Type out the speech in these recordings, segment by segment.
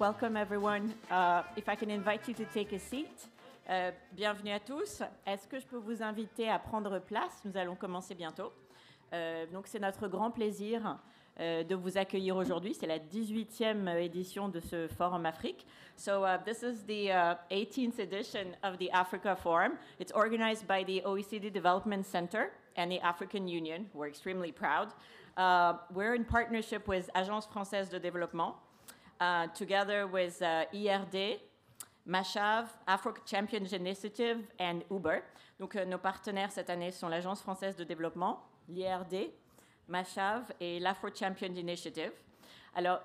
Welcome everyone. If I can invite you to take a seat. Bienvenue à tous. Est-ce que je peux vous inviter à prendre place? Nous allons commencer bientôt. Donc c'est notre grand plaisir de vous accueillir aujourd'hui. C'est la 18e édition de ce Forum Afrique. So this is the 18th edition of the Africa Forum. It's organized by the OECD Development Center and the African Union. We're extremely proud. We're in partnership with Agence Française de Développement, together with IRD, MASHAV, Afro Champions Initiative and Uber. Donc nos partenaires cette année sont l'Agence Française de Développement, l'IRD, MASHAV et l'Afro Champions Initiative. Alors,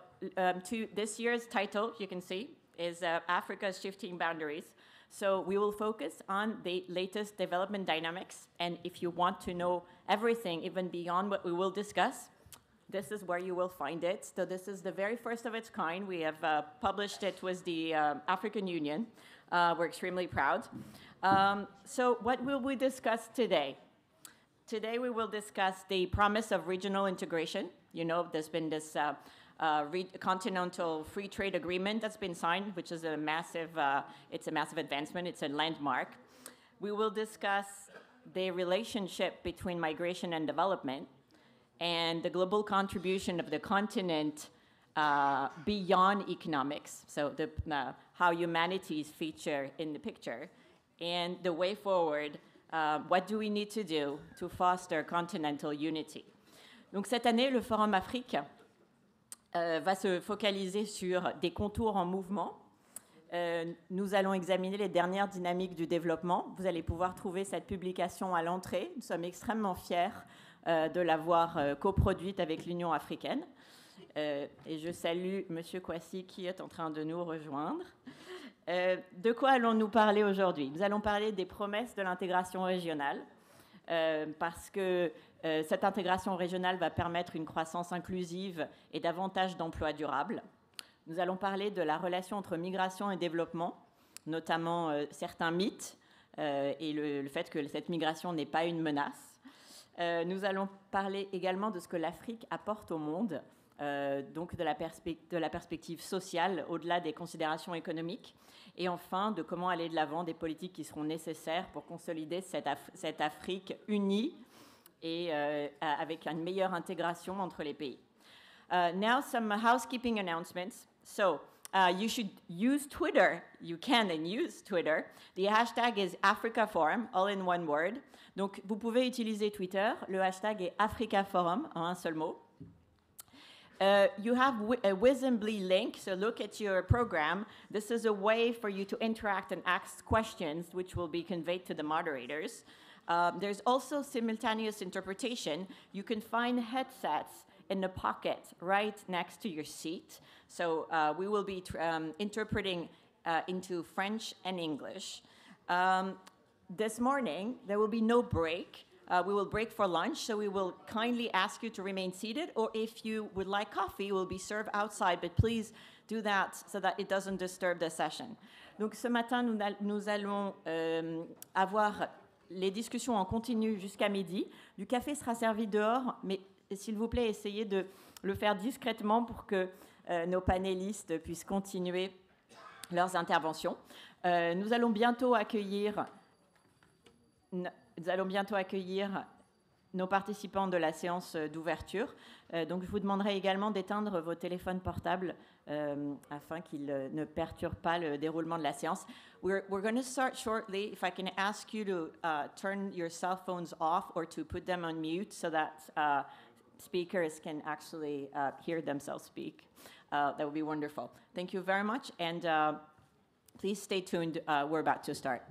this year's title, you can see, is Africa's Shifting Boundaries. So we will focus on the latest development dynamics. And if you want to know everything, even beyond what we will discuss, this is where you will find it. So this is the very first of its kind. We have published it with the African Union. We're extremely proud. So what will we discuss today? Today we will discuss the promise of regional integration. You know, there's been this continental free trade agreement that's been signed, which is a massive, it's a massive advancement. It's a landmark. We will discuss the relationship between migration and development, and the global contribution of the continent beyond economics, so the, how humanities feature in the picture, and the way forward, what do we need to do to foster continental unity. Donc cette année, le Forum Afrique va se focaliser sur des contours en mouvement. Nous allons examiner les dernières dynamiques du développement. Vous allez pouvoir trouver cette publication à l'entrée. Nous sommes extrêmement fiers de l'avoir coproduite avec l'Union africaine. Et je salue M. Kwasi qui est en train de nous rejoindre. De quoi allons-nous parler aujourd'hui? Nous allons parler des promesses de l'intégration régionale, parce que cette intégration régionale va permettre une croissance inclusive et davantage d'emplois durables. Nous allons parler de la relation entre migration et développement, notamment certains mythes et le fait que cette migration n'est pas une menace. Nous allons parler également de ce que l'Afrique apporte au monde, donc de la perspective sociale au-delà des considérations économiques, et enfin de comment aller de l'avant des politiques qui seront nécessaires pour consolider cette Afrique unie et avec une meilleure intégration entre les pays. Now some housekeeping announcements. So you should use Twitter. You can and use Twitter. The hashtag is AfricaForum, all in one word. Donc, vous pouvez utiliser Twitter. Le hashtag est AfricaForum, en un seul mot. You have a Wisembly link, so look at your program. This is a way for you to interact and ask questions, which will be conveyed to the moderators. There's also simultaneous interpretation. You can find headsets in the pocket right next to your seat. So we will be interpreting into French and English. This morning, there will be no break. We will break for lunch, so we will kindly ask you to remain seated, or if you would like coffee, it will be served outside, but please do that so that it doesn't disturb the session. Donc ce matin, nous allons avoir les discussions en continu jusqu'à midi. Du café sera servi dehors, mais s'il vous plaît, essayez de le faire discrètement pour que nos panélistes puissent continuer leurs interventions. Nous allons bientôt accueillir, nos participants de la séance d'ouverture. Donc, je vous demanderai également d'éteindre vos téléphones portables afin qu'ils ne perturbent pas le déroulement de la séance. We're going to start shortly. If I can ask you to turn your cell phones off or to put them on mute so that speakers can actually hear themselves speak. That would be wonderful. Thank you very much, and please stay tuned. We're about to start.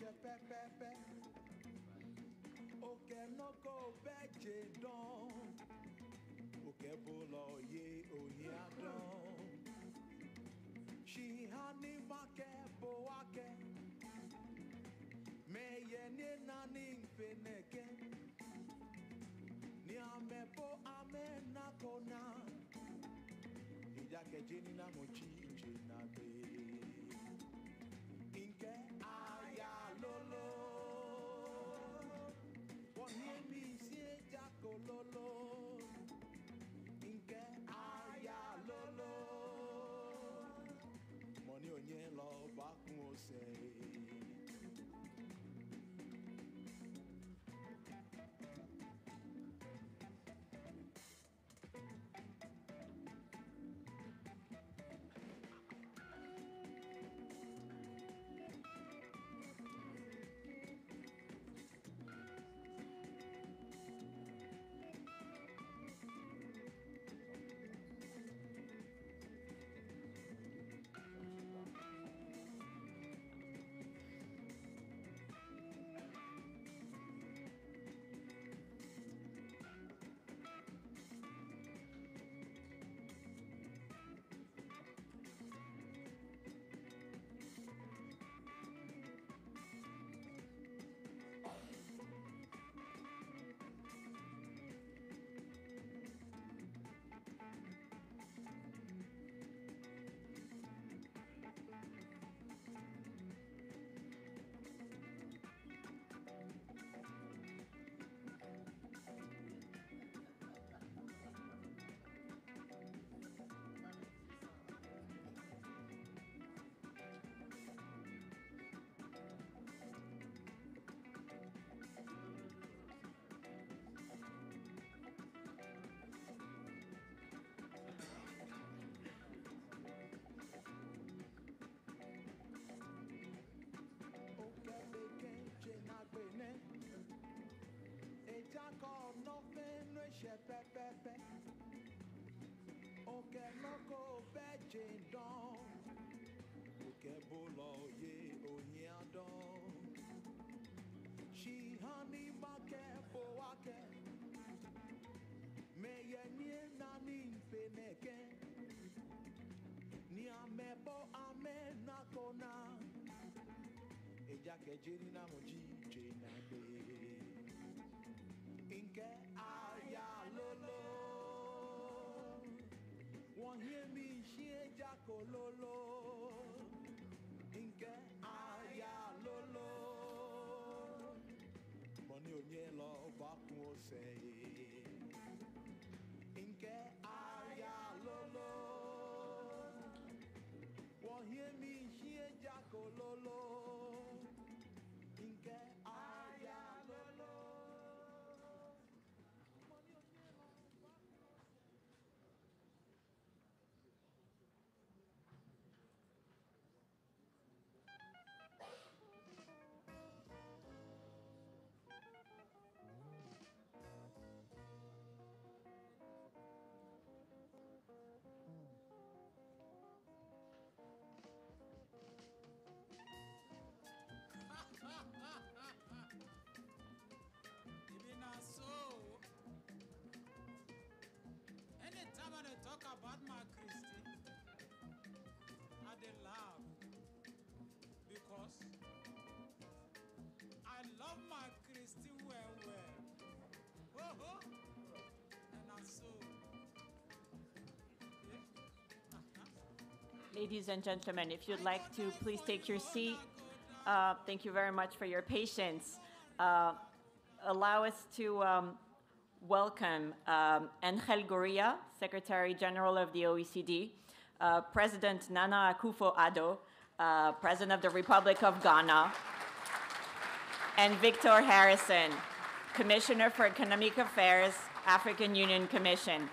She had me back at Boake. May ye nanning feneke. Niame po amen nakona. Idake jenina mochi na be. Inke aya lolo. Wonye mi se jako lolo. Inke aya lolo. Love back will say she honey market for water. May ye near Nanin Feneke. Nia mebo amen nakona. A jacket Jenna Moji Jena Bay. Inke Aya Lolo. Won't hear me, she a jaco Lolo. Inke Aya Lolo. Money on yellow back will say Inke Aya Lolo. Won't hear me, she a jaco Lolo. Inke Aya Lolo. So, anytime I talk about my Christy, I dey laugh because I love my Christy well. Oh, oh. And I so. Yeah. Ladies and gentlemen, if you'd like to, please take your seat. Thank you very much for your patience. Allow us to welcome Angel Gurria, Secretary General of the OECD, President Nana Akufo-Addo, President of the Republic of Ghana, and Victor Harrison, Commissioner for Economic Affairs, African Union Commission.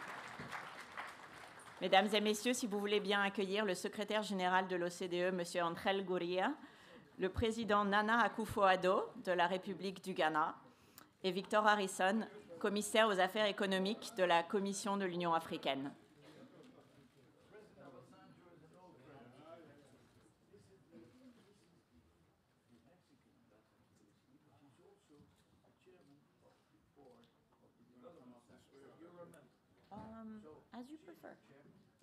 Mesdames et messieurs, si vous voulez bien accueillir le Secrétaire Général de l'OCDE, Monsieur Angel Gurria, le Président Nana Akufo-Addo de la République du Ghana, et Victor Harrison, commissaire aux affaires économiques de la Commission de l'Union africaine. As you prefer.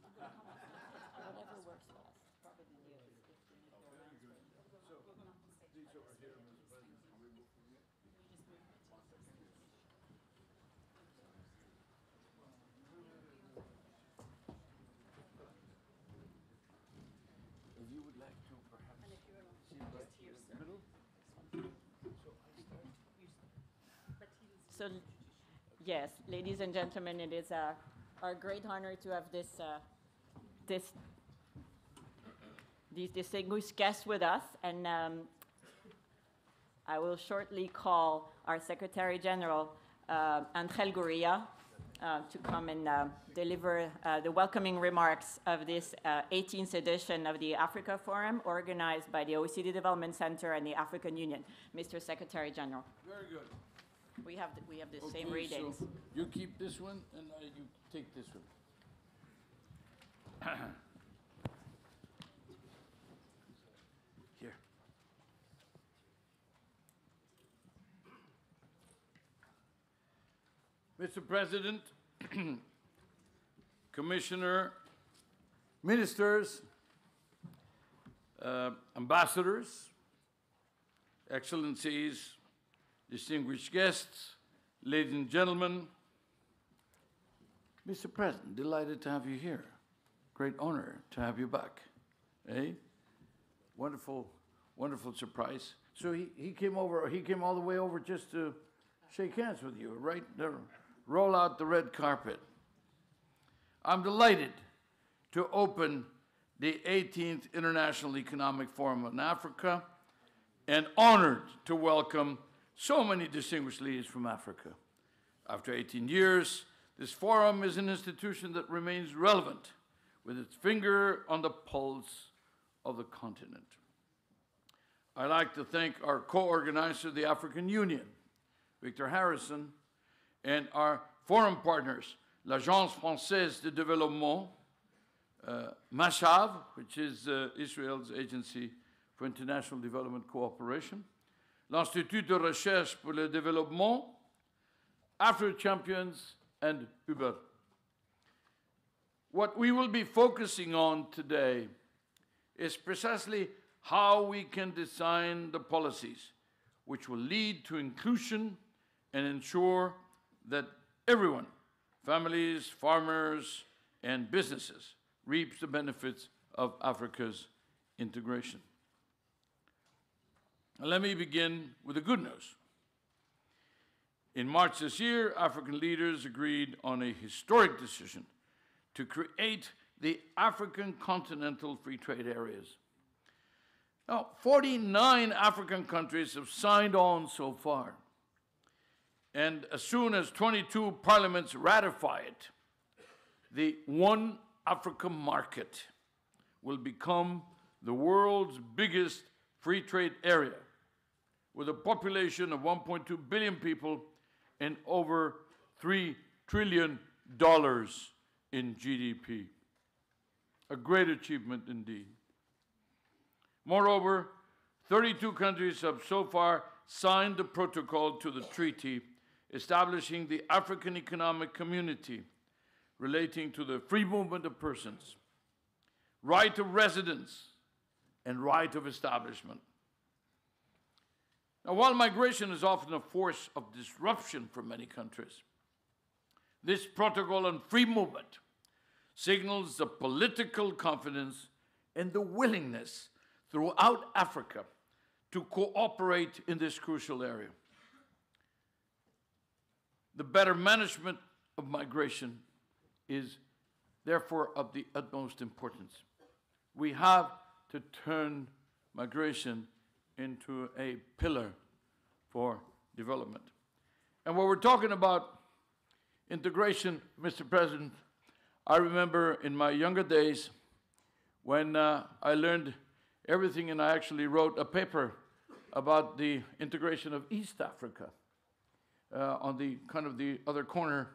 Whatever works for us. Probably you. If you would like to perhaps sit right here in the middle. So, yes, ladies and gentlemen, it is our great honor to have this these distinguished guests with us, and I will shortly call our Secretary General, Angel Gurria, to come and deliver the welcoming remarks of this 18th edition of the Africa Forum, organized by the OECD Development Center and the African Union. Mr. Secretary General. Very good. We have the same readings. So you keep this one, and you take this one. Here. Mr. President, Commissioner, Ministers, Ambassadors, Excellencies, distinguished guests, ladies and gentlemen. Mr. President, delighted to have you here. Great honor to have you back. Eh? Wonderful, wonderful surprise. So he came all the way over just to shake hands with you, right? Roll out the red carpet. I'm delighted to open the 18th International Economic Forum on Africa and honored to welcome so many distinguished leaders from Africa. After 18 years, this forum is an institution that remains relevant with its finger on the pulse of the continent. I'd like to thank our co-organizer, the African Union, Victor Harrison, and our forum partners, l'Agence Française de Développement, MASHAV, which is Israel's Agency for International Development Cooperation, l'Institut de Recherche pour le Développement, Afro Champions, and Uber. What we will be focusing on today is precisely how we can design the policies which will lead to inclusion and ensure that everyone, families, farmers, and businesses, reaps the benefits of Africa's integration. Let me begin with the good news. In March this year, African leaders agreed on a historic decision to create the African Continental Free Trade Areas. Now, 49 African countries have signed on so far. And as soon as 22 parliaments ratify it, the One Africa Market will become the world's biggest free trade area, with a population of 1.2 billion people and over $3 trillion in GDP. A great achievement indeed. Moreover, 32 countries have so far signed the protocol to the treaty establishing the African Economic Community relating to the free movement of persons, right of residence, and right of establishment. Now, while migration is often a force of disruption for many countries, this protocol on free movement signals the political confidence and the willingness throughout Africa to cooperate in this crucial area. The better management of migration is therefore of the utmost importance. We have to turn migration into a pillar for development. And when we're talking about integration, Mr. President, I remember in my younger days when I learned everything and I actually wrote a paper about the integration of East Africa on the kind of the other corner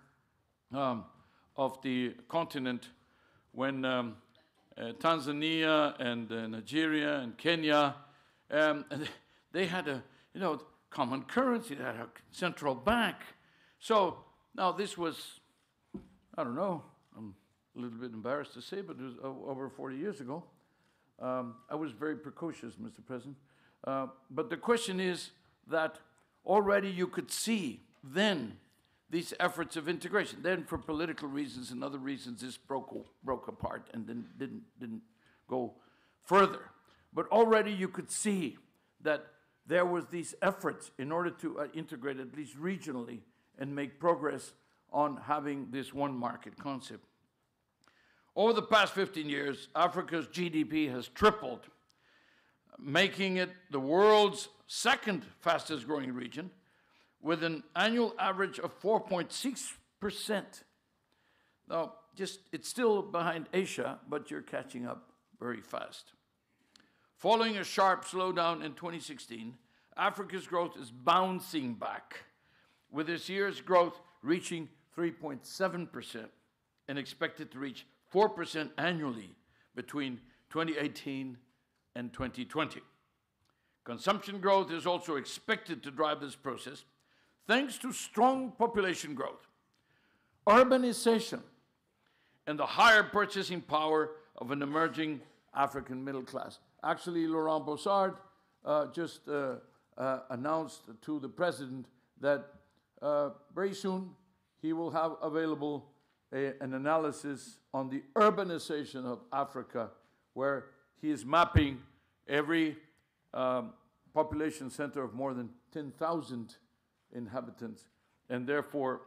of the continent when Tanzania and Nigeria and Kenya, and they had a common currency, they had a central bank. So now this was I don't know, I'm a little bit embarrassed to say, but it was over 40 years ago. I was very precocious, Mr. President. But the question is that already you could see then these efforts of integration. Then for political reasons and other reasons, this broke apart and then didn't go further. But already you could see that there was these efforts in order to integrate at least regionally and make progress on having this one market concept. Over the past 15 years, Africa's GDP has tripled, making it the world's second fastest growing region, with an annual average of 4.6%. Now, it's still behind Asia, but you're catching up very fast. Following a sharp slowdown in 2016, Africa's growth is bouncing back, with this year's growth reaching 3.7% and expected to reach 4% annually between 2018 and 2020. Consumption growth is also expected to drive this process, thanks to strong population growth, urbanization, and the higher purchasing power of an emerging African middle class. Actually, Laurent Bossard just announced to the president that very soon he will have available an analysis on the urbanization of Africa, where he is mapping every population center of more than 10,000 inhabitants, and therefore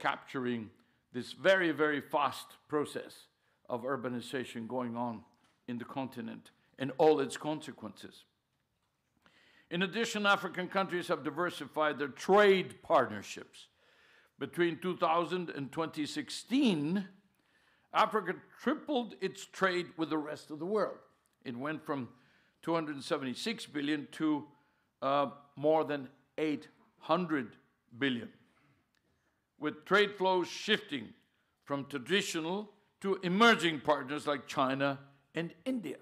capturing this very, very fast process of urbanization going on in the continent and all its consequences. In addition, African countries have diversified their trade partnerships. Between 2000 and 2016, Africa tripled its trade with the rest of the world. It went from 276 billion to more than 800 billion, with trade flows shifting from traditional to emerging partners like China and India.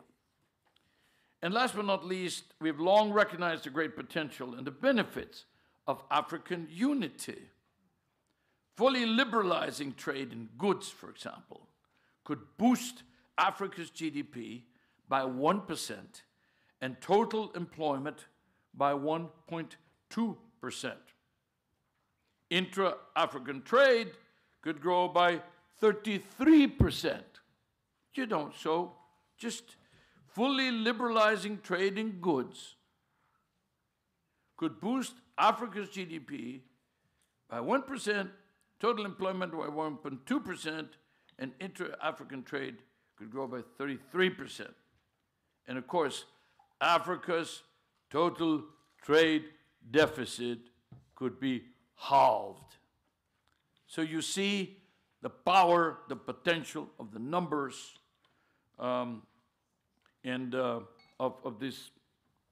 And last but not least, we've long recognized the great potential and the benefits of African unity. Fully liberalizing trade in goods, for example, could boost Africa's GDP by 1% and total employment by 1.2%. Intra-African trade could grow by 33%. You know, so just fully liberalizing trade in goods could boost Africa's GDP by 1%, total employment by 1.2%, and intra-African trade could grow by 33%. And of course, Africa's total trade deficit could be halved. So you see the power, the potential of the numbers, and of this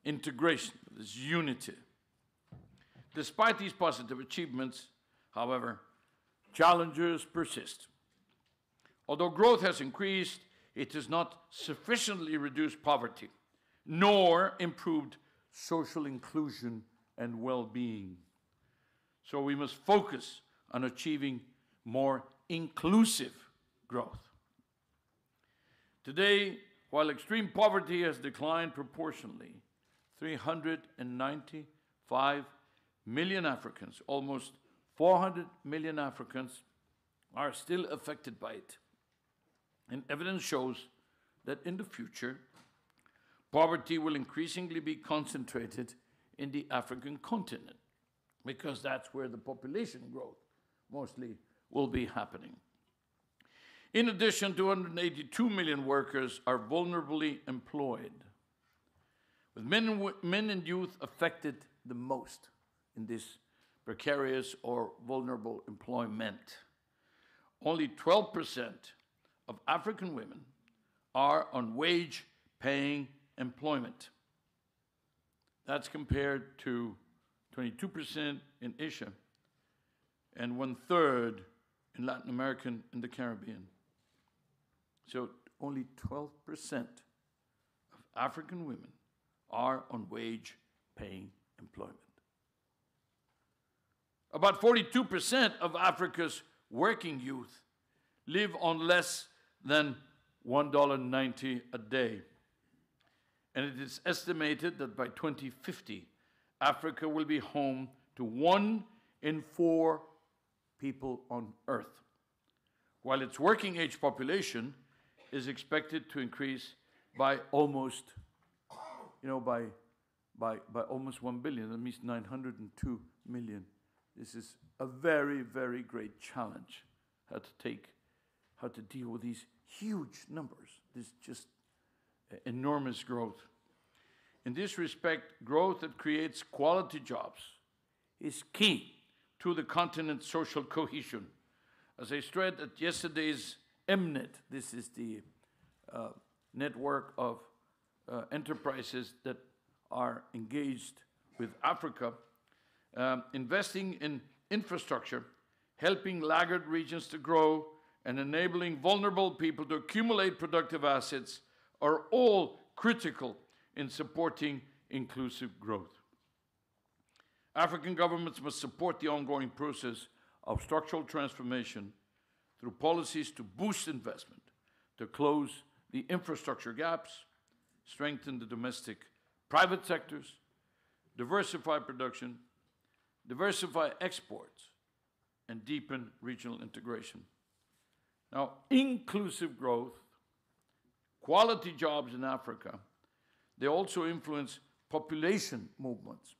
integration, this unity. Despite these positive achievements, however, challenges persist. Although growth has increased, it has not sufficiently reduced poverty, nor improved social inclusion and well-being. So we must focus on achieving more inclusive growth. Today, while extreme poverty has declined proportionally, 395 million Africans, almost 400 million Africans, are still affected by it. And evidence shows that in the future, poverty will increasingly be concentrated in the African continent, because that's where the population growth mostly will be happening. In addition, 282 million workers are vulnerably employed, with men and youth affected the most in this precarious or vulnerable employment. Only 12% of African women are on wage-paying employment. That's compared to 22% in Asia and 1/3 in Latin America and the Caribbean. So only 12% of African women are on wage-paying employment. About 42% of Africa's working youth live on less than $1.90 a day. And it is estimated that by 2050, Africa will be home to 1 in 4 people on Earth, while its working age population is expected to increase by almost, by almost 1 billion, that means 902 million. This is a very, very great challenge, how to deal with these huge numbers, this just enormous growth. In this respect, growth that creates quality jobs is key to the continent's social cohesion. As I stressed at yesterday's MNET, this is the network of enterprises that are engaged with Africa, investing in infrastructure, helping laggard regions to grow, and enabling vulnerable people to accumulate productive assets are all critical in supporting inclusive growth. African governments must support the ongoing process of structural transformation through policies to boost investment, to close the infrastructure gaps, strengthen the domestic private sectors, diversify production, diversify exports, and deepen regional integration. Now, inclusive growth, quality jobs in Africa, they also influence population movements.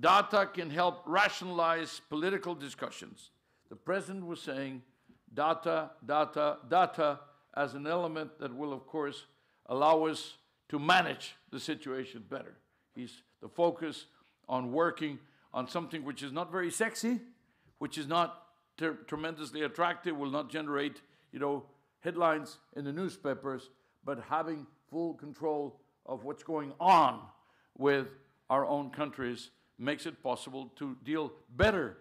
Data can help rationalize political discussions. The president was saying data, data, data as an element that will, of course, allow us to manage the situation better. He's the focus on working on something which is not very sexy, which is not tremendously attractive, will not generate, headlines in the newspapers, but having full control of what's going on with our own countries makes it possible to deal better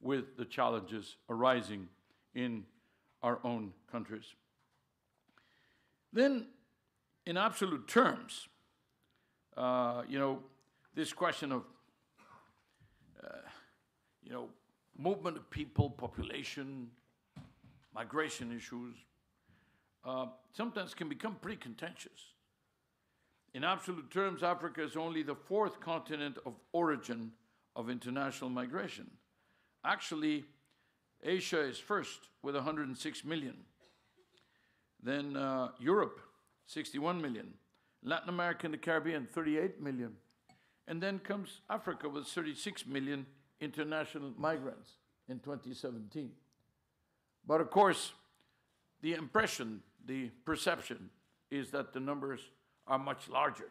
with the challenges arising in our own countries. Then, in absolute terms, this question of, movement of people, population, migration issues, sometimes can become pretty contentious. In absolute terms, Africa is only the 4th continent of origin of international migration. Actually, Asia is first with 106 million. Then Europe, 61 million. Latin America and the Caribbean, 38 million. And then comes Africa with 36 million international migrants in 2017. But of course, the impression, the perception is that the numbers are much larger.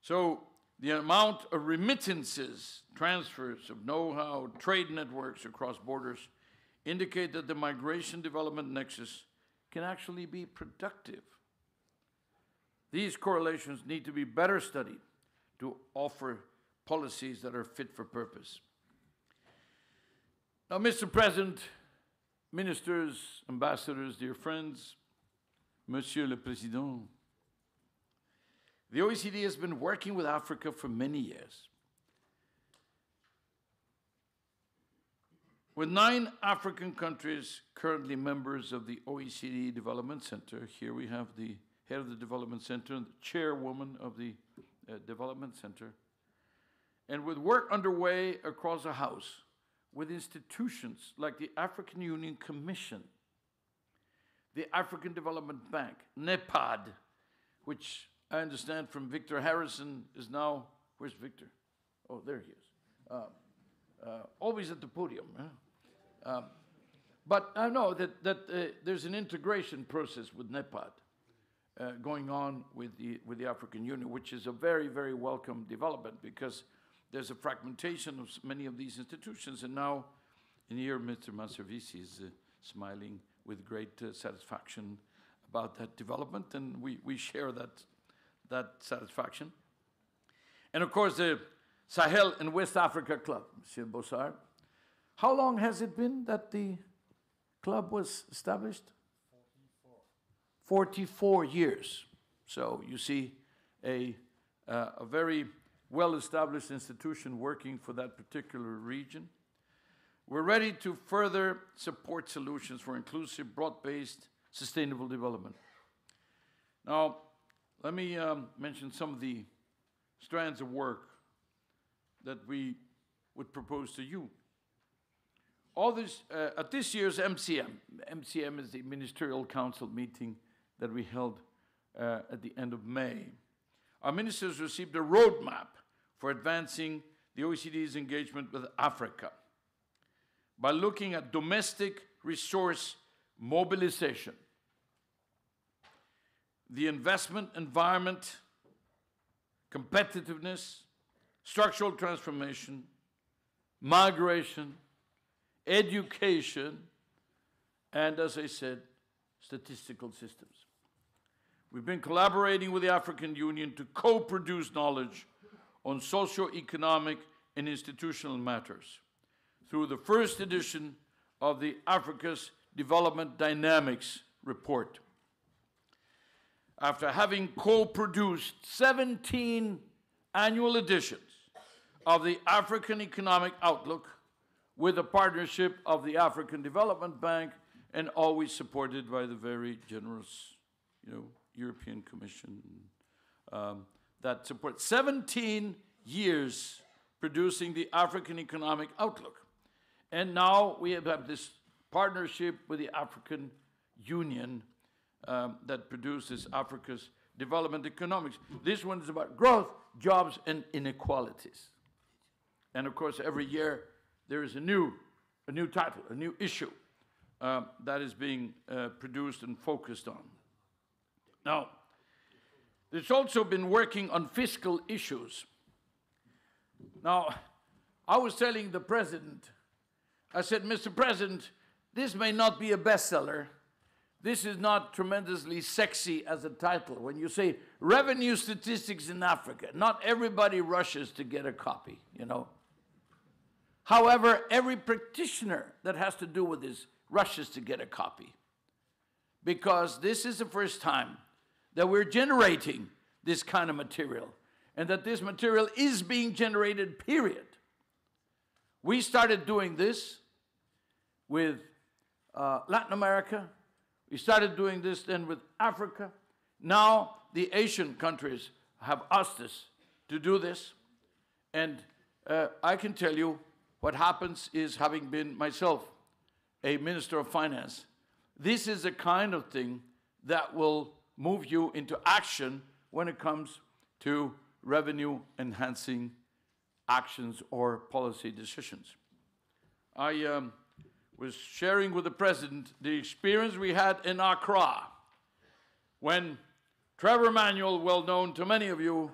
So the amount of remittances, transfers of know-how, trade networks across borders indicate that the migration development nexus can actually be productive. These correlations need to be better studied to offer policies that are fit for purpose. Now, Mr. President, ministers, ambassadors, dear friends, Monsieur le Président, the OECD has been working with Africa for many years. With 9 African countries currently members of the OECD Development Center, here we have the head of the Development Center and the chairwoman of the Development Center, and with work underway across the house, with institutions like the African Union Commission, the African Development Bank, NEPAD, which I understand from Victor Harrison is now, where's Victor? Oh, there he is. Always at the podium. Huh? But I know that there's an integration process with NEPAD going on with the African Union, which is a very, very welcome development because there's a fragmentation of many of these institutions. And now, in here, Mr. Manservisi is smiling with great satisfaction about that development, and we share that satisfaction. And of course, the Sahel and West Africa Club, Monsieur Bossard. How long has it been that the club was established? 44 years. So you see a very well-established institution working for that particular region. We're ready to further support solutions for inclusive, broad-based, sustainable development. Now, let me mention some of the strands of work that we would propose to you. All this, at this year's MCM, MCM is the Ministerial Council meeting that we held at the end of May. Our ministers received a roadmap for advancing the OECD's engagement with Africa by looking at domestic resource mobilization, the investment environment, competitiveness, structural transformation, migration, education, and, as I said, statistical systems. We've been collaborating with the African Union to co-produce knowledge on socio-economic and institutional matters through the first edition of the Africa's Development Dynamics Report. After having co-produced 17 annual editions of the African Economic Outlook with the partnership of the African Development Bank and always supported by the very generous, European Commission that supports 17 years producing the African Economic Outlook. And now we have this partnership with the African Union that produces Africa's development economics. This one is about growth, jobs, and inequalities. And of course, every year there is a new title, a new issue that is being produced and focused on. Now, there's also been working on fiscal issues. Now, I was telling the president, I said, Mr. President, this may not be a bestseller. This is not tremendously sexy as a title. When you say revenue statistics in Africa, not everybody rushes to get a copy, However, every practitioner that has to do with this rushes to get a copy, because this is the first time that we're generating this kind of material, and that this material is being generated, period. We started doing this with Latin America. We started doing this then with Africa. Now the Asian countries have asked us to do this. And I can tell you what happens is, having been myself a minister of finance, this is the kind of thing that will move you into action when it comes to revenue-enhancing actions or policy decisions. I was sharing with the president the experience we had in Accra when Trevor Manuel, well known to many of you,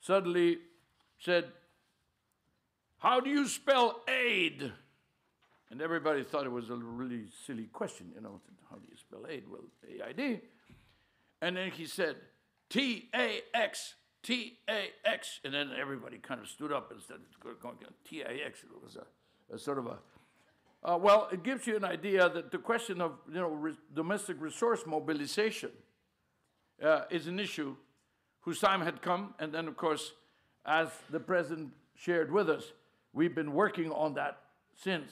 suddenly said, "How do you spell aid?" And everybody thought it was a really silly question, How do you spell aid? Well, AID. And then he said, T-A-X, T-A-X. And then everybody kind of stood up and said, T-A-X. It was a sort of a... well, it gives you an idea that the question of domestic resource mobilization is an issue whose time had come. And then, of course, as the president shared with us, we've been working on that since.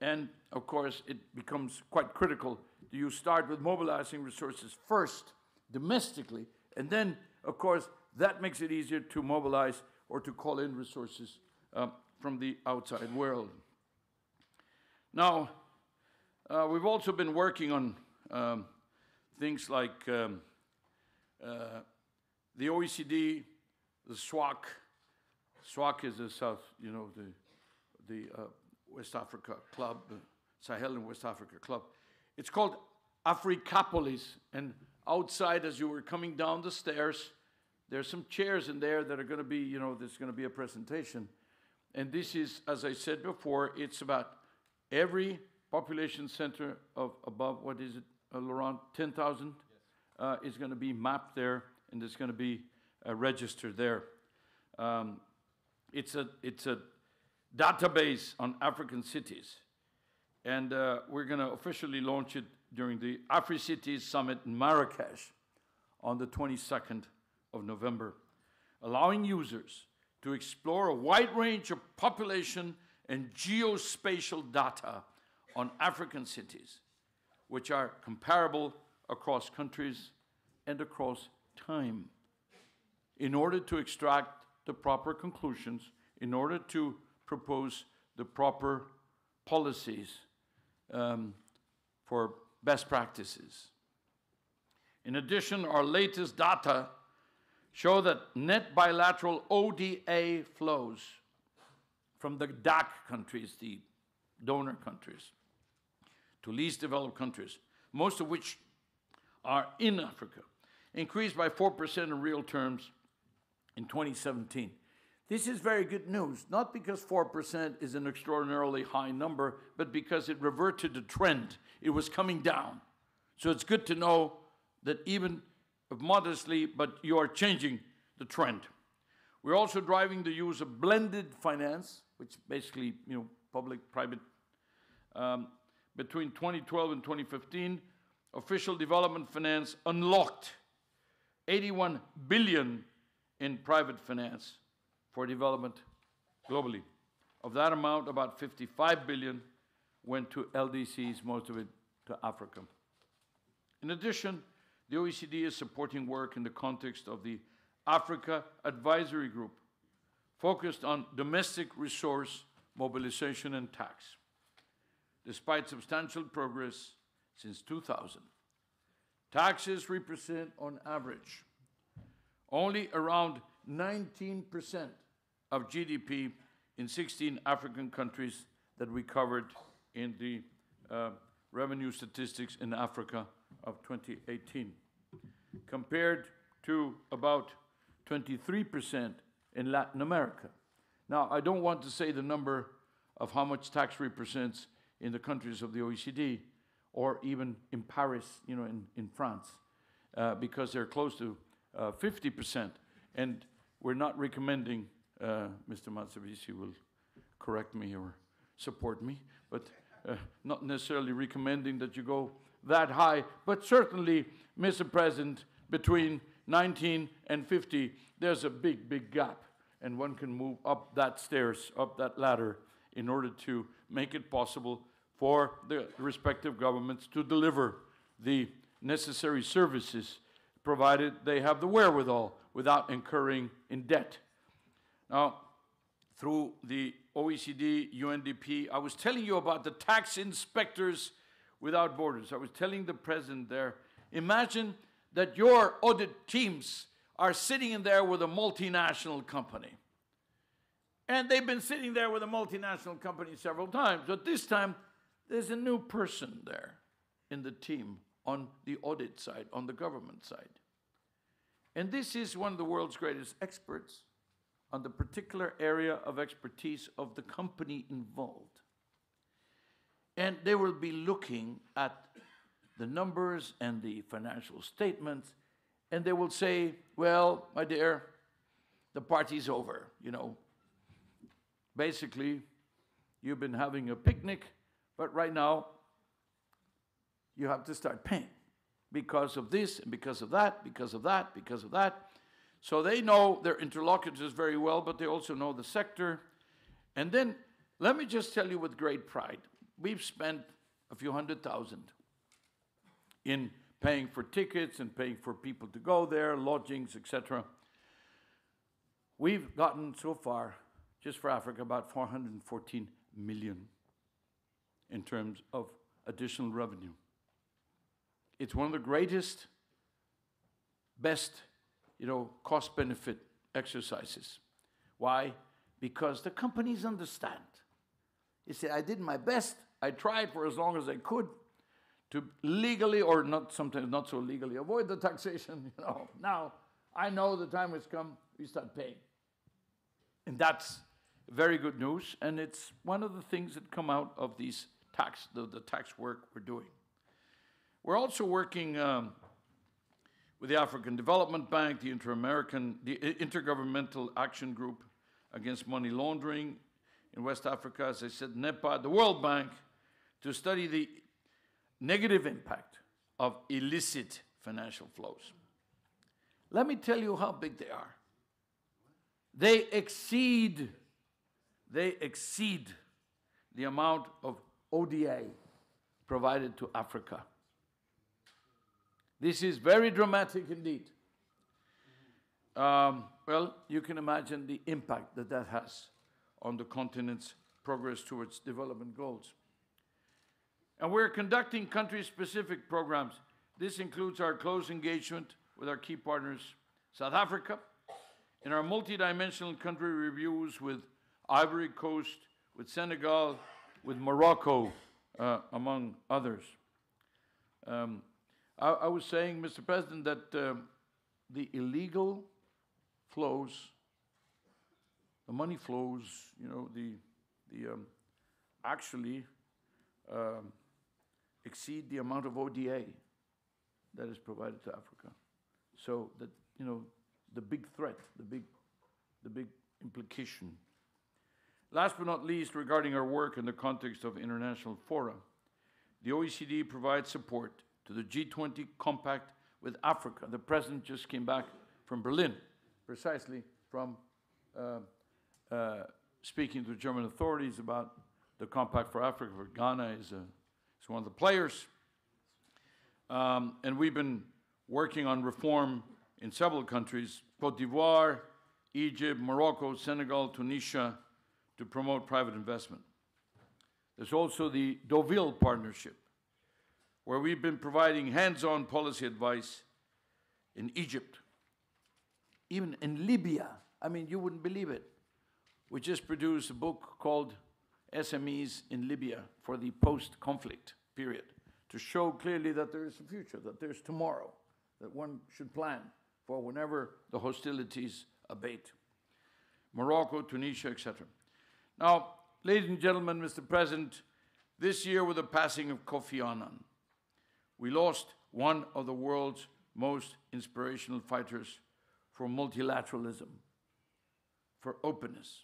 And, of course, it becomes quite critical. Do you start with mobilizing resources first, domestically, and then, of course, that makes it easier to mobilize or to call in resources from the outside world. Now, we've also been working on things like the OECD, the SWAC. SWAC is the South, the West Africa Club, Sahel and West Africa Club. It's called Africapolis, and outside, as you were coming down the stairs, there's some chairs in there that are going to be, there's going to be a presentation. And this is, as I said before, it's about every population center of above, what is it, Laurent, 10,000? Yes. Is going to be mapped there, and there's going to be a register there. It's a database on African cities. And we're going to officially launch it during the AfriCities Summit in Marrakesh on the 22nd of November, allowing users to explore a wide range of population and geospatial data on African cities, which are comparable across countries and across time, in order to extract the proper conclusions, in order to propose the proper policies for best practices. In addition, our latest data show that net bilateral ODA flows from the DAC countries, the donor countries, to least developed countries, most of which are in Africa, increased by 4% in real terms in 2017. This is very good news, not because 4% is an extraordinarily high number, but because it reverted the trend. It was coming down. So it's good to know that even modestly, but you are changing the trend. We're also driving the use of blended finance, which basically, you know, public, private. Between 2012 and 2015, official development finance unlocked 81 billion in private finance for development globally. Of that amount, about 55 billion went to LDCs, most of it to Africa. In addition, the OECD is supporting work in the context of the Africa Advisory Group, focused on domestic resource mobilization and tax. Despite substantial progress since 2000, taxes represent, on average, only around 19% of GDP in 16 African countries that we covered in the revenue statistics in Africa of 2018, compared to about 23% in Latin America. Now, I don't want to say the number of how much tax represents in the countries of the OECD, or even in Paris, you know, in France, because they're close to 50%, and we're not recommending, Mr. Matsavisi will correct me or support me, but not necessarily recommending that you go that high, but certainly, Mr. President, between 19 and 50, there's a big, big gap, and one can move up that stairs, up that ladder, in order to make it possible for the respective governments to deliver the necessary services, provided they have the wherewithal, without incurring in debt. Now, through the OECD, UNDP, I was telling you about the tax inspectors without borders. I was telling the president there, imagine that your audit teams are sitting in there with a multinational company. And they've been sitting there with a multinational company several times, but this time there's a new person there in the team on the audit side, on the government side. And this is one of the world's greatest experts on the particular area of expertise of the company involved. And they will be looking at the numbers and the financial statements, and they will say, well, my dear, the party's over, you know. Basically, you've been having a picnic, but right now, you have to start paying because of this, and because of that, because of that, because of that. So they know their interlocutors very well, but they also know the sector. And then, let me just tell you with great pride, we've spent a few $100,000 in paying for tickets and paying for people to go there, lodgings, etc. We've gotten so far, just for Africa, about 414 million in terms of additional revenue. It's one of the greatest, best, you know, cost-benefit exercises. Why? Because the companies understand. He said, I did my best, I tried for as long as I could to legally, or not, sometimes not so legally, avoid the taxation, you know. Now, I know the time has come, we start paying. And that's very good news, and it's one of the things that come out of these tax, the tax work we're doing. We're also working with the African Development Bank, the Intergovernmental Action Group Against Money Laundering, in West Africa, as I said, NEPAD, the World Bank, to study the negative impact of illicit financial flows. Let me tell you how big they are. They exceed the amount of ODA provided to Africa. This is very dramatic indeed. Well, you can imagine the impact that that has on the continent's progress towards development goals. And we're conducting country-specific programs. This includes our close engagement with our key partners, South Africa, in our multidimensional country reviews with Ivory Coast, with Senegal, with Morocco, among others. I was saying, Mr. President, that the illegal flows, the money flows, you know, actually exceed the amount of ODA that is provided to Africa. So that, you know, the big threat, the big implication. Last but not least, regarding our work in the context of international fora, the OECD provides support to the G20 Compact with Africa. The President just came back from Berlin, precisely from speaking to German authorities about the Compact for Africa, where Ghana is one of the players. And we've been working on reform in several countries, Côte d'Ivoire, Egypt, Morocco, Senegal, Tunisia, to promote private investment. There's also the Deauville Partnership, where we've been providing hands-on policy advice in Egypt, even in Libya. I mean, you wouldn't believe it. We just produced a book called SMEs in Libya for the post-conflict period, to show clearly that there is a future, that there's tomorrow, that one should plan for whenever the hostilities abate. Morocco, Tunisia, etc. Now, ladies and gentlemen, Mr. President, this year with the passing of Kofi Annan, we lost one of the world's most inspirational fighters for multilateralism, for openness,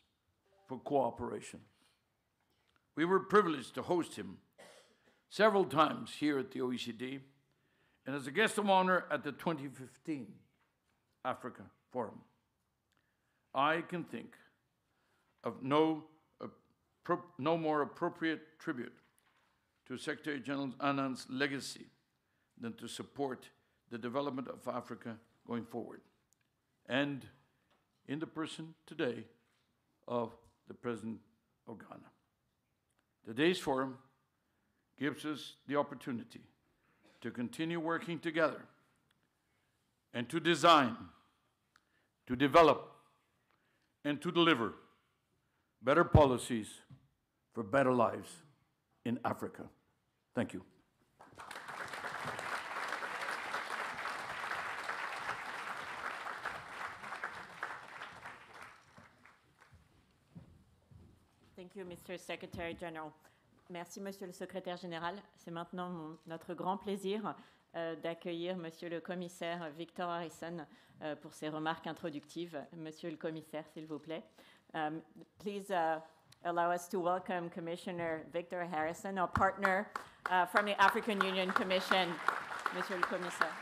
for cooperation. We were privileged to host him several times here at the OECD and as a guest of honor at the 2015 Africa Forum. I can think of no more appropriate tribute to Secretary General Annan's legacy than to support the development of Africa going forward, and in the person today of the President of Ghana. Today's forum gives us the opportunity to continue working together and to design, to develop, and to deliver better policies for better lives in Africa. Thank you. Thank you, Mr. Secretary General. Merci, Monsieur le Secrétaire Général. C'est maintenant notre grand plaisir d'accueillir Monsieur le Commissaire Victor Harrison pour ses remarques introductives. Monsieur le Commissaire, s'il vous plaît. Please allow us to welcome Commissioner Victor Harrison, our partner from the African Union Commission. Monsieur le Commissaire.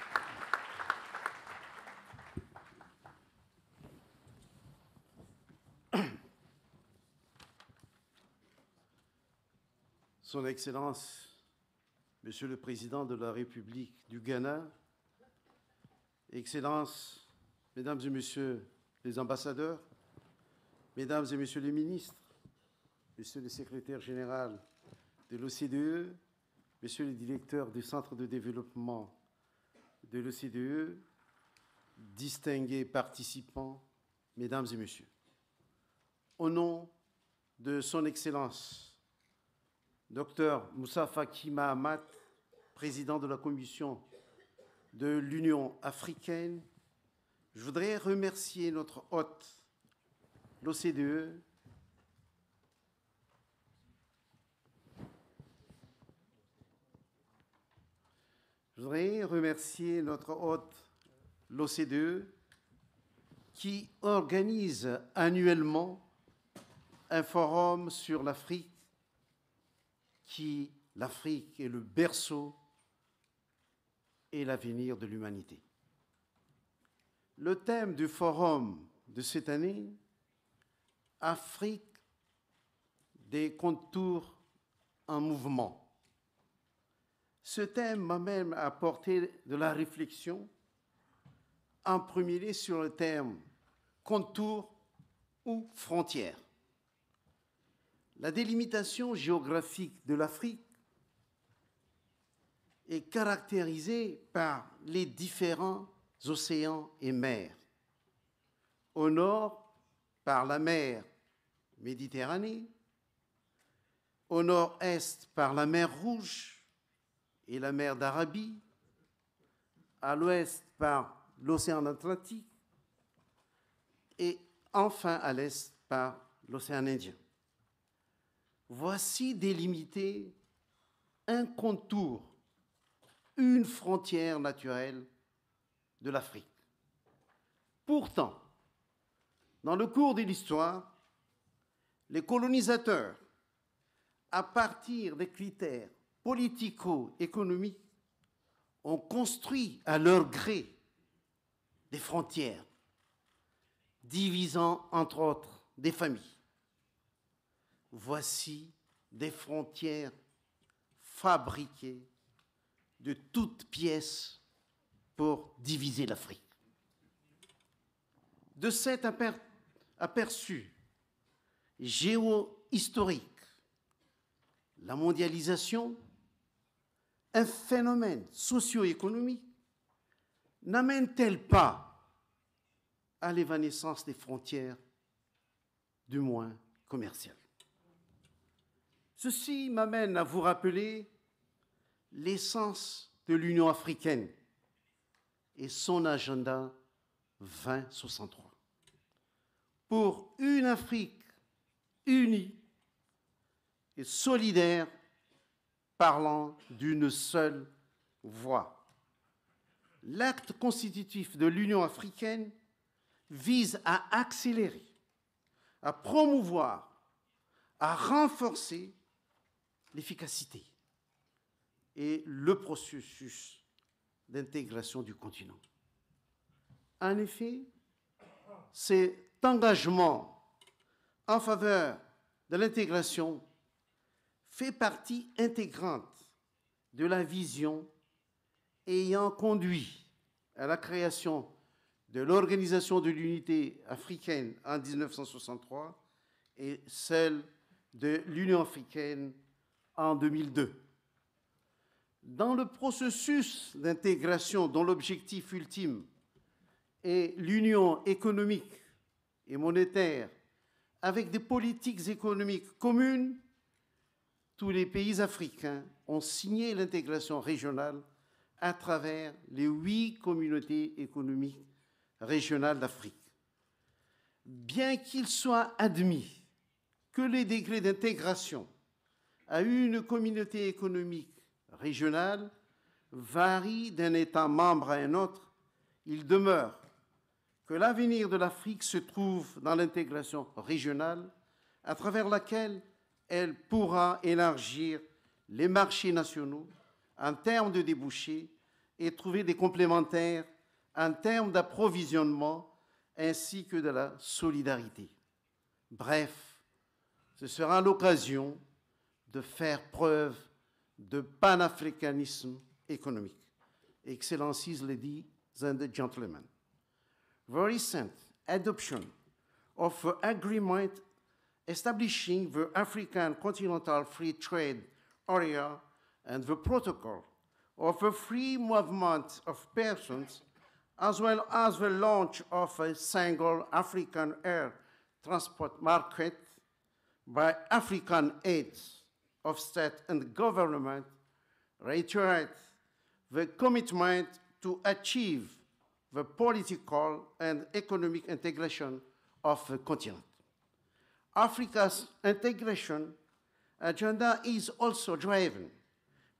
Son Excellence, Monsieur le Président de la République du Ghana, Excellences, Mesdames et Messieurs les ambassadeurs, Mesdames et Messieurs les ministres, Monsieur le Secrétaire Général de l'OCDE, Monsieur le Directeur du Centre de Développement de l'OCDE, distingués participants, Mesdames et Messieurs, au nom de Son Excellence, Dr Moussa Faki Mahamat, président de la Commission de l'Union africaine, je voudrais remercier notre hôte, l'OCDE, qui organise annuellement un forum sur l'Afrique, l'Afrique est le berceau et l'avenir de l'humanité. Le thème du forum de cette année, Afrique des contours en mouvement. Ce thème m'a même apporté de la réflexion, en premier lieu sur le thème contour ou frontière. La délimitation géographique de l'Afrique est caractérisée par les différents océans et mers. Au nord, par la mer Méditerranée, au nord-est, par la mer Rouge et la mer d'Arabie, à l'ouest, par l'océan Atlantique et enfin à l'est, par l'océan Indien. Voici délimité un contour, une frontière naturelle de l'Afrique. Pourtant, dans le cours de l'histoire, les colonisateurs, à partir des critères politico-économiques, ont construit à leur gré des frontières, divisant entre autres des familles. Voici des frontières fabriquées de toutes pièces pour diviser l'Afrique. De cet aperçu géohistorique, la mondialisation, un phénomène socio-économique, n'amène-t-elle pas à l'évanescence des frontières, du moins commerciales? Ceci m'amène à vous rappeler l'essence de l'Union africaine et son agenda 2063. Pour une Afrique unie et solidaire, parlant d'une seule voix. L'acte constitutif de l'Union africaine vise à accélérer, à promouvoir, à renforcer l'efficacité et le processus d'intégration du continent. En effet, cet engagement en faveur de l'intégration fait partie intégrante de la vision ayant conduit à la création de l'Organisation de l'Unité africaine en 1963 et celle de l'Union africaine en 2002. Dans le processus d'intégration dont l'objectif ultime est l'union économique et monétaire avec des politiques économiques communes, tous les pays africains ont signé l'intégration régionale à travers les 8 communautés économiques régionales d'Afrique. Bien qu'il soit admis que les degrés d'intégration à une communauté économique régionale varient d'un État membre à un autre, il demeure que l'avenir de l'Afrique se trouve dans l'intégration régionale, à travers laquelle elle pourra élargir les marchés nationaux en termes de débouchés et trouver des complémentaires en termes d'approvisionnement ainsi que de la solidarité. Bref, ce sera l'occasion de faire preuve de panafricanisme économique. Excellencies, ladies and gentlemen, the recent adoption of the agreement establishing the African Continental Free Trade Area and the protocol of the free movement of persons, as well as the launch of a single African air transport market by African aids of state and government, reiterate the commitment to achieve the political and economic integration of the continent. Africa's integration agenda is also driven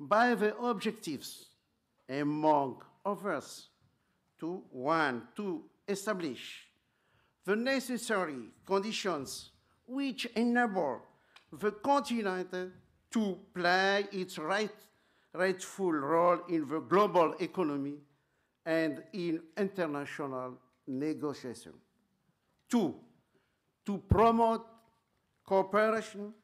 by the objectives, among others, to one, to establish the necessary conditions which enable the continent to play its rightful role in the global economy and in international negotiation. 2, to promote cooperation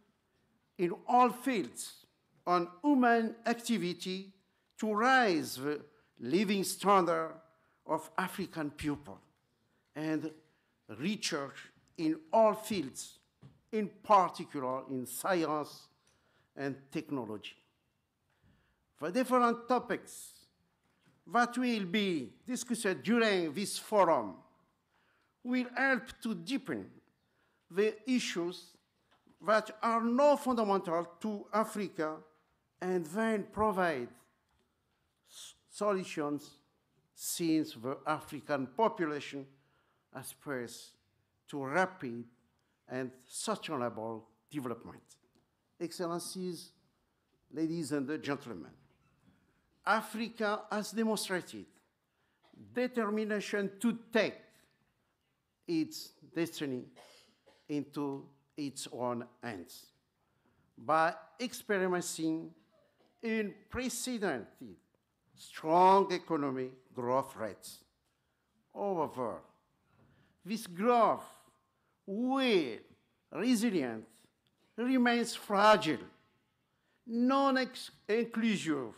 in all fields on human activity to raise the living standard of African people and research in all fields, in particular in science and technology. The different topics that will be discussed during this forum will help to deepen the issues that are now fundamental to Africa and then provide solutions since the African population aspires to rapid and sustainable development. Excellencies, ladies and gentlemen, Africa has demonstrated determination to take its destiny into its own hands by experiencing unprecedented strong economic growth rates. However, this growth, while resilient, remains fragile, non-inclusive,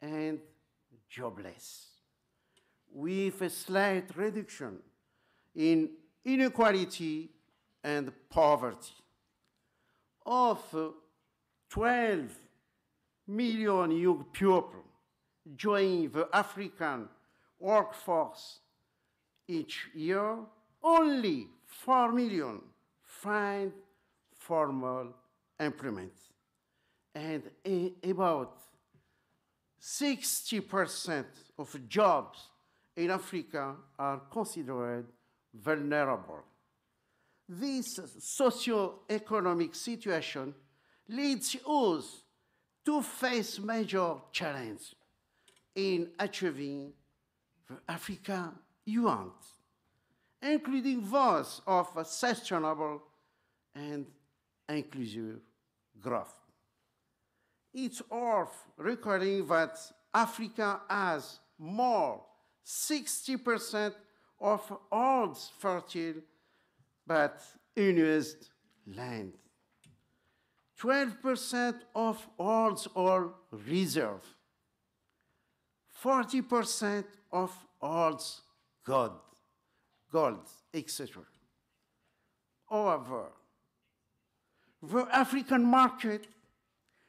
and jobless, with a slight reduction in inequality and poverty. Of 12 million young people joining the African workforce each year, only 4 million find formal employment, and about 60% of jobs in Africa are considered vulnerable. This socio-economic situation leads us to face major challenges in achieving the Africa you want, including those of a sustainable and inclusive growth. It's worth recalling that Africa has more 60% of all fertile but unused land, 12% of all oil reserve, 40% of all gold, etc. However, the African market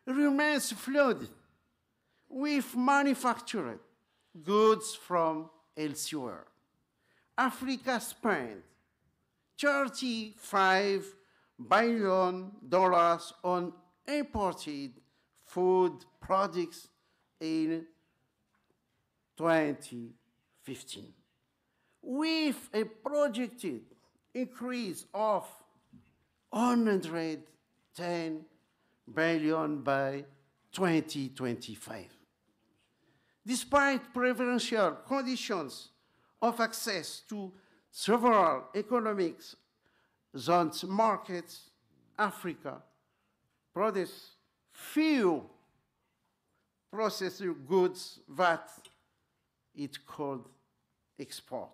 remains flooded with manufactured goods from elsewhere. Africa spent $35 billion on imported food products in 2015, with a projected increase of 110 billion by 2025. Despite preferential conditions of access to several economic zones markets, Africa produces few processed goods that it could export.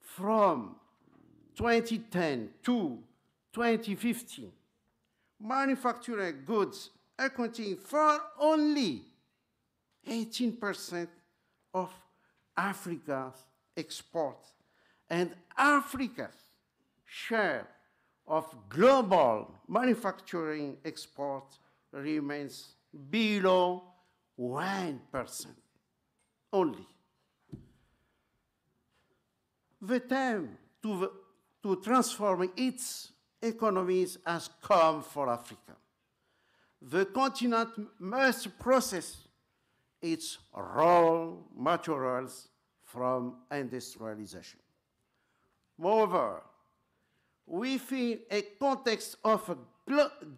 From 2010 to 2015, manufactured goods accounting for only 18% of Africa's export, and Africa's share of global manufacturing export remains below 1% only. The time to transform its economies has come for Africa. The continent must process its raw materials from industrialization. Moreover, within a context of a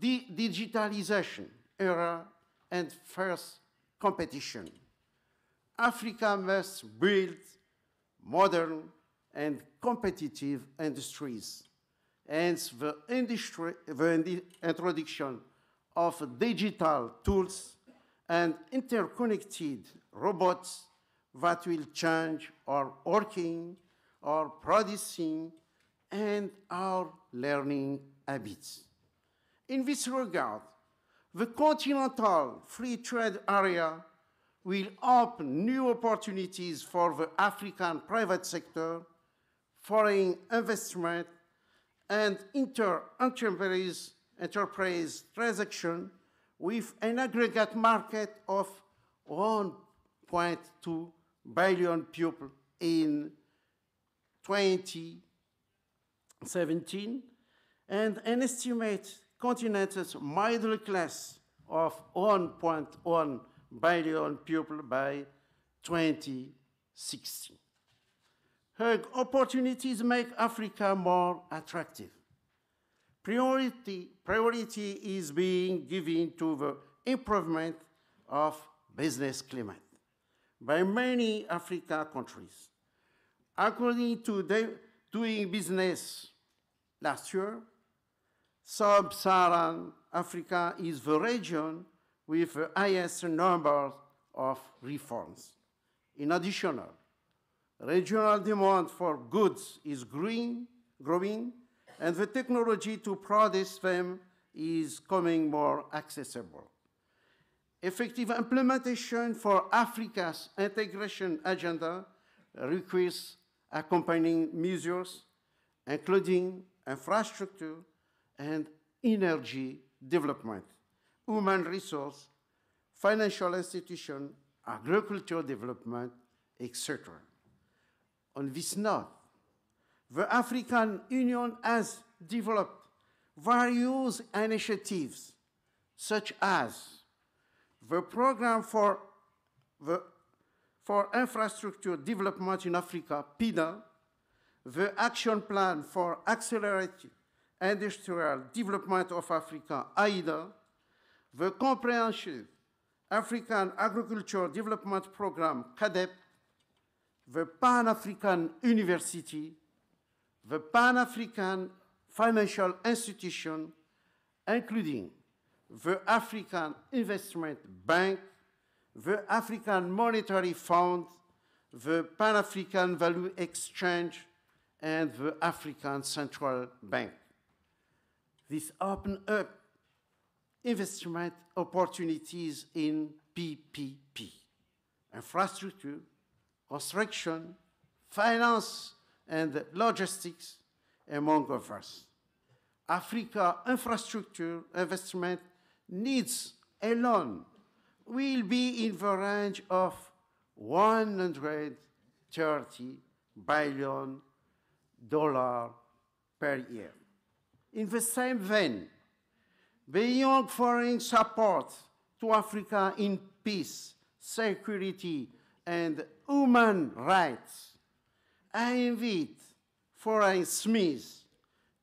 digitalization era and fierce competition, Africa must build modern and competitive industries. Hence, the introduction of digital tools and interconnected robots that will change our working, our producing, and our learning habits. In this regard, The continental free trade area will open new opportunities for the African private sector, foreign investment, and inter-enterprise transaction with an aggregate market of 1.2 billion people in 2017, and an estimate continental middle class of 1.1 billion people by 2060. Her opportunities make Africa more attractive. Priority is being given to the improvement of business climate by many African countries. According to Doing Business last year, Sub-Saharan Africa is the region with the highest number of reforms. In addition, regional demand for goods is growing, and the technology to produce them is becoming more accessible. Effective implementation for Africa's integration agenda requires accompanying measures, including infrastructure and energy development, human resource, financial institution, agricultural development, etc. On this note, the African Union has developed various initiatives, such as the Program for Infrastructure Development in Africa, PIDA, the Action Plan for Accelerated Industrial Development of Africa, AIDA, the Comprehensive African Agriculture Development Program, CADEP, the Pan-African University, the Pan-African Financial Institution, including the African Investment Bank, the African Monetary Fund, the Pan-African Value Exchange, and the African Central Bank. This opens up investment opportunities in PPP, infrastructure, construction, finance, and logistics, among others. Africa infrastructure investment needs alone will be in the range of 130 billion dollars per year. In the same vein, beyond foreign support to Africa in peace, security, and human rights, I invite foreign SMEs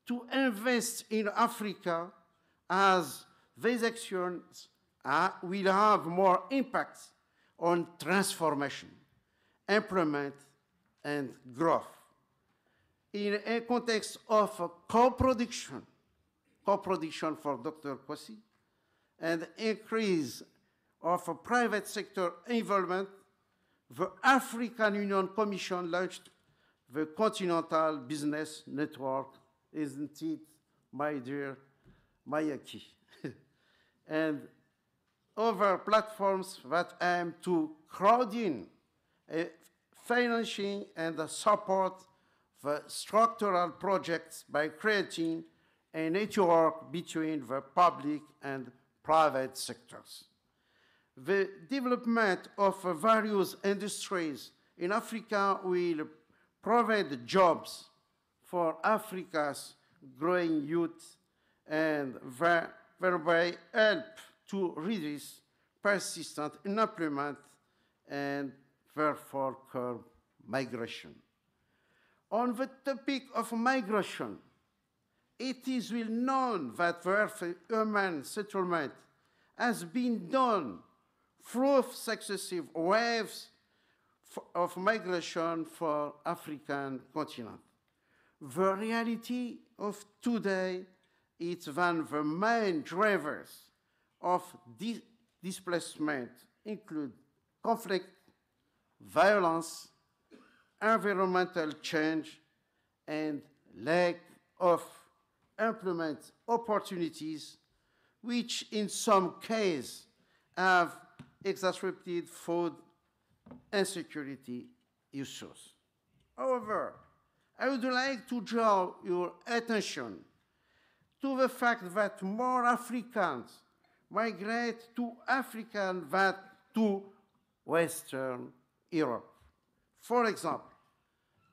to invest in Africa, as these actions will have more impact on transformation, employment, and growth. In a context of co-production for Dr. Kwasi, and increase of private sector involvement, the African Union Commission launched the Continental Business Network, isn't it, my dear Mayaki? And other platforms that aim to crowd in financing and support the structural projects by creating a network between the public and private sectors. The development of various industries in Africa will provide jobs for Africa's growing youth and thereby help to reduce persistent unemployment and therefore curb migration. On the topic of migration, it is well known that the human settlement has been done through successive waves of migration for the African continent. The reality of today is that the main drivers of displacement include conflict, violence, environmental change, and lack of employment opportunities which in some cases have exacerbated food insecurity issues. However, I would like to draw your attention to the fact that more Africans migrate to Africa than to Western Europe. For example,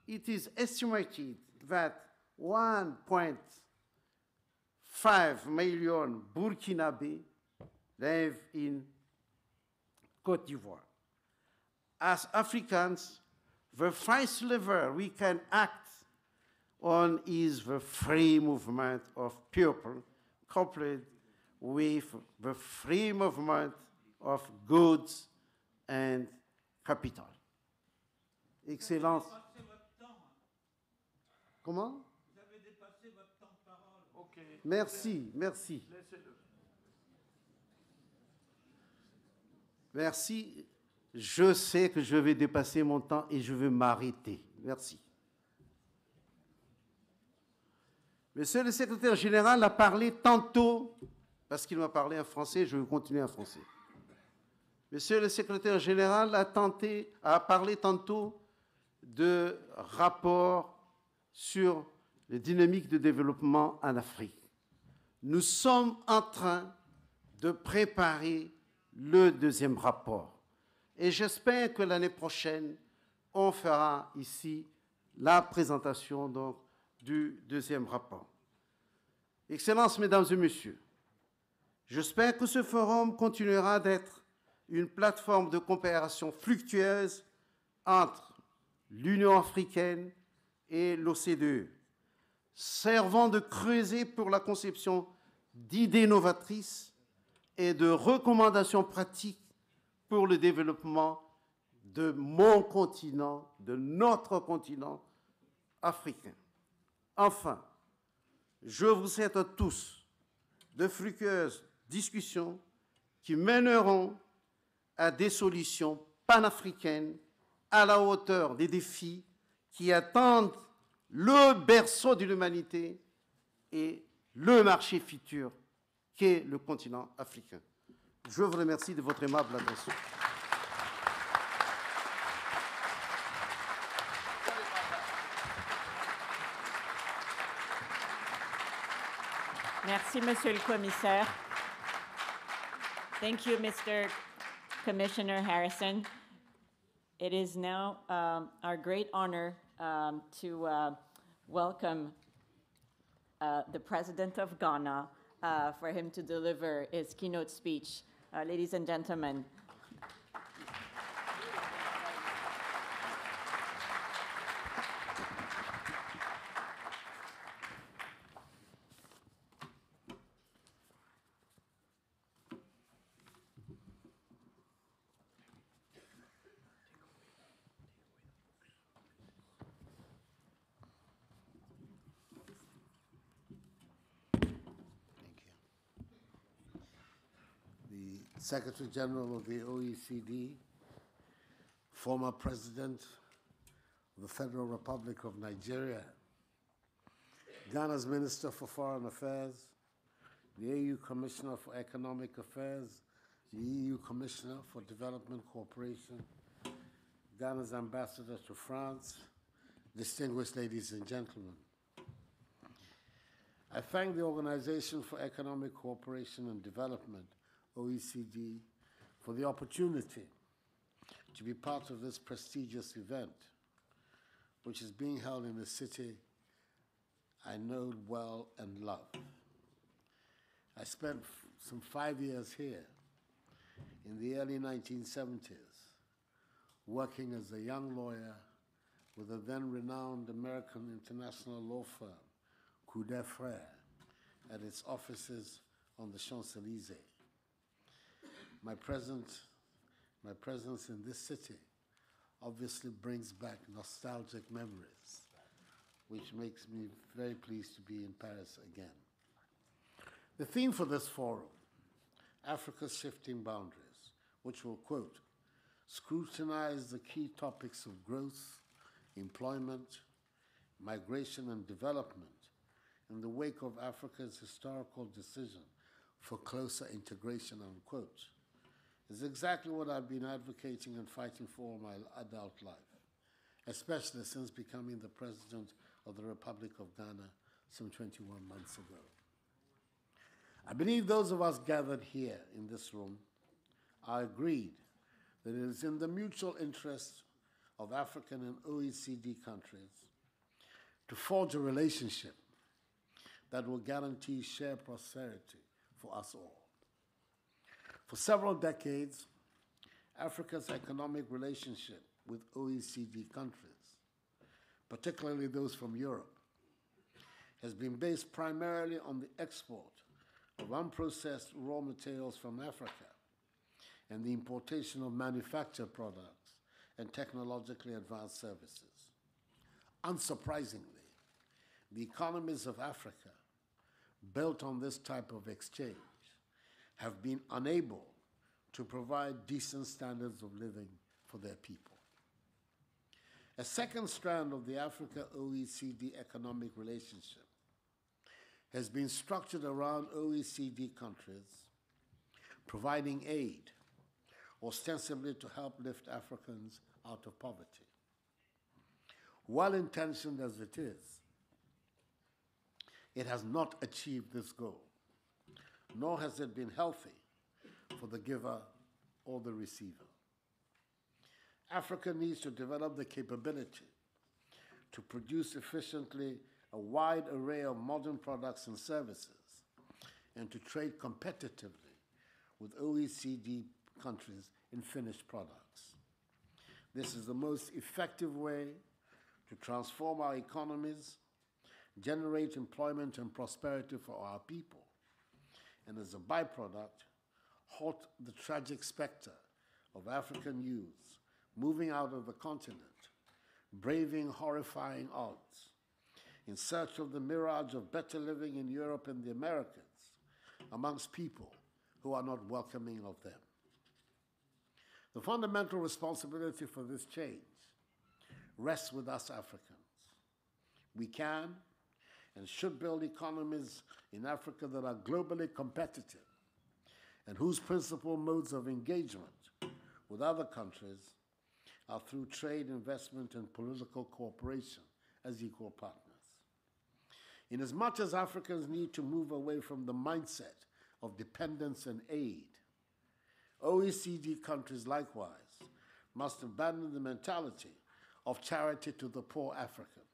it is estimated that 1.5 million Burkinabe live in Côte d'Ivoire. As Africans, the first lever we can act on is the free movement of people, coupled with the free movement of goods and capital. Excellence. Comment? Vous avez dépassé votre temps de parole. Okay. Merci, merci. Laissez-le. Merci. Je sais que je vais dépasser mon temps et je vais m'arrêter. Merci. Monsieur le secrétaire général a parlé tantôt, parce qu'il m'a parlé en français, je vais continuer en français. Monsieur le secrétaire général a parlé tantôt de rapports sur les dynamiques de développement en Afrique. Nous sommes en train de préparer le deuxième rapport. Et j'espère que l'année prochaine, on fera ici la présentation donc, du deuxième rapport. Excellences, Mesdames et Messieurs, j'espère que ce forum continuera d'être une plateforme de coopération fructueuse entre l'Union africaine et l'OCDE, servant de creuset pour la conception d'idées novatrices et de recommandations pratiques pour le développement de mon continent, de notre continent africain. Enfin, je vous souhaite à tous de fructueuses discussions qui mèneront à des solutions panafricaines à la hauteur des défis qui attendent le berceau de l'humanité et le marché futur qu'est le continent africain. Je vous remercie de votre aimable attention. Merci, Monsieur le Commissaire. Thank you, Mr. Commissioner Harrison. It is now our great honor to welcome the President of Ghana for him to deliver his keynote speech. Ladies and gentlemen, Secretary General of the OECD, former President of the Federal Republic of Nigeria, Ghana's Minister for Foreign Affairs, the EU Commissioner for Economic Affairs, the EU Commissioner for Development Cooperation, Ghana's Ambassador to France, distinguished ladies and gentlemen. I thank the Organization for Economic Cooperation and Development, OECD, for the opportunity to be part of this prestigious event, which is being held in a city I know well and love. I spent some 5 years here in the early 1970s, working as a young lawyer with a then-renowned American international law firm, Couder Frere, at its offices on the Champs-Élysées. My presence in this city obviously brings back nostalgic memories, which makes me very pleased to be in Paris again. The theme for this forum, Africa's Shifting Boundaries, which will, quote, scrutinize the key topics of growth, employment, migration, and development in the wake of Africa's historical decision for closer integration, unquote, is exactly what I've been advocating and fighting for all my adult life, especially since becoming the president of the Republic of Ghana some 21 months ago. I believe those of us gathered here in this room are agreed that it is in the mutual interest of African and OECD countries to forge a relationship that will guarantee shared prosperity for us all. For several decades, Africa's economic relationship with OECD countries, particularly those from Europe, has been based primarily on the export of unprocessed raw materials from Africa and the importation of manufactured products and technologically advanced services. Unsurprisingly, the economies of Africa, built on this type of exchange, have been unable to provide decent standards of living for their people. A second strand of the Africa-OECD economic relationship has been structured around OECD countries providing aid, ostensibly to help lift Africans out of poverty. Well-intentioned as it is, it has not achieved this goal, nor has it been healthy for the giver or the receiver. Africa needs to develop the capability to produce efficiently a wide array of modern products and services, and to trade competitively with OECD countries in finished products. This is the most effective way to transform our economies, generate employment and prosperity for our people, and as a byproduct, halt the tragic specter of African youths moving out of the continent, braving horrifying odds, in search of the mirage of better living in Europe and the Americas, amongst people who are not welcoming of them. The fundamental responsibility for this change rests with us Africans. We can and should build economies in Africa that are globally competitive and whose principal modes of engagement with other countries are through trade, investment, and political cooperation as equal partners. Inasmuch as Africans need to move away from the mindset of dependence and aid, OECD countries likewise must abandon the mentality of charity to the poor Africans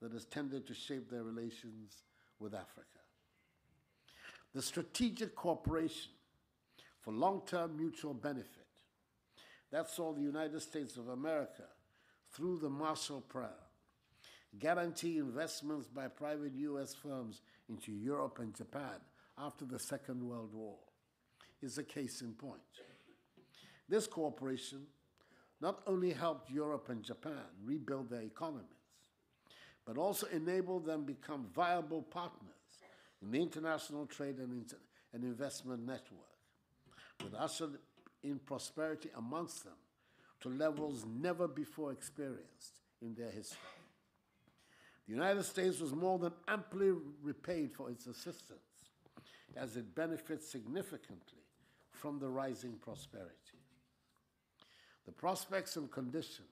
that has tended to shape their relations with Africa. The strategic cooperation for long-term mutual benefit that saw the United States of America, through the Marshall Plan, guarantee investments by private U.S. firms into Europe and Japan after the Second World War is a case in point. This cooperation not only helped Europe and Japan rebuild their economies, but also enabled them become viable partners in the international trade and investment network that ushered in prosperity amongst them to levels never before experienced in their history. The United States was more than amply repaid for its assistance, as it benefits significantly from the rising prosperity. The prospects and conditions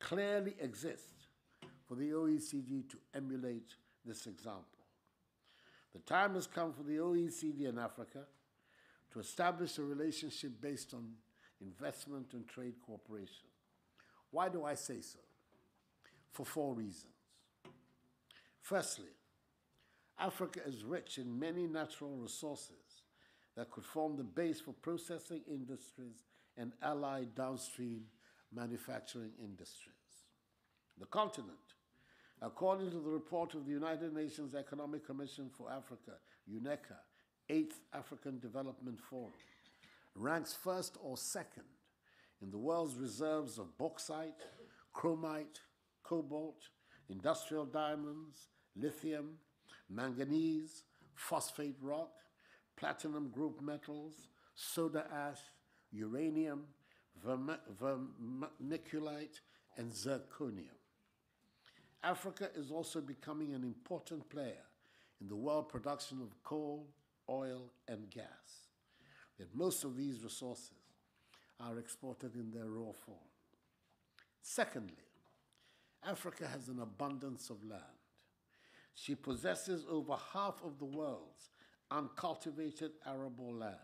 clearly exist for the OECD to emulate this example. The time has come for the OECD and Africa to establish a relationship based on investment and trade cooperation. Why do I say so? For four reasons. Firstly, Africa is rich in many natural resources that could form the base for processing industries and allied downstream manufacturing industries. The continent, according to the report of the United Nations Economic Commission for Africa, UNECA, 8th African Development Forum, ranks first or second in the world's reserves of bauxite, chromite, cobalt, industrial diamonds, lithium, manganese, phosphate rock, platinum group metals, soda ash, uranium, vermiculite, and zirconium. Africa is also becoming an important player in the world production of coal, oil, and gas. That most of these resources are exported in their raw form. Secondly, Africa has an abundance of land. She possesses over half of the world's uncultivated arable land,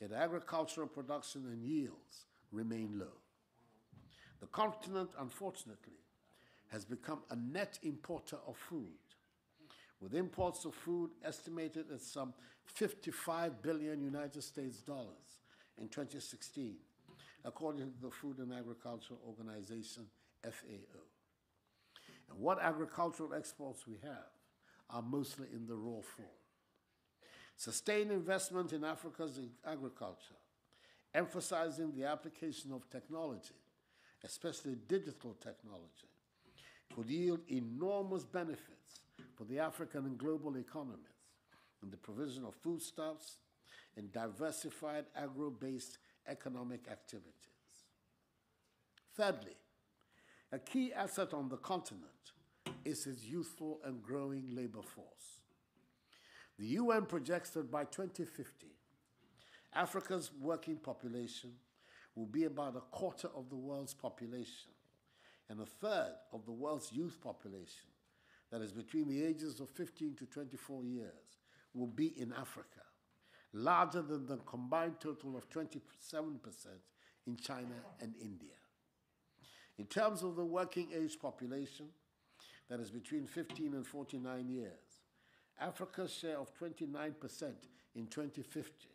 yet agricultural production and yields remain low. The continent, unfortunately, has become a net importer of food, with imports of food estimated at some $55 billion in 2016, according to the Food and Agriculture Organization, FAO. And what agricultural exports we have are mostly in the raw form. Sustained investment in Africa's agriculture, emphasizing the application of technology, especially digital technology, could yield enormous benefits for the African and global economies in the provision of foodstuffs and diversified agro-based economic activities. Thirdly, a key asset on the continent is its youthful and growing labor force. The UN projects that by 2050, Africa's working population will be about a quarter of the world's population and a third of the world's youth population, that is between the ages of 15 to 24 years, will be in Africa, larger than the combined total of 27% in China and India. In terms of the working age population, that is between 15 and 49 years, Africa's share of 29% in 2050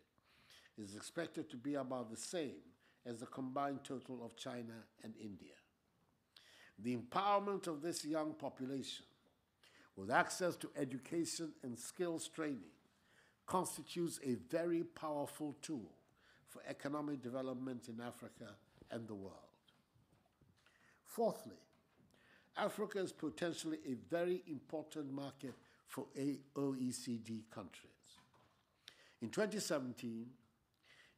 is expected to be about the same as the combined total of China and India. The empowerment of this young population with access to education and skills training constitutes a very powerful tool for economic development in Africa and the world. Fourthly, Africa is potentially a very important market for OECD countries. In 2017,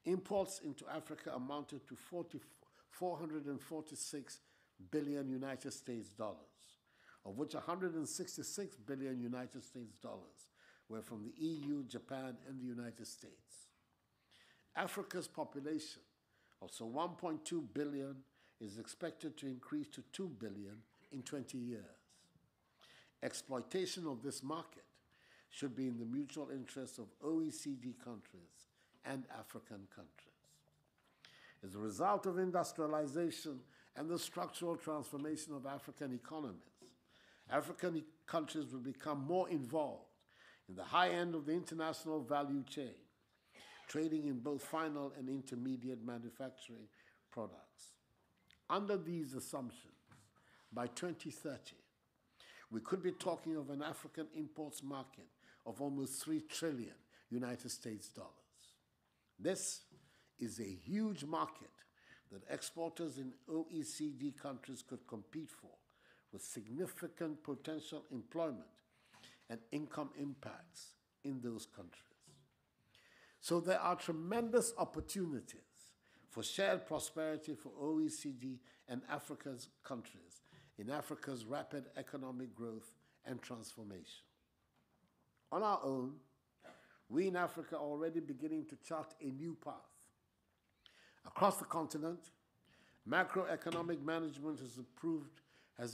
imports into Africa amounted to $446 billion, of which $166 billion were from the EU, Japan, and the United States. Africa's population, also 1.2 billion, is expected to increase to 2 billion in 20 years. Exploitation of this market should be in the mutual interests of OECD countries and African countries. As a result of industrialization and the structural transformation of African economies, African countries will become more involved in the high end of the international value chain, trading in both final and intermediate manufacturing products. Under these assumptions, by 2030, we could be talking of an African imports market of almost $3 trillion. This is a huge market that exporters in OECD countries could compete for, with significant potential employment and income impacts in those countries. So there are tremendous opportunities for shared prosperity for OECD and Africa's countries in Africa's rapid economic growth and transformation. On our own, we in Africa are already beginning to chart a new path. Across the continent, macroeconomic management has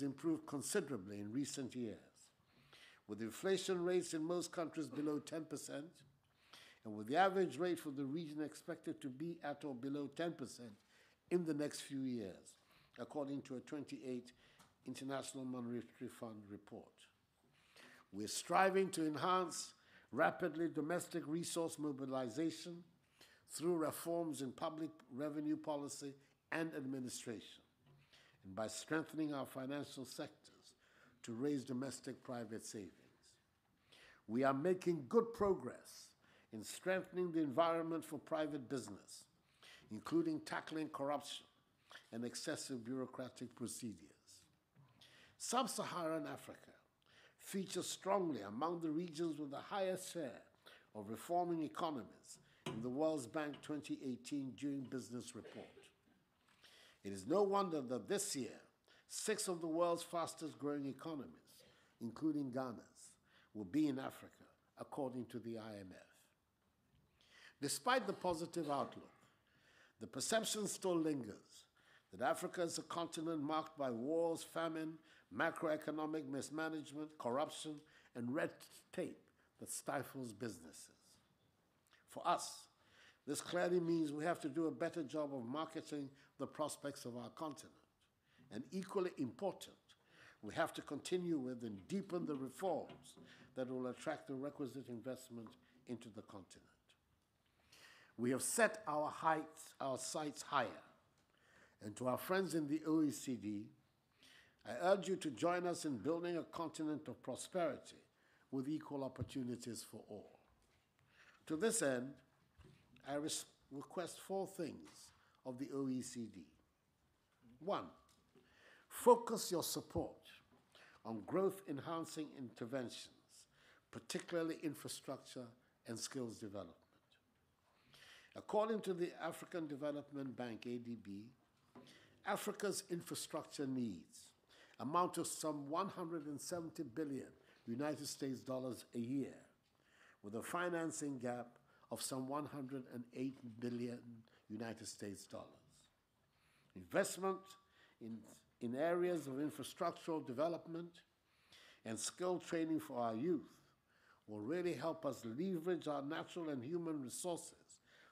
improved considerably in recent years, with inflation rates in most countries below 10%, and with the average rate for the region expected to be at or below 10% in the next few years, according to a 28th International Monetary Fund report. We're striving to enhance rapidly domestic resource mobilization through reforms in public revenue policy and administration, and by strengthening our financial sectors to raise domestic private savings. We are making good progress in strengthening the environment for private business, including tackling corruption and excessive bureaucratic procedures. Sub-Saharan Africa features strongly among the regions with the highest share of reforming economies in the World Bank 2018 Doing Business report. It is no wonder that this year, 6 of the world's fastest growing economies, including Ghana's, will be in Africa, according to the IMF. Despite the positive outlook, the perception still lingers that Africa is a continent marked by wars, famine, macroeconomic mismanagement, corruption, and red tape that stifles businesses. For us, this clearly means we have to do a better job of marketing the prospects of our continent. And equally important, we have to continue with and deepen the reforms that will attract the requisite investment into the continent. We have set our sights higher. And to our friends in the OECD, I urge you to join us in building a continent of prosperity with equal opportunities for all. To this end, I request four things of the OECD. One, focus your support on growth-enhancing interventions, particularly infrastructure and skills development. According to the African Development Bank, ADB, Africa's infrastructure needs amount to some $170 billion a year, with a financing gap of some $108 billion. Investment in areas of infrastructural development and skill training for our youth will really help us leverage our natural and human resources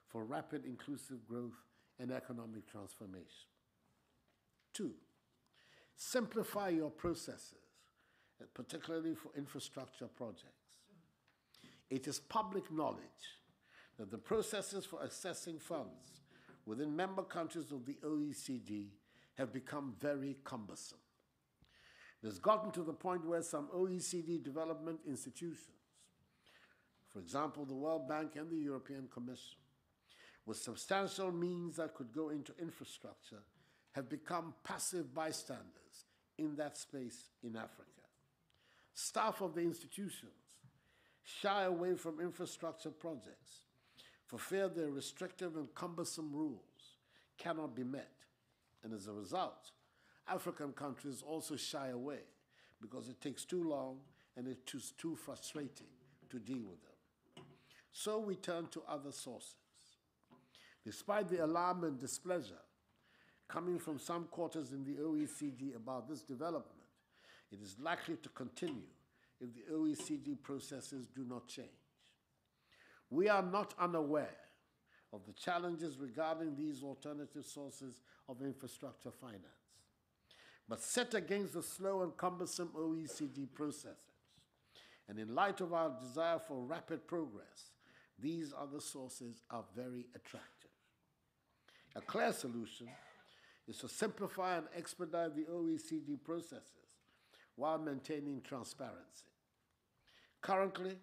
for rapid inclusive growth and economic transformation. Two, simplify your processes, particularly for infrastructure projects. It is public knowledge that the processes for accessing funds within member countries of the OECD have become very cumbersome. It has gotten to the point where some OECD development institutions, for example, the World Bank and the European Commission, with substantial means that could go into infrastructure, have become passive bystanders in that space in Africa. Staff of the institutions shy away from infrastructure projects for fear their restrictive and cumbersome rules cannot be met. And as a result, African countries also shy away because it takes too long and it is too frustrating to deal with them. So we turn to other sources. Despite the alarm and displeasure coming from some quarters in the OECD about this development, it is likely to continue if the OECD processes do not change. We are not unaware of the challenges regarding these alternative sources of infrastructure finance. But set against the slow and cumbersome OECD processes, and in light of our desire for rapid progress, these other sources are very attractive. A clear solution is to simplify and expedite the OECD processes while maintaining transparency. Currently,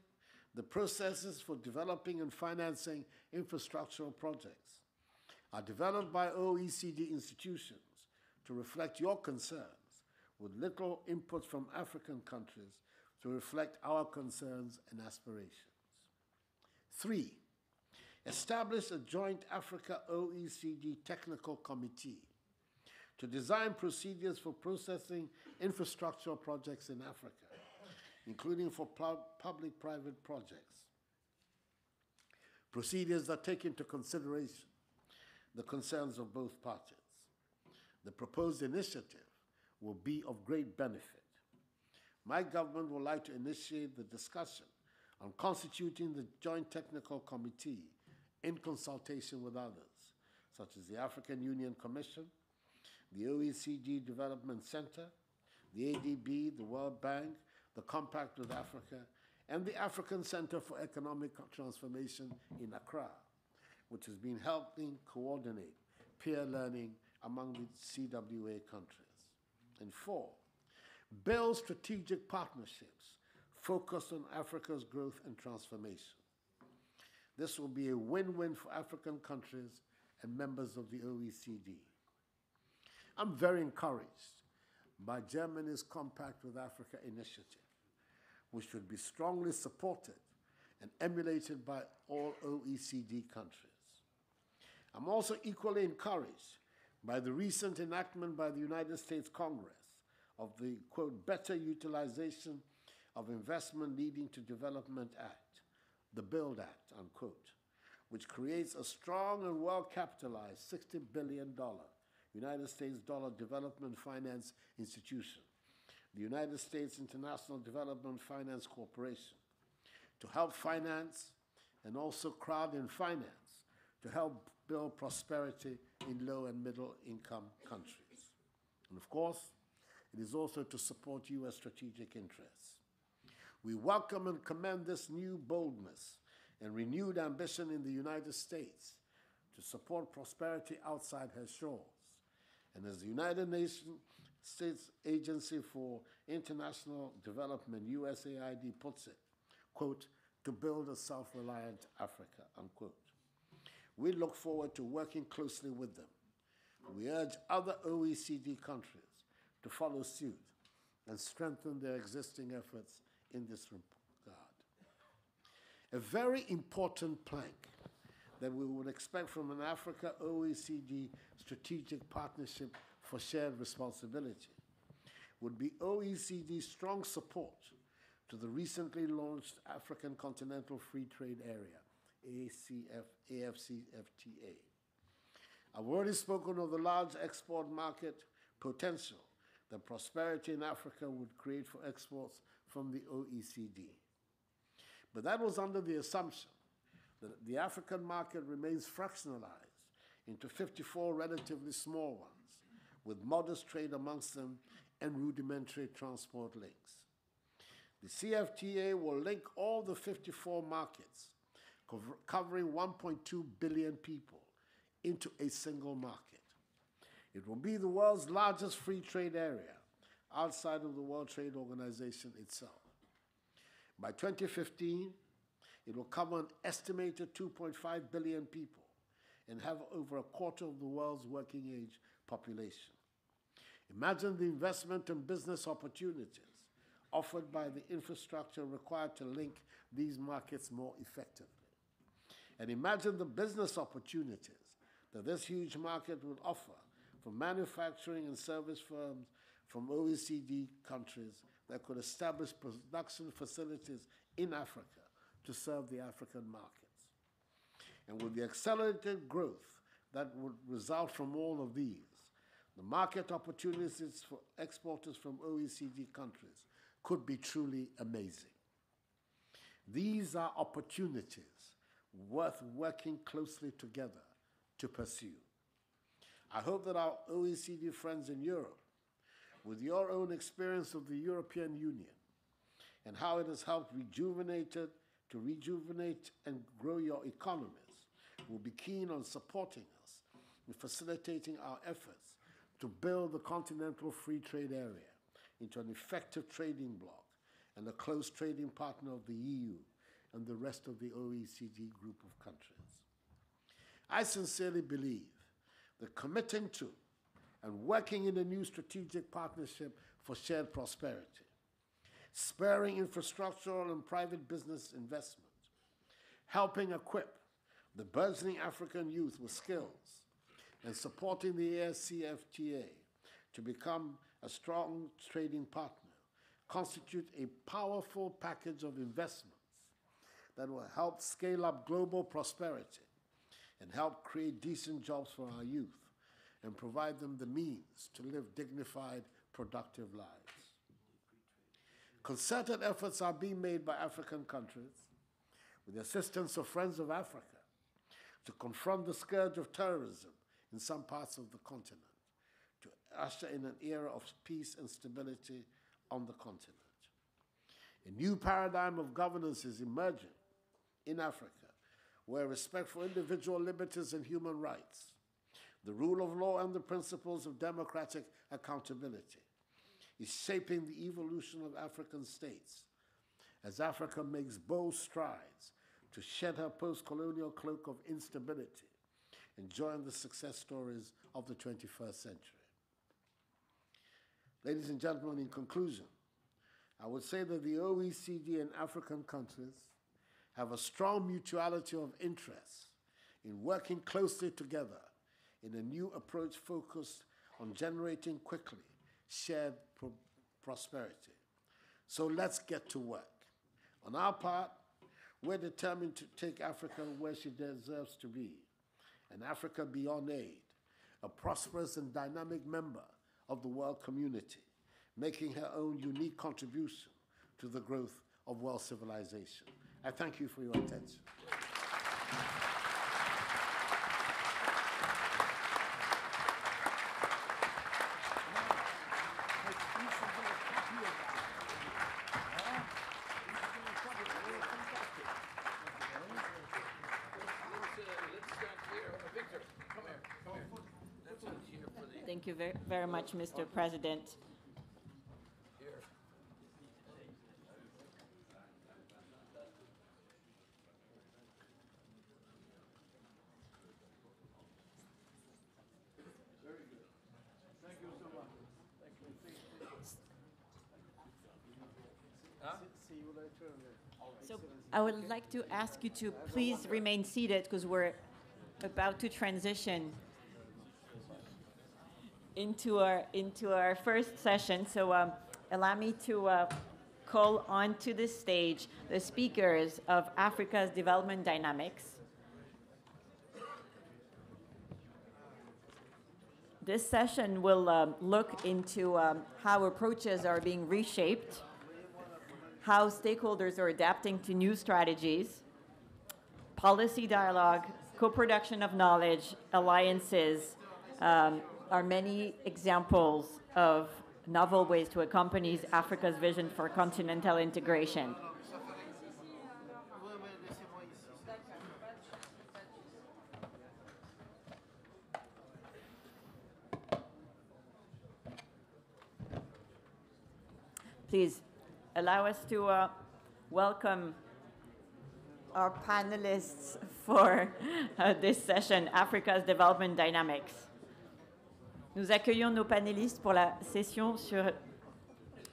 the processes for developing and financing infrastructural projects are developed by OECD institutions to reflect your concerns, with little input from African countries to reflect our concerns and aspirations. Three, establish a joint Africa OECD technical committee to design procedures for processing infrastructural projects in Africa, including for public-private projects. Procedures that take into consideration the concerns of both parties. The proposed initiative will be of great benefit. My government would like to initiate the discussion on constituting the Joint Technical Committee in consultation with others, such as the African Union Commission, the OECD Development Center, the ADB, the World Bank, the Compact with Africa, and the African Center for Economic Transformation in Accra, which has been helping coordinate peer learning among the CWA countries. And four, build strategic partnerships focused on Africa's growth and transformation. This will be a win-win for African countries and members of the OECD. I'm very encouraged by Germany's Compact with Africa initiative, which should be strongly supported and emulated by all OECD countries. I'm also equally encouraged by the recent enactment by the United States Congress of the, quote, Better Utilization of Investment Leading to Development Act, the BUILD Act, unquote, which creates a strong and well-capitalized $60 billion United States Dollar Development Finance Institution, the United States International Development Finance Corporation, to help finance and also crowd in finance to help build prosperity in low and middle income countries. And of course, it is also to support U.S. strategic interests. We welcome and commend this new boldness and renewed ambition in the United States to support prosperity outside her shores. And as the United States Agency for International Development, USAID, puts it, quote, to build a self-reliant Africa, unquote. We look forward to working closely with them. We urge other OECD countries to follow suit and strengthen their existing efforts in this regard. A very important plank that we would expect from an Africa OECD strategic partnership for shared responsibility would be OECD's strong support to the recently launched African Continental Free Trade Area, AFCFTA. I've already spoken of the large export market potential that prosperity in Africa would create for exports from the OECD. But that was under the assumption that the African market remains fractionalized into 54 relatively small ones, with modest trade amongst them and rudimentary transport links. The CFTA will link all the 54 markets, covering 1.2 billion people, into a single market. It will be the world's largest free trade area, outside of the World Trade Organization itself. By 2015, it will cover an estimated 2.5 billion people and have over a quarter of the world's working age population. Imagine the investment and business opportunities offered by the infrastructure required to link these markets more effectively. And imagine the business opportunities that this huge market would offer for manufacturing and service firms from OECD countries that could establish production facilities in Africa to serve the African markets. And with the accelerated growth that would result from all of these, the market opportunities for exporters from OECD countries could be truly amazing. These are opportunities worth working closely together to pursue. I hope that our OECD friends in Europe, with your own experience of the European Union and how it has helped rejuvenate and grow your economies, will be keen on supporting us in facilitating our efforts to build the Continental Free Trade Area into an effective trading bloc and a close trading partner of the EU and the rest of the OECD group of countries. I sincerely believe that committing to and working in a new strategic partnership for shared prosperity, spurring infrastructural and private business investment, helping equip the burgeoning African youth with skills, and supporting the AFCFTA to become a strong trading partner constitute a powerful package of investments that will help scale up global prosperity and help create decent jobs for our youth, and provide them the means to live dignified, productive lives. Concerted efforts are being made by African countries, with the assistance of Friends of Africa, to confront the scourge of terrorism in some parts of the continent, to usher in an era of peace and stability on the continent. A new paradigm of governance is emerging in Africa, where respect for individual liberties and human rights, the rule of law, and the principles of democratic accountability is shaping the evolution of African states as Africa makes bold strides to shed her post-colonial cloak of instability and join the success stories of the 21st century. Ladies and gentlemen, in conclusion, I would say that the OECD and African countries have a strong mutuality of interests in working closely together in a new approach focused on generating quickly shared prosperity. So let's get to work. On our part, We're determined to take Africa where she deserves to be, an Africa beyond aid, a prosperous and dynamic member of the world community, making her own unique contribution to the growth of world civilization. I thank you for your attention. Thank you very much, Mr. President. So I would like to ask you to please remain seated because we're about to transition into our first session. So allow me to call onto the stage the speakers of Africa's Development Dynamics. This session will look into how approaches are being reshaped, how stakeholders are adapting to new strategies, policy dialogue, co-production of knowledge, alliances are many examples of novel ways to accompany Africa's vision for continental integration. Please allow us to welcome our panelists for this session, Africa's Development Dynamics. Nous accueillons nos panélistes pour la session sur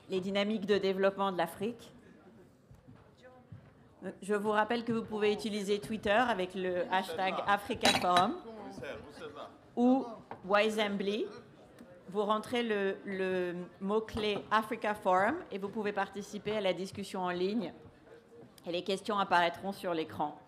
les dynamiques de développement de l'Afrique. Je vous rappelle que vous pouvez utiliser Twitter avec le hashtag AfricaForum ou Wisembly. Vous rentrez le mot-clé Africa Forum et vous pouvez participer à la discussion en ligne et les questions apparaîtront sur l'écran.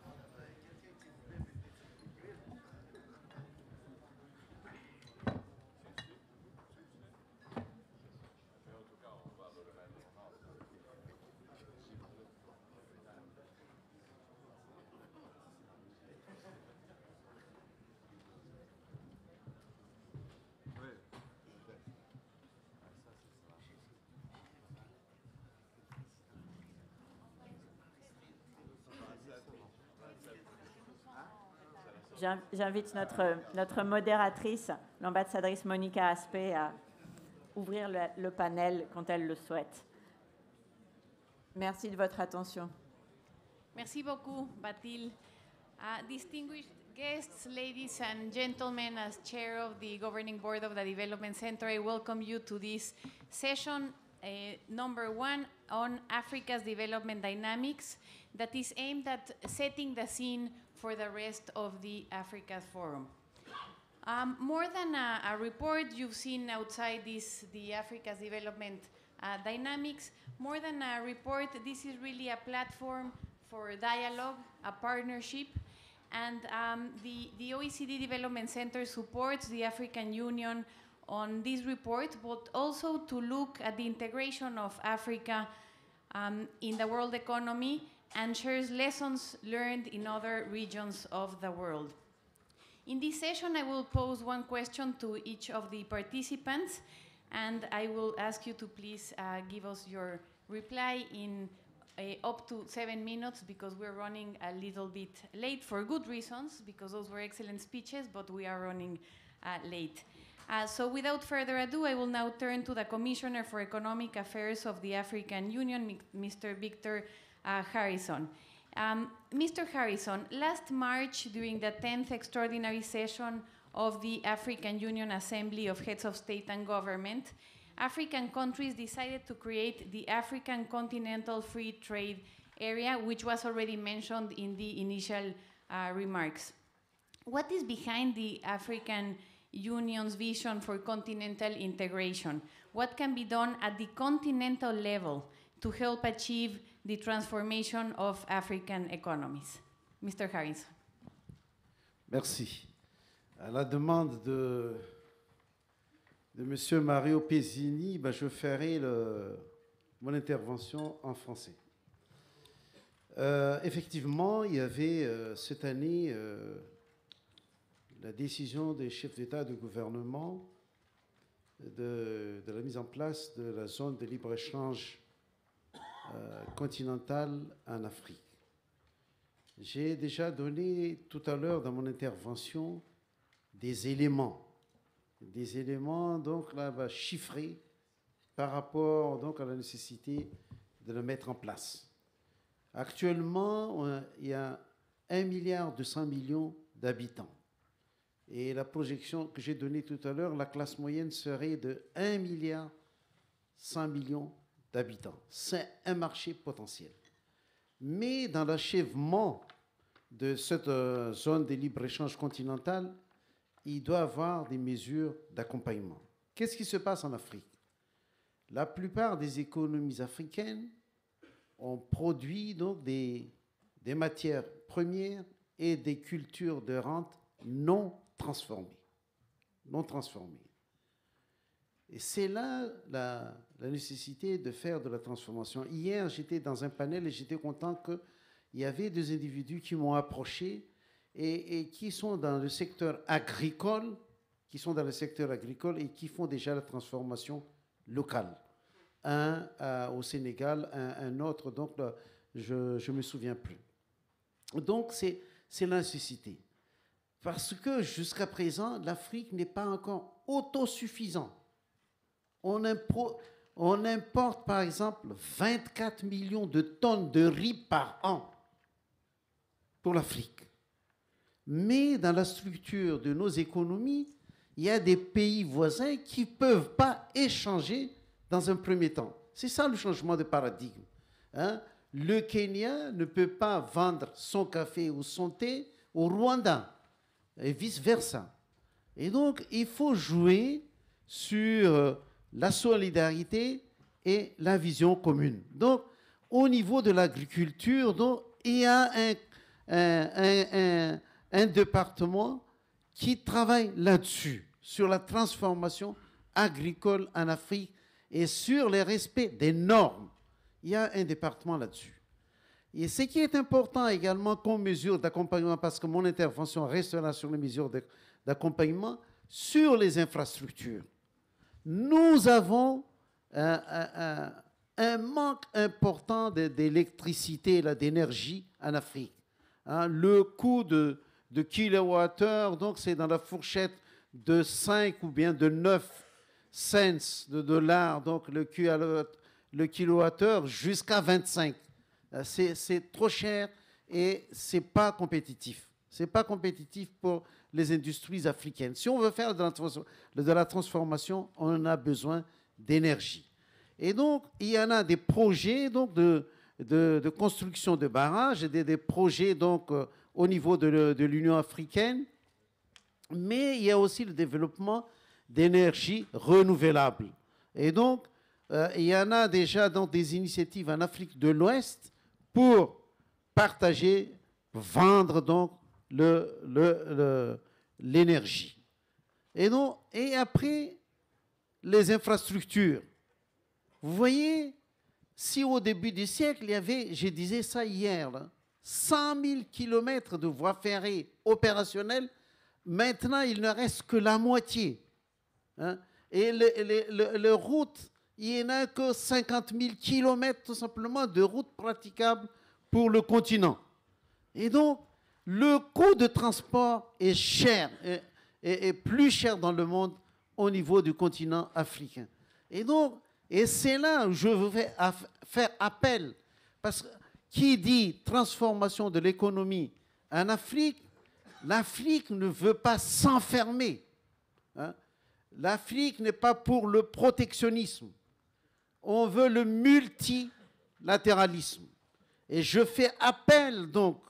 J'invite notre modératrice, l'ambassadrice Monica Aspé, à ouvrir le panel quand elle le souhaite. Merci de votre attention. Merci beaucoup, Batil. Distinguished guests, ladies and gentlemen, as chair of the governing board of the Development Center, I welcome you to this session number one on Africa's development dynamics that is aimed at setting the scene for the rest of the Africa Forum. More than a report you've seen outside the Africa's development dynamics, more than a report, this is really a platform for dialogue, a partnership, and the OECD Development Center supports the African Union on this report, but also to look at the integration of Africa in the world economy and shares lessons learned in other regions of the world. In this session, I will pose one question to each of the participants, and I will ask you to please give us your reply in up to 7 minutes, because we're running a little bit late for good reasons, because those were excellent speeches, but we are running late. So without further ado, I will now turn to the Commissioner for Economic Affairs of the African Union, Mr. Victor Harrison. Mr. Harrison, last March, during the 10th extraordinary session of the African Union Assembly of Heads of State and Government, African countries decided to create the African Continental Free Trade Area, which was already mentioned in the initial remarks. What is behind the African Union's vision for continental integration? What can be done at the continental level to help achieve the transformation of African economies. Mr. Harrison. Merci. À la demande de Monsieur Mario Pesini, ben je ferai mon intervention en français. Effectivement, il y avait cette année la décision des chefs d'État et de gouvernement de la mise en place de la zone de libre-échange continentale en Afrique. J'ai déjà donné tout à l'heure dans mon intervention des éléments donc là, bah, chiffrés par rapport donc à la nécessité de le mettre en place. Actuellement, il y a 1,2 milliard d'habitants. Et la projection que j'ai donnée tout à l'heure, la classe moyenne serait de 1,1 milliard d'habitants. C'est un marché potentiel. Mais dans l'achèvement de cette zone de libre-échange continentale, il doit y avoir des mesures d'accompagnement. Qu'est-ce qui se passe en Afrique? La plupart des économies africaines ont produit donc des matières premières et des cultures de rente non transformées. Et c'est là la nécessité de faire de la transformation. Hier, j'étais dans un panel et j'étais content qu'il y avait des individus qui m'ont approché et qui sont dans le secteur agricole, et qui font déjà la transformation locale. Un au Sénégal, un autre, donc là, je ne me souviens plus. Donc c'est la nécessité. Parce que jusqu'à présent, l'Afrique n'est pas encore autosuffisante. On importe, par exemple, 24 millions de tonnes de riz par an pour l'Afrique. Mais dans la structure de nos économies, il y a des pays voisins qui ne peuvent pas échanger dans un premier temps. C'est ça le changement de paradigme. Hein? Le Kenya ne peut pas vendre son café ou son thé au Rwanda et vice-versa. Et donc, il faut jouer sur la solidarité et la vision commune. Donc, au niveau de l'agriculture, il y a un département qui travaille là-dessus, sur la transformation agricole en Afrique et sur le respect des normes. Il y a un département là-dessus. Et ce qui est important également comme mesure d'accompagnement, parce que mon intervention restera sur les mesures d'accompagnement, sur les infrastructures. Nous avons un manque important d'électricité, d'énergie en Afrique. Hein, le coût de kilowattheure, donc c'est dans la fourchette de 5 ou bien de 9 cents de dollars, donc le kilowattheure, jusqu'à 25. C'est trop cher et c'est pas compétitif. C'est pas compétitif pour les industries africaines. Si on veut faire de la transformation, on a besoin d'énergie. Et donc, il y en a des projets donc, de construction de barrages, des projets donc, au niveau de l'Union africaine, mais il y a aussi le développement d'énergie renouvelable. Et donc, il y en a déjà donc, des initiatives en Afrique de l'Ouest pour partager, vendre donc, l'énergie. Et après, les infrastructures. Vous voyez, si au début du siècle, il y avait, je disais ça hier, là, 100 000 km de voies ferrées opérationnelles, maintenant, il ne reste que la moitié. Hein? Et les routes, il n'y en a que 50 000 km, tout simplement, de routes praticables pour le continent. Et donc, le coût de transport est cher, est plus cher dans le monde au niveau du continent africain. Et donc, c'est là où je veux faire appel, parce que qui dit transformation de l'économie en Afrique, l'Afrique ne veut pas s'enfermer. Hein? L'Afrique n'est pas pour le protectionnisme. On veut le multilatéralisme. Et je fais appel donc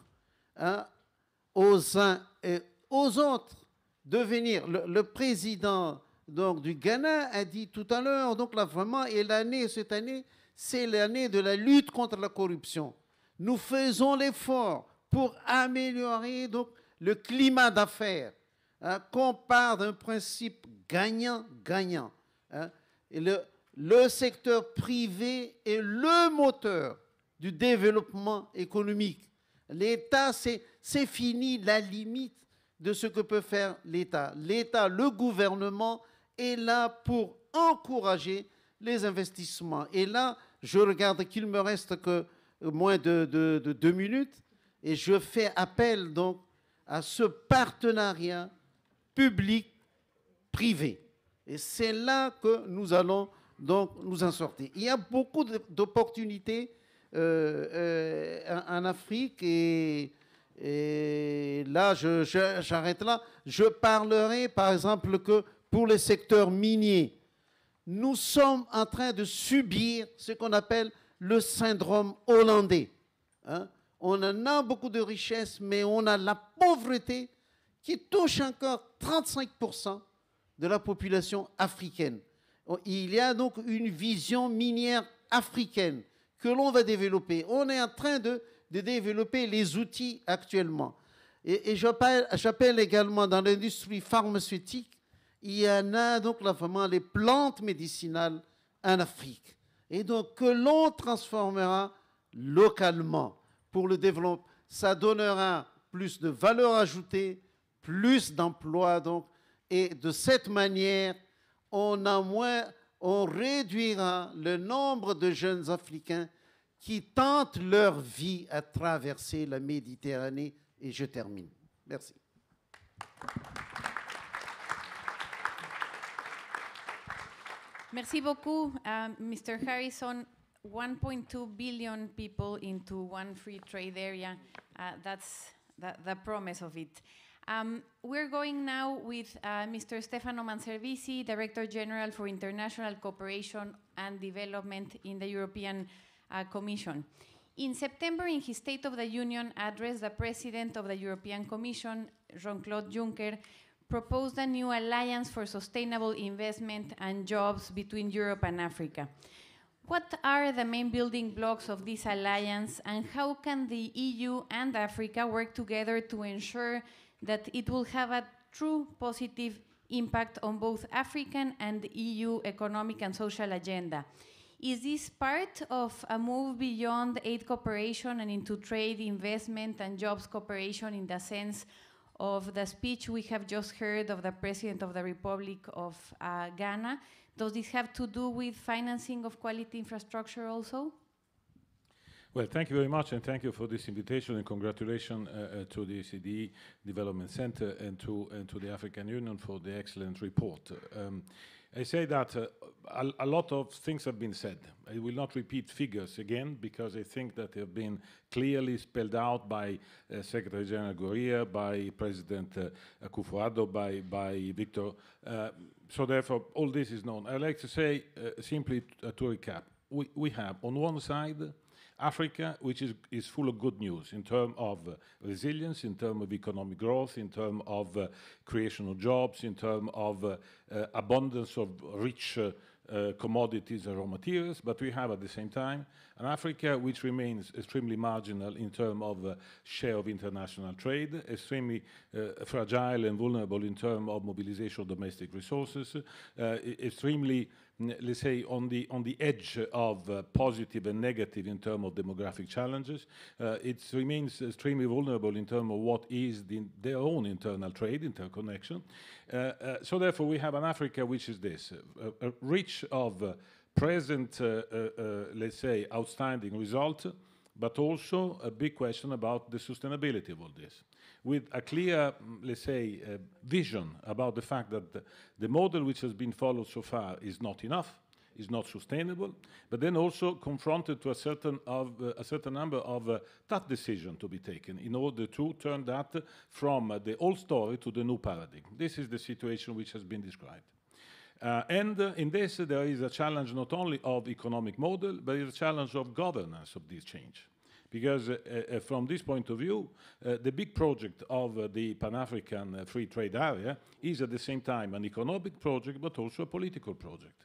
aux uns et aux autres de venir. Le président donc, du Ghana a dit tout à l'heure, donc là vraiment, et cette année, c'est l'année de la lutte contre la corruption. Nous faisons l'effort pour améliorer donc, le climat d'affaires, hein, qu'on part d'un principe gagnant-gagnant. Hein, et le secteur privé est le moteur du développement économique. L'État, c'est fini la limite de ce que peut faire l'État. L'État, le gouvernement, est là pour encourager les investissements. Et là, je regarde qu'il me reste que moins de 2 minutes et je fais appel donc à ce partenariat public-privé. Et c'est là que nous allons donc nous en sortir. Il y a beaucoup d'opportunités en Afrique et là, j'arrête là. Je parlerai par exemple que pour les secteurs miniers, nous sommes en train de subir ce qu'on appelle le syndrome hollandais. Hein? On en a beaucoup de richesses, mais on a la pauvreté qui touche encore 35% de la population africaine. Il y a donc une vision minière africaine que l'on va développer. On est en train de développer les outils actuellement. Et j'appelle également dans l'industrie pharmaceutique, il y en a donc là vraiment les plantes médicinales en Afrique. Et donc que l'on transformera localement pour le développement. Ça donnera plus de valeur ajoutée, plus d'emplois donc. Et de cette manière, on réduira le nombre de jeunes Africains qui tentent leur vie à traverser la Méditerranée. Et je termine. Merci. Merci beaucoup, Mr. Harrison. 1.2 billion people into one free trade area. That's the promise of it. We're going now with Mr. Stefano Manservisi, Director General for International Cooperation and Development in the European Commission. In September, in his State of the Union address, the President of the European Commission, Jean-Claude Juncker, proposed a new alliance for sustainable investment and jobs between Europe and Africa. What are the main building blocks of this alliance, and how can the EU and Africa work together to ensure that it will have a true positive impact on both African and EU economic and social agenda? Is this part of a move beyond aid cooperation and into trade, investment, and jobs cooperation in the sense of the speech we have just heard of the President of the Republic of Ghana? Does this have to do with financing of quality infrastructure also? Well, thank you very much, and thank you for this invitation, and congratulations to the OECD Development Center and to the African Union for the excellent report. I say that a lot of things have been said. I will not repeat figures again, because I think that they have been clearly spelled out by Secretary General Gurria, by President Akufo-Addo, by Victor. So therefore, all this is known. I'd like to say, simply to recap, we have on one side Africa, which is full of good news in terms of resilience, in terms of economic growth, in terms of creation of jobs, in terms of abundance of rich commodities and raw materials, but we have at the same time an Africa which remains extremely marginal in terms of share of international trade, extremely fragile and vulnerable in terms of mobilization of domestic resources, extremely, let's say, on the edge of positive and negative in terms of demographic challenges. It remains extremely vulnerable in terms of what is their own internal trade, interconnection. So therefore, we have an Africa which is this, rich of present, let's say, outstanding result, but also a big question about the sustainability of all this, with a clear, let's say, vision about the fact that the model which has been followed so far is not enough, is not sustainable, but then also confronted to a certain number of tough decisions to be taken in order to turn that from the old story to the new paradigm. This is the situation which has been described. And in this, there is a challenge not only of economic model, but a challenge of governance of this change. Because from this point of view, the big project of the Pan-African Free Trade Area is at the same time an economic project, but also a political project.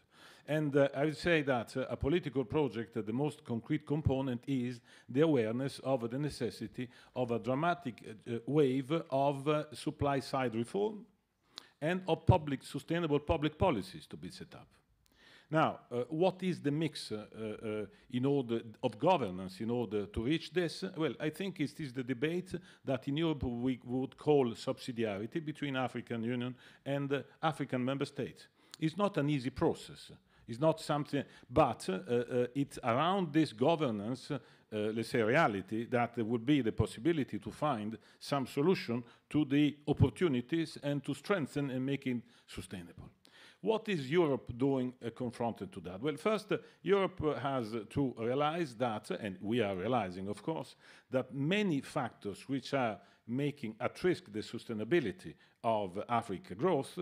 And I would say that a political project, the most concrete component is the awareness of the necessity of a dramatic wave of supply-side reform and of sustainable public policies to be set up. Now, what is the mix in order of governance in order to reach this? Well, I think it is the debate that in Europe we would call subsidiarity between African Union and African member states. It's not an easy process. It's not something, but it's around this governance, let's say reality, that there would be the possibility to find some solution to the opportunities and to strengthen and make it sustainable. What is Europe doing confronted to that? Well, first, Europe has to realize that, and we are realizing, of course, that many factors which are making at risk the sustainability of Africa growth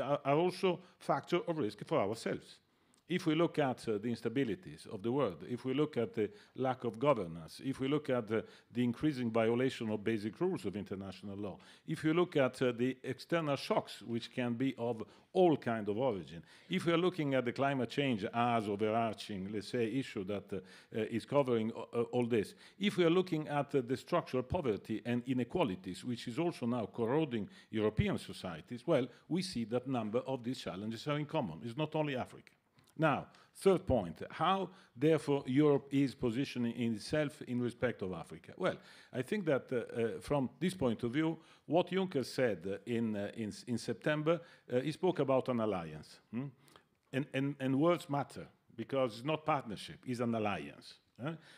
are also factor of risk for ourselves. If we look at the instabilities of the world, if we look at the lack of governance, if we look at the increasing violation of basic rules of international law, if you look at the external shocks, which can be of all kind of origin, if we are looking at the climate change as overarching, let's say, issue that is covering all this, if we are looking at the structural poverty and inequalities, which is also now corroding European societies, well, we see that number of these challenges are in common. It's not only Africa. Now, third point, how, therefore, Europe is positioning itself in respect of Africa? Well, I think that from this point of view, what Juncker said in September, he spoke about an alliance. And words matter, because it's not partnership, it's an alliance.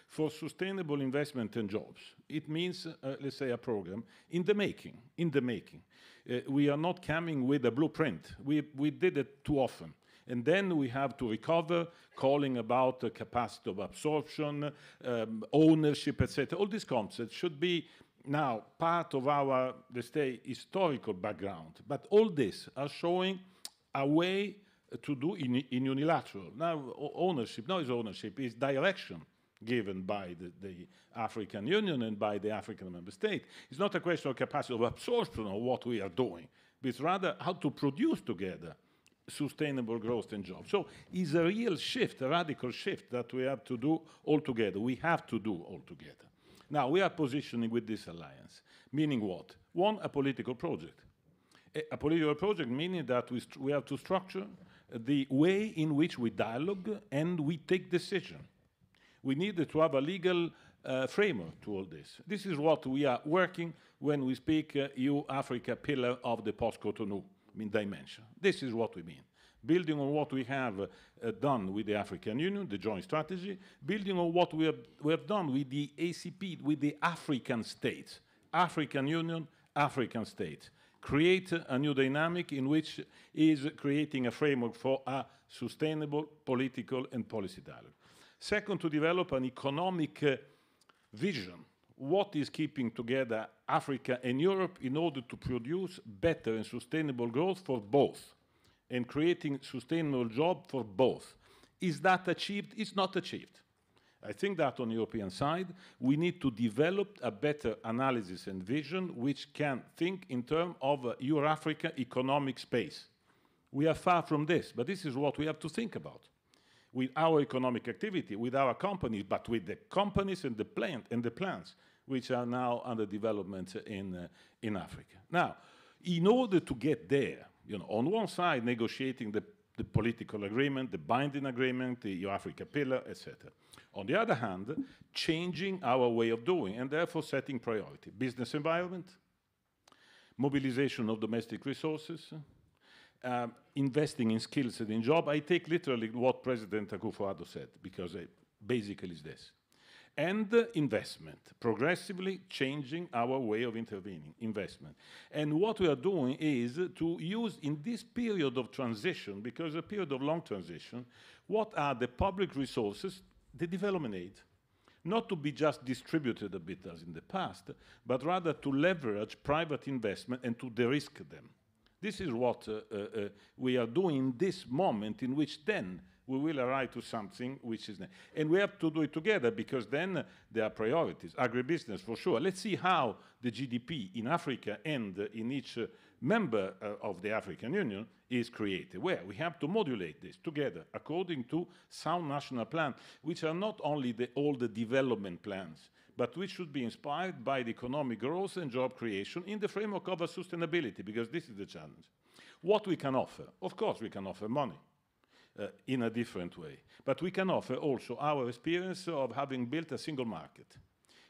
For sustainable investment and jobs. It means, let's say, a program in the making, We are not coming with a blueprint. We did it too often. And then we have to recover, calling about the capacity of absorption, ownership, etc. All these concepts should be now part of our, let's say, historical background. But all this are showing a way to do in unilateral. Now, ownership, now is ownership, is direction given by the African Union and by the African member state. It's not a question of capacity of absorption of what we are doing, but it's rather how to produce together sustainable growth and jobs. So it's a real shift, a radical shift that we have to do all together. We have to do all together. Now, we are positioning with this alliance, meaning what? One, a political project. A political project meaning that we have to structure the way in which we dialogue and we take decision. We need to have a legal framework to all this. This is what we are working when we speak EU-Africa pillar of the post-Cotonou dimension. This is what we mean. Building on what we have done with the African Union, the joint strategy, building on what we have done with the ACP, with the African states. African Union, African states. Create a new dynamic in which is creating a framework for a sustainable political and policy dialogue. Second, to develop an economic vision. What is keeping together Africa and Europe in order to produce better and sustainable growth for both and creating sustainable jobs for both? Is that achieved? It's not achieved. I think that on the European side, we need to develop a better analysis and vision which can think in terms of Euro-Africa economic space. We are far from this, but this is what we have to think about. With our economic activity, with our companies, but with the companies and the plants which are now under development in Africa. Now, in order to get there, you know, on one side negotiating the political agreement, the binding agreement, the EU-Africa pillar, etc. On the other hand, changing our way of doing and therefore setting priority. Business environment, mobilization of domestic resources, investing in skills and in job. I take literally what President Akufo-Addo said, because it basically is this. And investment, progressively changing our way of intervening, investment. And what we are doing is to use in this period of transition, because a period of long transition, what are the public resources, the development aid, not to be just distributed a bit as in the past, but rather to leverage private investment and to de-risk them. This is what we are doing in this moment in which then we will arrive to something which is next. And we have to do it together because then there are priorities. Agribusiness for sure. Let's see how the GDP in Africa and in each member of the African Union is created, where we have to modulate this together according to sound national plans, which are not only all the development plans, but which should be inspired by the economic growth and job creation in the framework of a sustainability, because this is the challenge. What we can offer? Of course, we can offer money in a different way, but we can offer also our experience of having built a single market,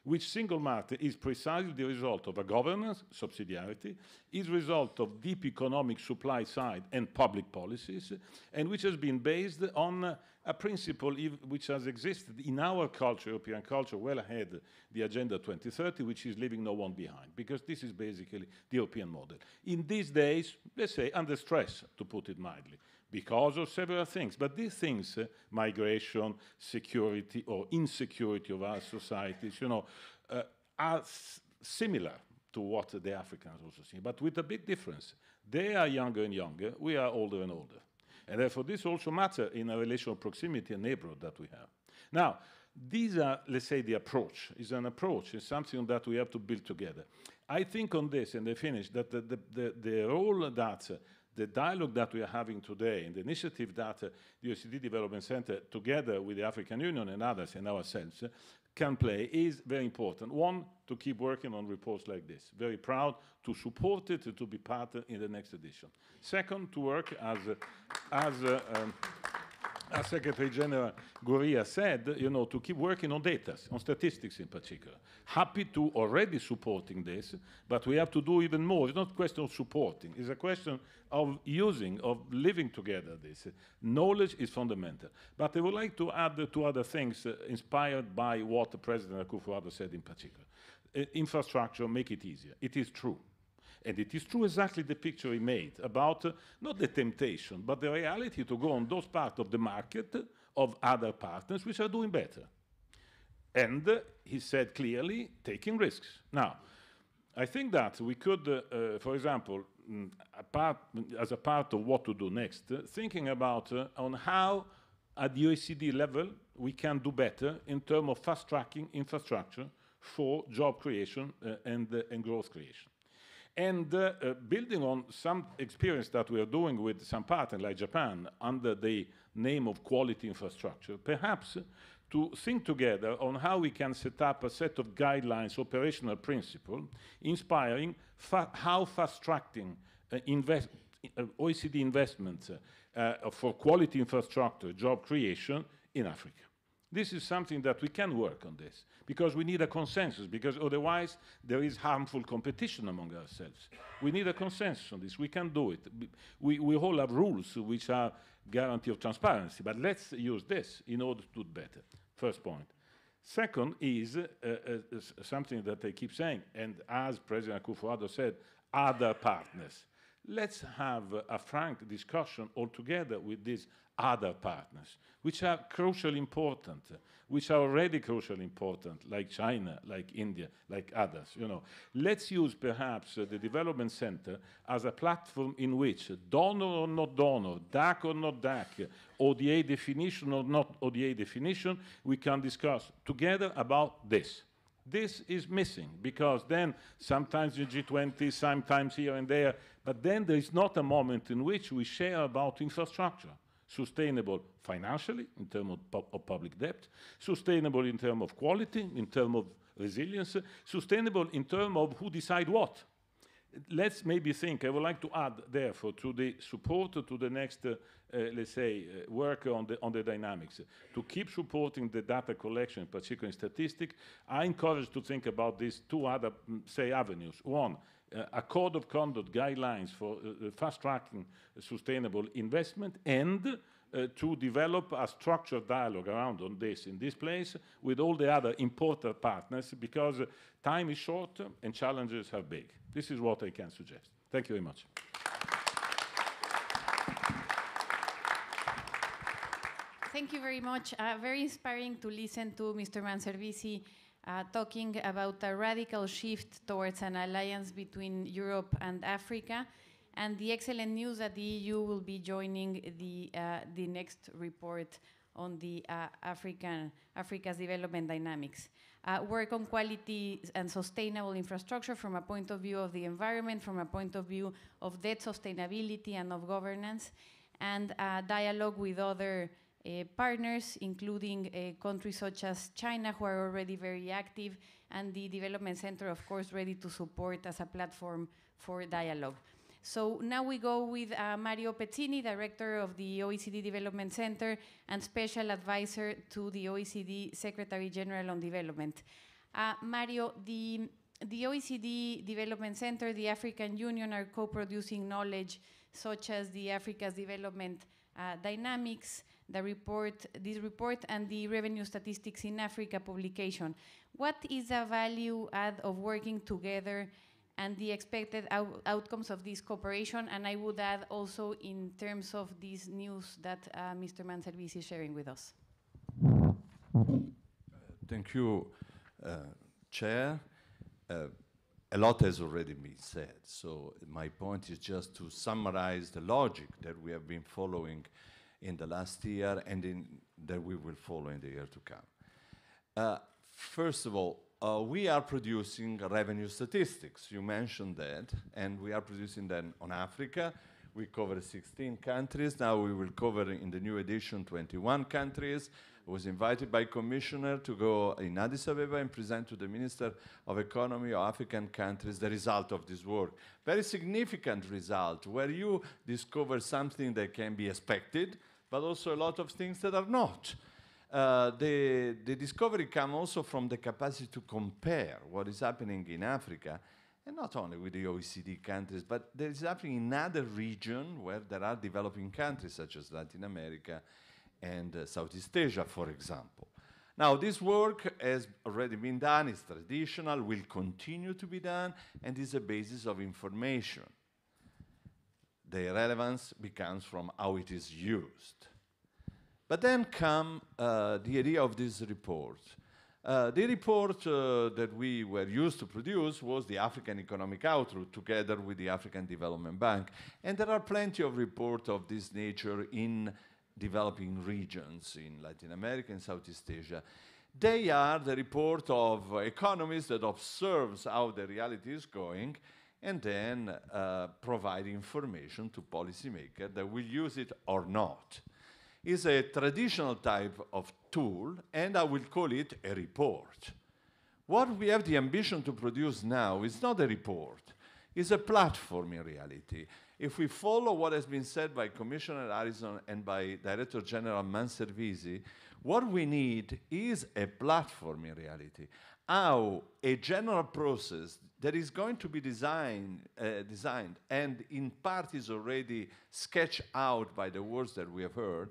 which single market is precisely the result of a governance, subsidiarity, is result of deep economic supply side and public policies, and which has been based on a principle which has existed in our culture, European culture, well ahead the Agenda 2030, which is leaving no one behind, because this is basically the European model. In these days, let's say, under stress, to put it mildly, because of several things. But these things, migration, security, or insecurity of our societies, you know, are similar to what the Africans also see, but with a big difference. They are younger and younger, we are older and older. And therefore, this also matters in a relational proximity and neighborhood that we have. Now, these are, let's say, the approach. It's an approach. It's something that we have to build together. I think on this, and I finish, that the role that the dialogue that we are having today and the initiative that the OECD Development Center, together with the African Union and others and ourselves, can play is very important. One, to keep working on reports like this. Very proud to support it, to be part in the next edition. Second, to work as Secretary General Gurria said, you know, to keep working on data, on statistics in particular. Happy to already supporting this, but we have to do even more. It's not a question of supporting. It's a question of using, of living together this. Knowledge is fundamental. But I would like to add two other things inspired by what President Akufo-Addo said in particular. Infrastructure, make it easier. It is true. And it is true exactly the picture he made about not the temptation, but the reality to go on those parts of the market of other partners which are doing better. And he said clearly, taking risks. Now, I think that we could, for example, as a part of what to do next, thinking about on how at the OECD level we can do better in terms of fast-tracking infrastructure for job creation and growth creation. And building on some experience that we are doing with some partners like Japan under the name of quality infrastructure, perhaps to think together on how we can set up a set of guidelines, operational principles, inspiring how fast-tracking OECD investments for quality infrastructure, job creation in Africa. This is something that we can work on this, because we need a consensus, because otherwise there is harmful competition among ourselves. We need a consensus on this. We can do it. We all have rules which are guarantee of transparency, but let's use this in order to do better. First point. Second is something that I keep saying, and as President Akufo-Addo said, other partners. Let's have a frank discussion altogether with these other partners, which are crucially important, which are already crucially important, like China, like India, like others. You know, let's use perhaps the development center as a platform in which donor or not donor, DAC or not DAC, ODA definition or not ODA definition, we can discuss together about this. This is missing, because then sometimes in G20, sometimes here and there, but then there is not a moment in which we share about infrastructure. Sustainable financially, in terms of public debt, sustainable in terms of quality, in terms of resilience, sustainable in terms of who decide what. Let's maybe think, I would like to add, therefore, to the support to the next, let's say, work on the dynamics. To keep supporting the data collection, particularly in statistics, I encourage to think about these two other, say, avenues. One, a code of conduct guidelines for fast-tracking sustainable investment, and to develop a structured dialogue around on this in this place with all the other important partners, because time is short and challenges are big. This is what I can suggest. Thank you very much. Thank you very much. Very inspiring to listen to Mr. Manservisi talking about a radical shift towards an alliance between Europe and Africa, and the excellent news that the EU will be joining the next report on the Africa's development dynamics. work on quality and sustainable infrastructure from a point of view of the environment, from a point of view of debt sustainability and of governance, and dialogue with other partners, including countries such as China, who are already very active, and the Development Center, of course, ready to support as a platform for dialogue. So now we go with Mario Pezzini, Director of the OECD Development Center and Special Advisor to the OECD Secretary General on Development. Mario, the OECD Development Center, the African Union are co-producing knowledge such as the Africa's Development Dynamics, this report, and the Revenue Statistics in Africa publication. What is the value add of working together and the expected outcomes of this cooperation? And I would add also in terms of this news that Mr. Manservisi is sharing with us. Thank you, Chair. A lot has already been said, so my point is just to summarize the logic that we have been following in the last year and that we will follow in the year to come. First of all, we are producing revenue statistics. You mentioned that, and we are producing them on Africa. We cover 16 countries. Now we will cover, in the new edition, 21 countries. I was invited by Commissioner to go in Addis Ababa and present to the Minister of Economy of African countries the result of this work. Very significant result, where you discover something that can be expected, but also a lot of things that are not. The discovery comes also from the capacity to compare what is happening in Africa, and not only with the OECD countries, but there is happening in other regions where there are developing countries, such as Latin America and Southeast Asia, for example. Now, this work has already been done, it's traditional, will continue to be done, and is a basis of information. The relevance becomes from how it is used. But then comes the idea of this report. The report that we were used to produce was the African Economic Outlook, together with the African Development Bank. And there are plenty of reports of this nature in developing regions, in Latin America and Southeast Asia. They are the report of economists that observes how the reality is going, and then provide information to policymakers that will use it or not. Is a traditional type of tool, and I will call it a report. What we have the ambition to produce now is not a report, it's a platform in reality. If we follow what has been said by Commissioner Harrison and by Director General Manservisi, what we need is a platform in reality. How a general process that is going to be designed and in part is already sketched out by the words that we have heard,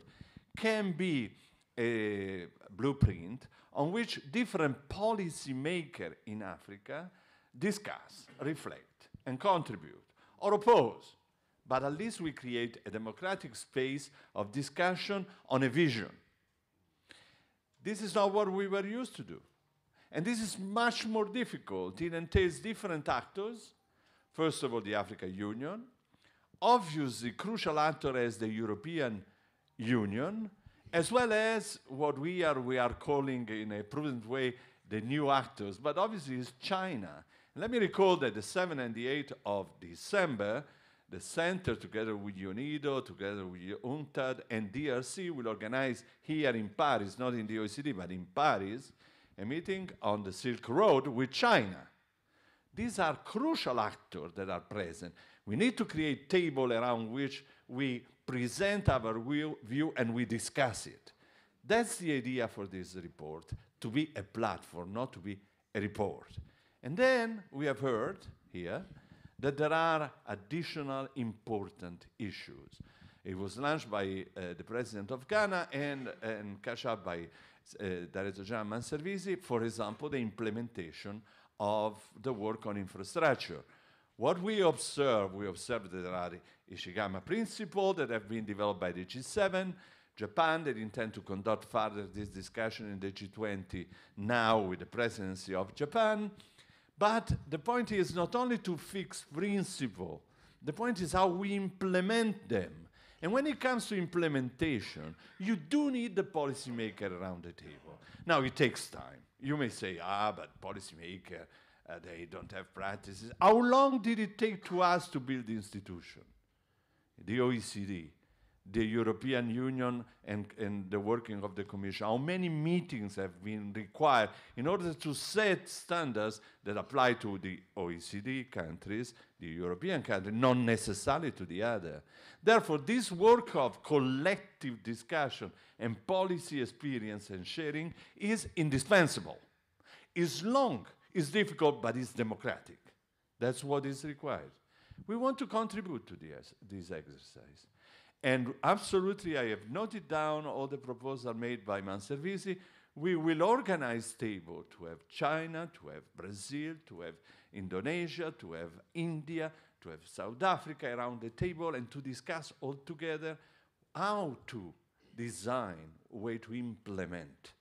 can be a blueprint on which different policymakers in Africa discuss, reflect, and contribute, or oppose. But at least we create a democratic space of discussion on a vision. This is not what we were used to do. And this is much more difficult. It entails different actors. First of all, the African Union. Obviously, crucial actor is the European Union, as well as what we are calling in a prudent way the new actors, but obviously it's China. And let me recall that the 7th and the 8th of December, the center, together with UNIDO, together with UNCTAD and DRC, will organize here in Paris, not in the OECD, but in Paris, a meeting on the Silk Road with China. These are crucial actors that are present. We need to create a table around which we present our view and we discuss it. That's the idea for this report, to be a platform, not to be a report. And then we have heard here that there are additional important issues. It was launched by the President of Ghana and cashed up by Director General Manservisi, for example, the implementation of the work on infrastructure. What we observe that there are Ishigami principles that have been developed by the G7, Japan, that intend to conduct further this discussion in the G20 now with the presidency of Japan. But the point is not only to fix principle, the point is how we implement them. And when it comes to implementation, you do need the policymaker around the table. Now, it takes time. You may say, ah, but policymakers, they don't have practices. How long did it take to us to build the institution? The OECD, the European Union, and the working of the Commission. How many meetings have been required in order to set standards that apply to the OECD countries, the European countries, not necessarily to the other? Therefore, this work of collective discussion and policy experience and sharing is indispensable. It's long, it's difficult, but it's democratic. That's what is required. We want to contribute to this exercise. And absolutely, I have noted down all the proposals made by Manservisi. We will organize tables to have China, to have Brazil, to have Indonesia, to have India, to have South Africa around the table, and to discuss all together how to design a way to implement,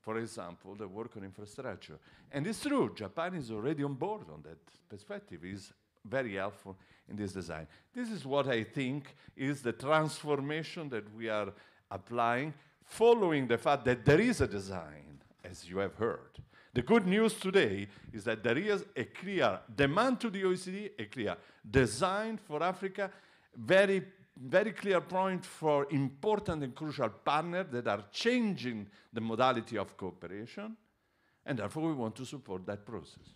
for example, the work on infrastructure. And it's true, Japan is already on board on that perspective. It's very helpful in this design. This is what I think is the transformation that we are applying, following the fact that there is a design, as you have heard. The good news today is that there is a clear demand to the OECD, a clear design for Africa, very, very clear point for important and crucial partners that are changing the modality of cooperation, and therefore we want to support that process.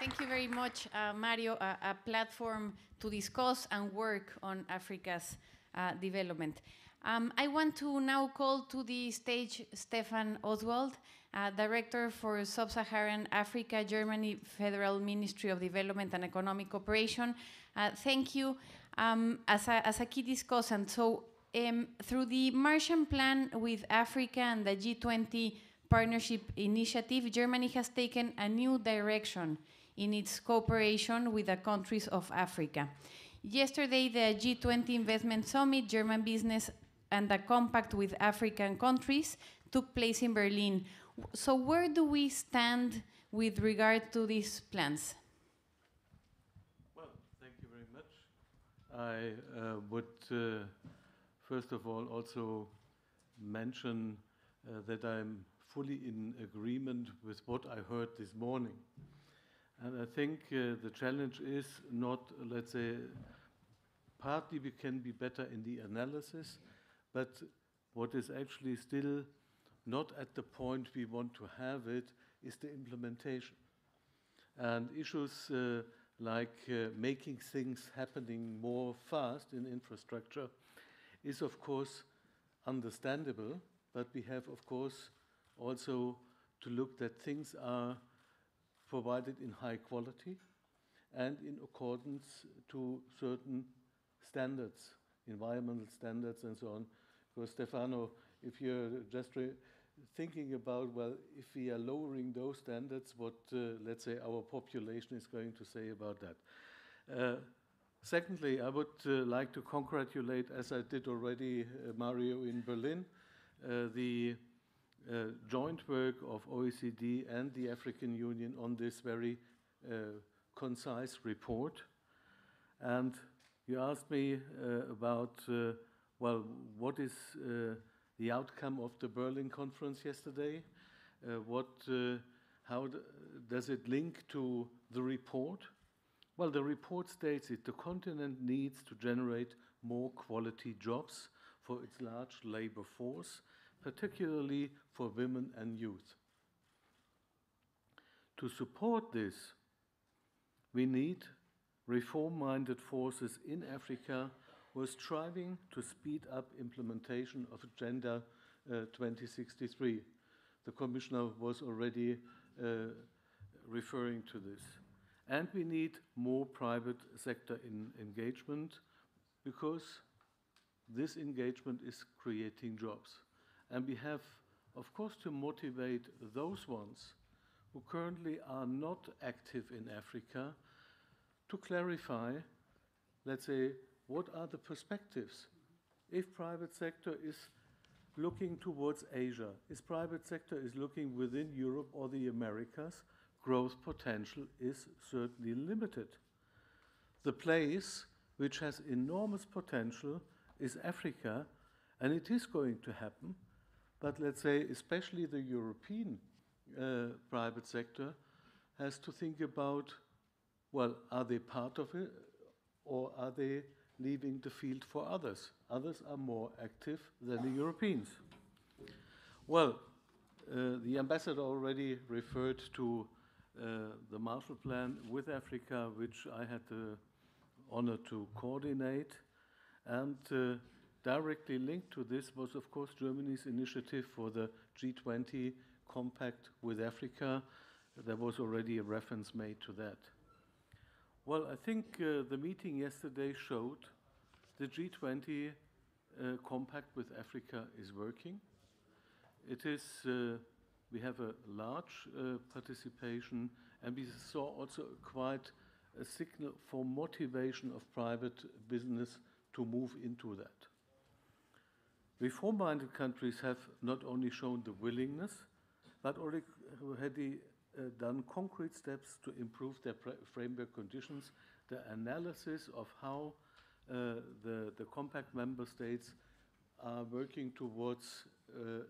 Thank you very much, Mario, a platform to discuss and work on Africa's development. I want to now call to the stage Stefan Oswald, Director for Sub-Saharan Africa, Germany Federal Ministry of Development and Economic Cooperation. Thank you. As a key discussant, so through the Marshall Plan with Africa and the G20 Partnership Initiative, Germany has taken a new direction in its cooperation with the countries of Africa. Yesterday, the G20 Investment Summit, German Business and the Compact with African Countries took place in Berlin. So where do we stand with regard to these plans? Well, thank you very much. I would, first of all, also mention that I'm fully in agreement with what I heard this morning. And I think the challenge is not, let's say, partly we can be better in the analysis, but what is actually still not at the point we want to have it is the implementation. And issues like making things happening more fast in infrastructure is, of course, understandable, but we have, of course, also to look that things are provided in high quality and in accordance to certain standards, environmental standards and so on. Because Stefano, if you're just thinking about, well, if we are lowering those standards, what, let's say, our population is going to say about that. Secondly, I would like to congratulate, as I did already, Mario in Berlin, the joint work of OECD and the African Union on this very concise report. And you asked me about, well, what is the outcome of the Berlin conference yesterday? How does it link to the report? Well, the report states it. The continent needs to generate more quality jobs for its large labor force, particularly for women and youth. To support this, we need reform-minded forces in Africa who are striving to speed up implementation of Agenda 2063. The Commissioner was already referring to this. And we need more private sector engagement because this engagement is creating jobs. And we have, of course, to motivate those ones who currently are not active in Africa to clarify, let's say, what are the perspectives? If private sector is looking towards Asia, if private sector is looking within Europe or the Americas, growth potential is certainly limited. The place which has enormous potential is Africa, and it is going to happen. But let's say especially the European private sector has to think about, well, are they part of it, or are they leaving the field for others? Others are more active than the Europeans. Well, the ambassador already referred to the Marshall Plan with Africa, which I had the honor to coordinate. And directly linked to this was, of course, Germany's initiative for the G20 Compact with Africa. There was already a reference made to that. Well, I think the meeting yesterday showed the G20 Compact with Africa is working. It is, we have a large participation, and we saw also quite a signal for motivation of private business to move into that. Reform-minded countries have not only shown the willingness, but already done concrete steps to improve their framework conditions. The analysis of how the compact member states are working towards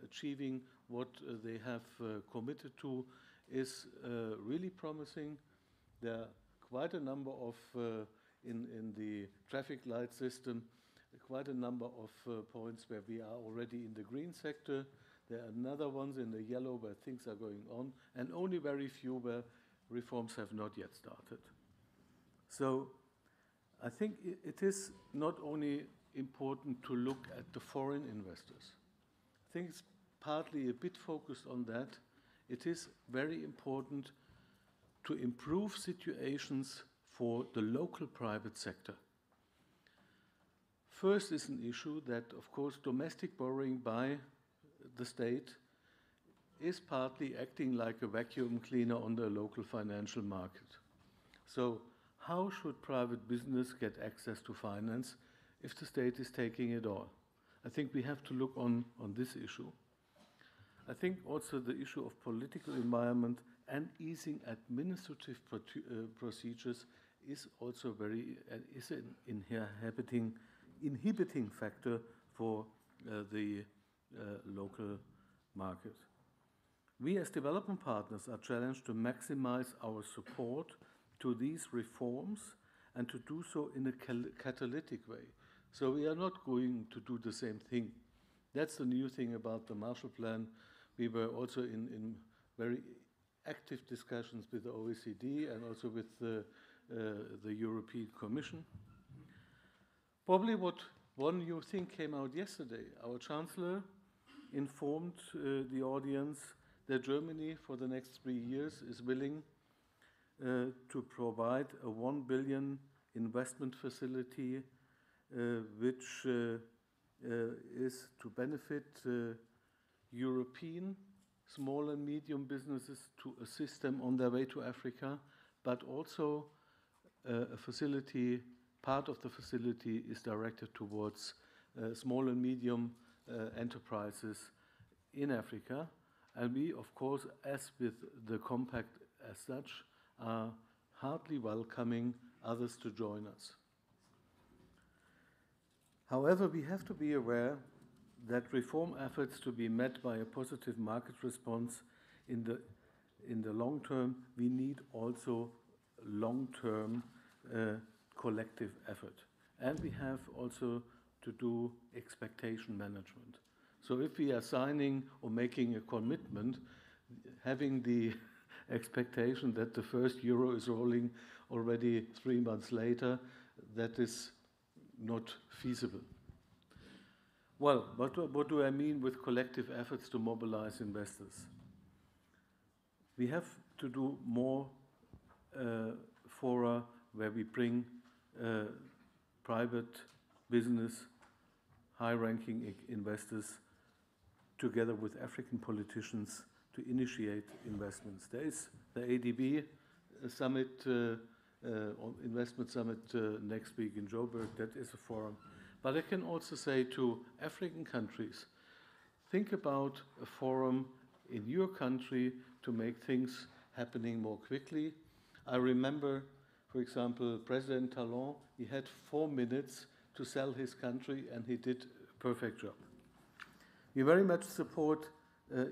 achieving what they have committed to is really promising. There are quite a number of, in the traffic light system, quite a number of points where we are already in the green sector. There are another ones in the yellow where things are going on, and only very few where reforms have not yet started. So I think it is not only important to look at the foreign investors. I think it's partly a bit focused on that. It is very important to improve situations for the local private sector. First is an issue that, of course, domestic borrowing by the state is partly acting like a vacuum cleaner on the local financial market. So how should private business get access to finance if the state is taking it all? I think we have to look on this issue. I think also the issue of political environment and easing administrative procedures is also very, is an inhibiting factor for the local market. We as development partners are challenged to maximize our support to these reforms and to do so in a catalytic way. So we are not going to do the same thing. That's the new thing about the Marshall Plan. We were also in very active discussions with the OECD and also with the European Commission. Probably what one new thing came out yesterday. Our Chancellor informed the audience that Germany for the next 3 years is willing to provide a 1 billion investment facility which is to benefit European small and medium businesses to assist them on their way to Africa, but also a facility, part of the facility is directed towards small and medium enterprises in Africa. And we, of course, as with the compact as such, are heartily welcoming others to join us. However, we have to be aware that reform efforts to be met by a positive market response in the long term, we need also long-term collective effort. And we have also to do expectation management. So if we are signing or making a commitment, having the expectation that the first euro is rolling already 3 months later, that is not feasible. Well, what do I mean with collective efforts to mobilize investors? We have to do more fora where we bring private business, high-ranking investors together with African politicians to initiate investments. There is the ADB summit, investment summit next week in Joburg. That is a forum. But I can also say to African countries, think about a forum in your country to make things happening more quickly. I remember, for example, President Talon, he had 4 minutes to sell his country, and he did a perfect job. We very much support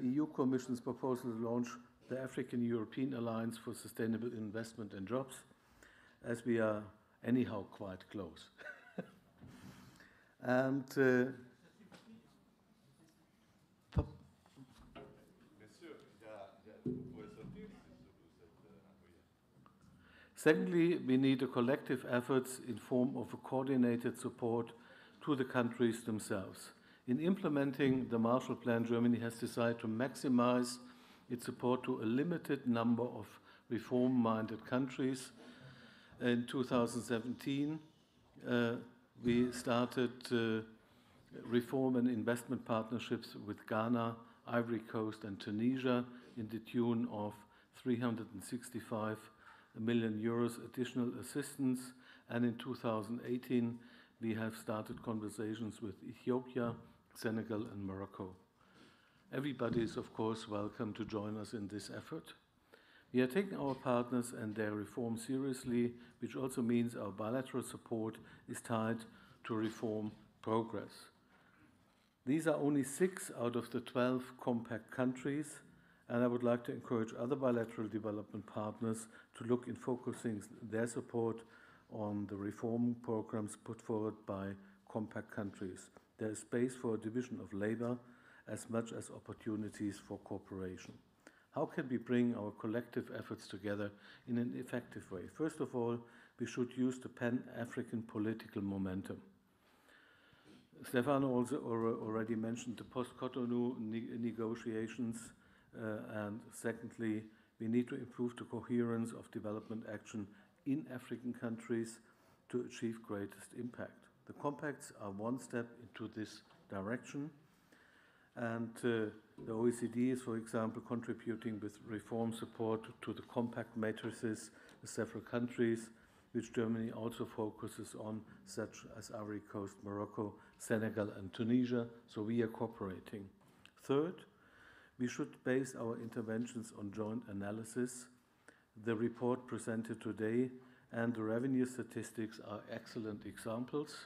EU Commission's proposal to launch the African-European Alliance for Sustainable Investment and Jobs, as we are anyhow quite close. And secondly, we need a collective efforts in form of a coordinated support to the countries themselves. In implementing the Marshall Plan, Germany has decided to maximize its support to a limited number of reform-minded countries. In 2017, we started reform and investment partnerships with Ghana, Ivory Coast, and Tunisia in the tune of 365 million euros additional assistance, and in 2018 we have started conversations with Ethiopia, Senegal, and Morocco. Everybody is of course welcome to join us in this effort. We are taking our partners and their reform seriously, which also means our bilateral support is tied to reform progress. These are only 6 out of the 12 compact countries, and I would like to encourage other bilateral development partners to look in focusing their support on the reform programs put forward by compact countries. There is space for a division of labor as much as opportunities for cooperation. How can we bring our collective efforts together in an effective way? First of all, we should use the pan-African political momentum. Stefano also already mentioned the post-Cotonou negotiations. And secondly, we need to improve the coherence of development action in African countries to achieve greatest impact. The compacts are one step into this direction, and the OECD is, for example, contributing with reform support to the compact matrices of several countries, which Germany also focuses on, such as Ivory Coast, Morocco, Senegal, and Tunisia, so we are cooperating. Third, we should base our interventions on joint analysis. The report presented today and the revenue statistics are excellent examples.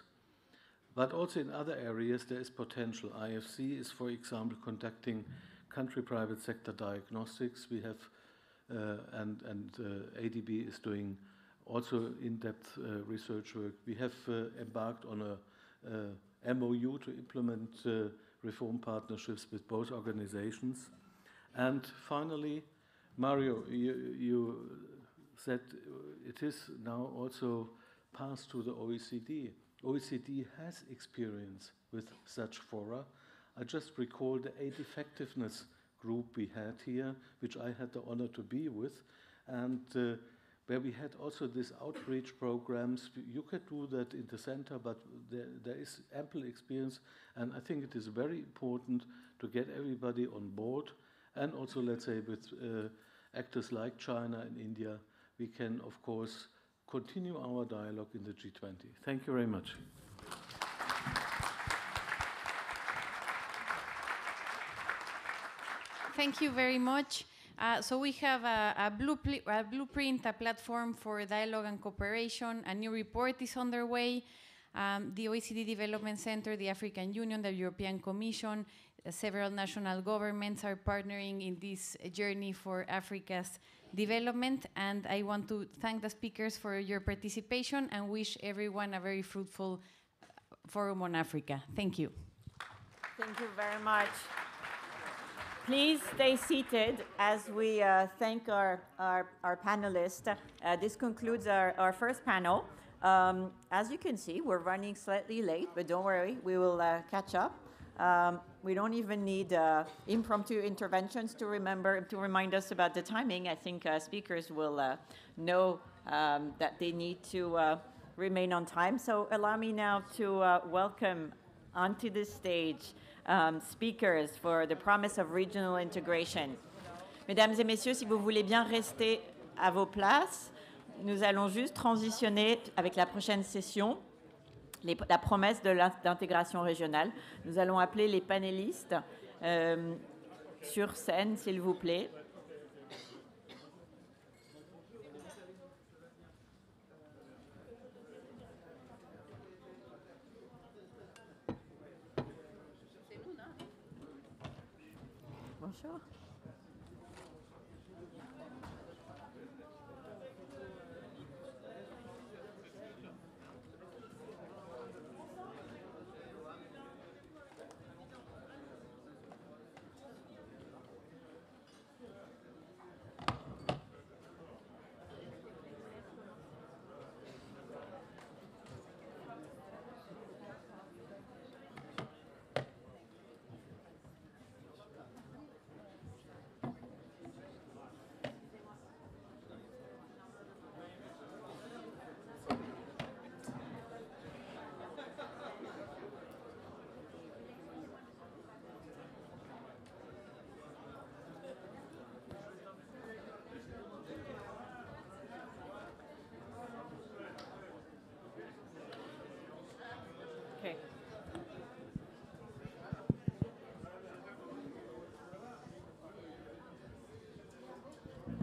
But also in other areas there is potential. IFC is, for example, conducting country private sector diagnostics. We have and ADB is doing also in-depth research work. We have embarked on a MOU to implement reform partnerships with both organizations. And finally, Mario, you said it is now also passed to the OECD. OECD has experience with such fora. I just recall the aid effectiveness group we had here, which I had the honor to be with, and where we had also these outreach programs. You could do that in the center, but there is ample experience, and I think it is very important to get everybody on board, and also, let's say, with actors like China and India, we can, of course, continue our dialogue in the G20. Thank you very much. Thank you very much. So we have a blueprint, a platform for dialogue and cooperation. A new report is underway. The OECD Development Center, the African Union, the European Commission, several national governments are partnering in this journey for Africa's development. And I want to thank the speakers for your participation and wish everyone a very fruitful forum on Africa. Thank you. Thank you very much. Please stay seated as we thank our panelists. This concludes our first panel. As you can see, we're running slightly late, but don't worry, we will catch up. We don't even need impromptu interventions to remind us about the timing. I think speakers will know that they need to remain on time. So allow me now to welcome onto the stage speakers for the promise of regional integration. Mesdames et messieurs, si vous voulez bien rester à vos places, nous allons juste transitionner avec la prochaine session, la promesse de l'intégration régionale. Nous allons appeler les panélistes sur scène, s'il vous plaît. Victor.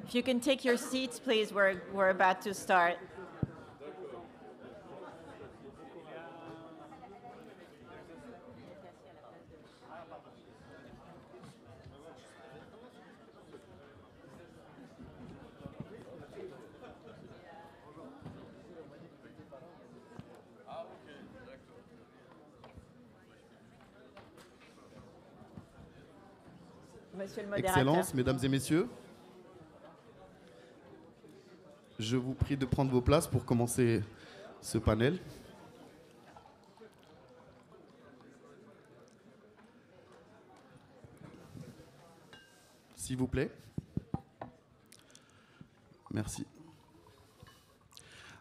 If you can take your seats, please, we're about to start. Monsieur le modérateur. Excellences, Mesdames et Messieurs, je vous prie de prendre vos places pour commencer ce panel. S'il vous plaît. Merci.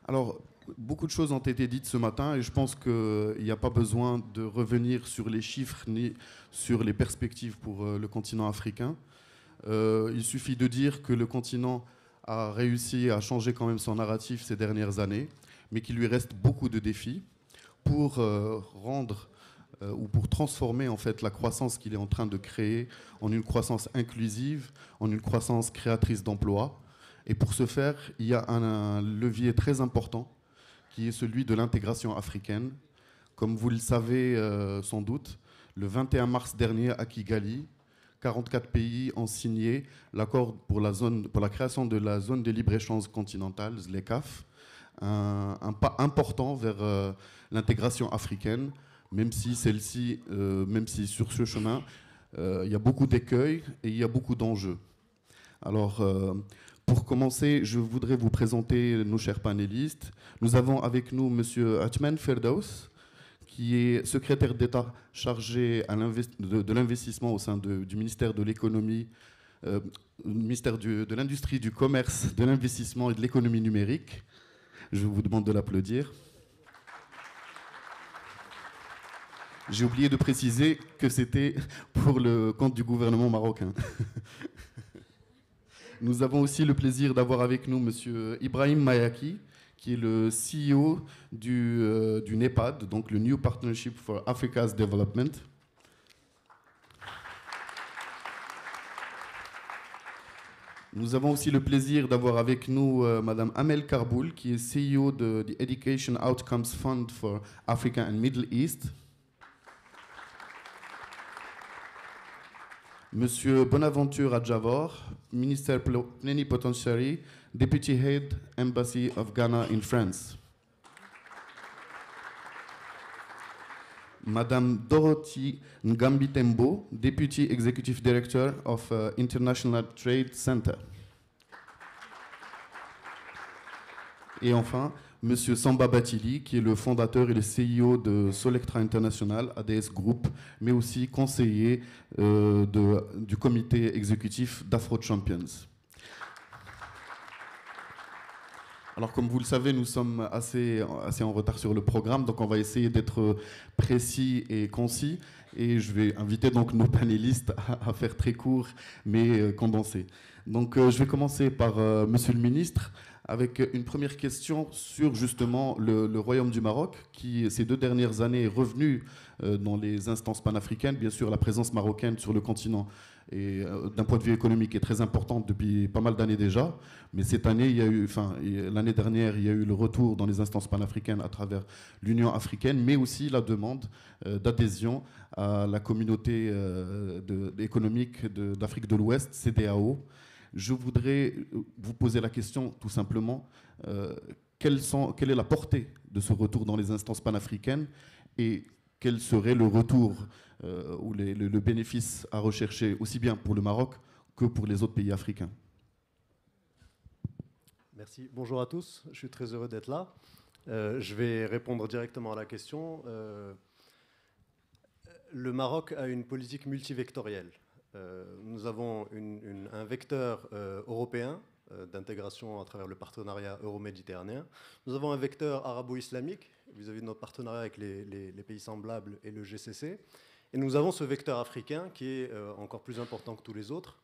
Alors, beaucoup de choses ont été dites ce matin et je pense qu'il n'y a pas besoin de revenir sur les chiffres ni sur les perspectives pour le continent africain. Il suffit de dire que le continent a réussi à changer quand même son narratif ces dernières années, mais qu'il lui reste beaucoup de défis pour rendre ou pour transformer en fait la croissance qu'il est en train de créer en une croissance inclusive, en une croissance créatrice d'emplois. Et pour ce faire, il y a un levier très important qui est celui de l'intégration africaine. Comme vous le savez sans doute, le 21 mars dernier à Kigali, 44 pays ont signé l'accord pour la création de la zone de libre-échange continentale, ZLECAF, un pas important vers l'intégration africaine, même si celle-ci, sur ce chemin, il y a beaucoup d'écueils et il y a beaucoup d'enjeux. Alors, pour commencer, je voudrais vous présenter nos chers panélistes. Nous avons avec nous M. Atman Ferdaus, qui est secrétaire d'État chargé de l'investissement au sein du ministère de l'économie, ministère de l'industrie, du commerce, de l'investissement et de l'économie numérique. Je vous demande de l'applaudir. J'ai oublié de préciser que c'était pour le compte du gouvernement marocain. Nous avons aussi le plaisir d'avoir avec nous M. Ibrahim Mayaki, qui est le CEO du NEPAD, donc le New Partnership for Africa's Development. Nous avons aussi le plaisir d'avoir avec nous Madame Amel Karboul, qui est CEO de the Education Outcomes Fund for Africa and Middle East. Monsieur Bonaventure Adjavor, minister plenipotentiary, Deputy Head, Embassy of Ghana in France. Madame Dorothy Ngambi-Tembo, Deputy Executive Director of International Trade Center. Et enfin, Monsieur Samba Batili, qui est le fondateur et le CEO de Solectra International, ADS Group, mais aussi conseiller du comité exécutif d'Afro Champions. Alors, comme vous le savez, nous sommes assez en retard sur le programme, donc on va essayer d'être précis et concis. Et je vais inviter donc nos panélistes à faire très court, mais condensé. Donc, je vais commencer par Monsieur le Ministre, avec une première question sur justement le Royaume du Maroc, qui ces deux dernières années est revenu dans les instances panafricaines. Bien sûr, la présence marocaine sur le continent et d'un point de vue économique est très importante depuis pas mal d'années déjà. Mais cette année, il y a eu, enfin, l'année dernière, il y a eu le retour dans les instances panafricaines à travers l'Union africaine, mais aussi la demande d'adhésion à la communauté économique d'Afrique de l'Ouest, CDAO. Je voudrais vous poser la question tout simplement, quelle est la portée de ce retour dans les instances panafricaines et quel serait le retour ou le bénéfice à rechercher aussi bien pour le Maroc que pour les autres pays africains? Merci. Bonjour à tous. Je suis très heureux d'être là. Je vais répondre directement à la question. Le Maroc a une politique multivectorielle. Nous avons un vecteur européen d'intégration à travers le partenariat euro-méditerranéen. Nous avons un vecteur arabo-islamique vis-à-vis de notre partenariat avec les pays semblables et le GCC. Et nous avons ce vecteur africain qui est encore plus important que tous les autres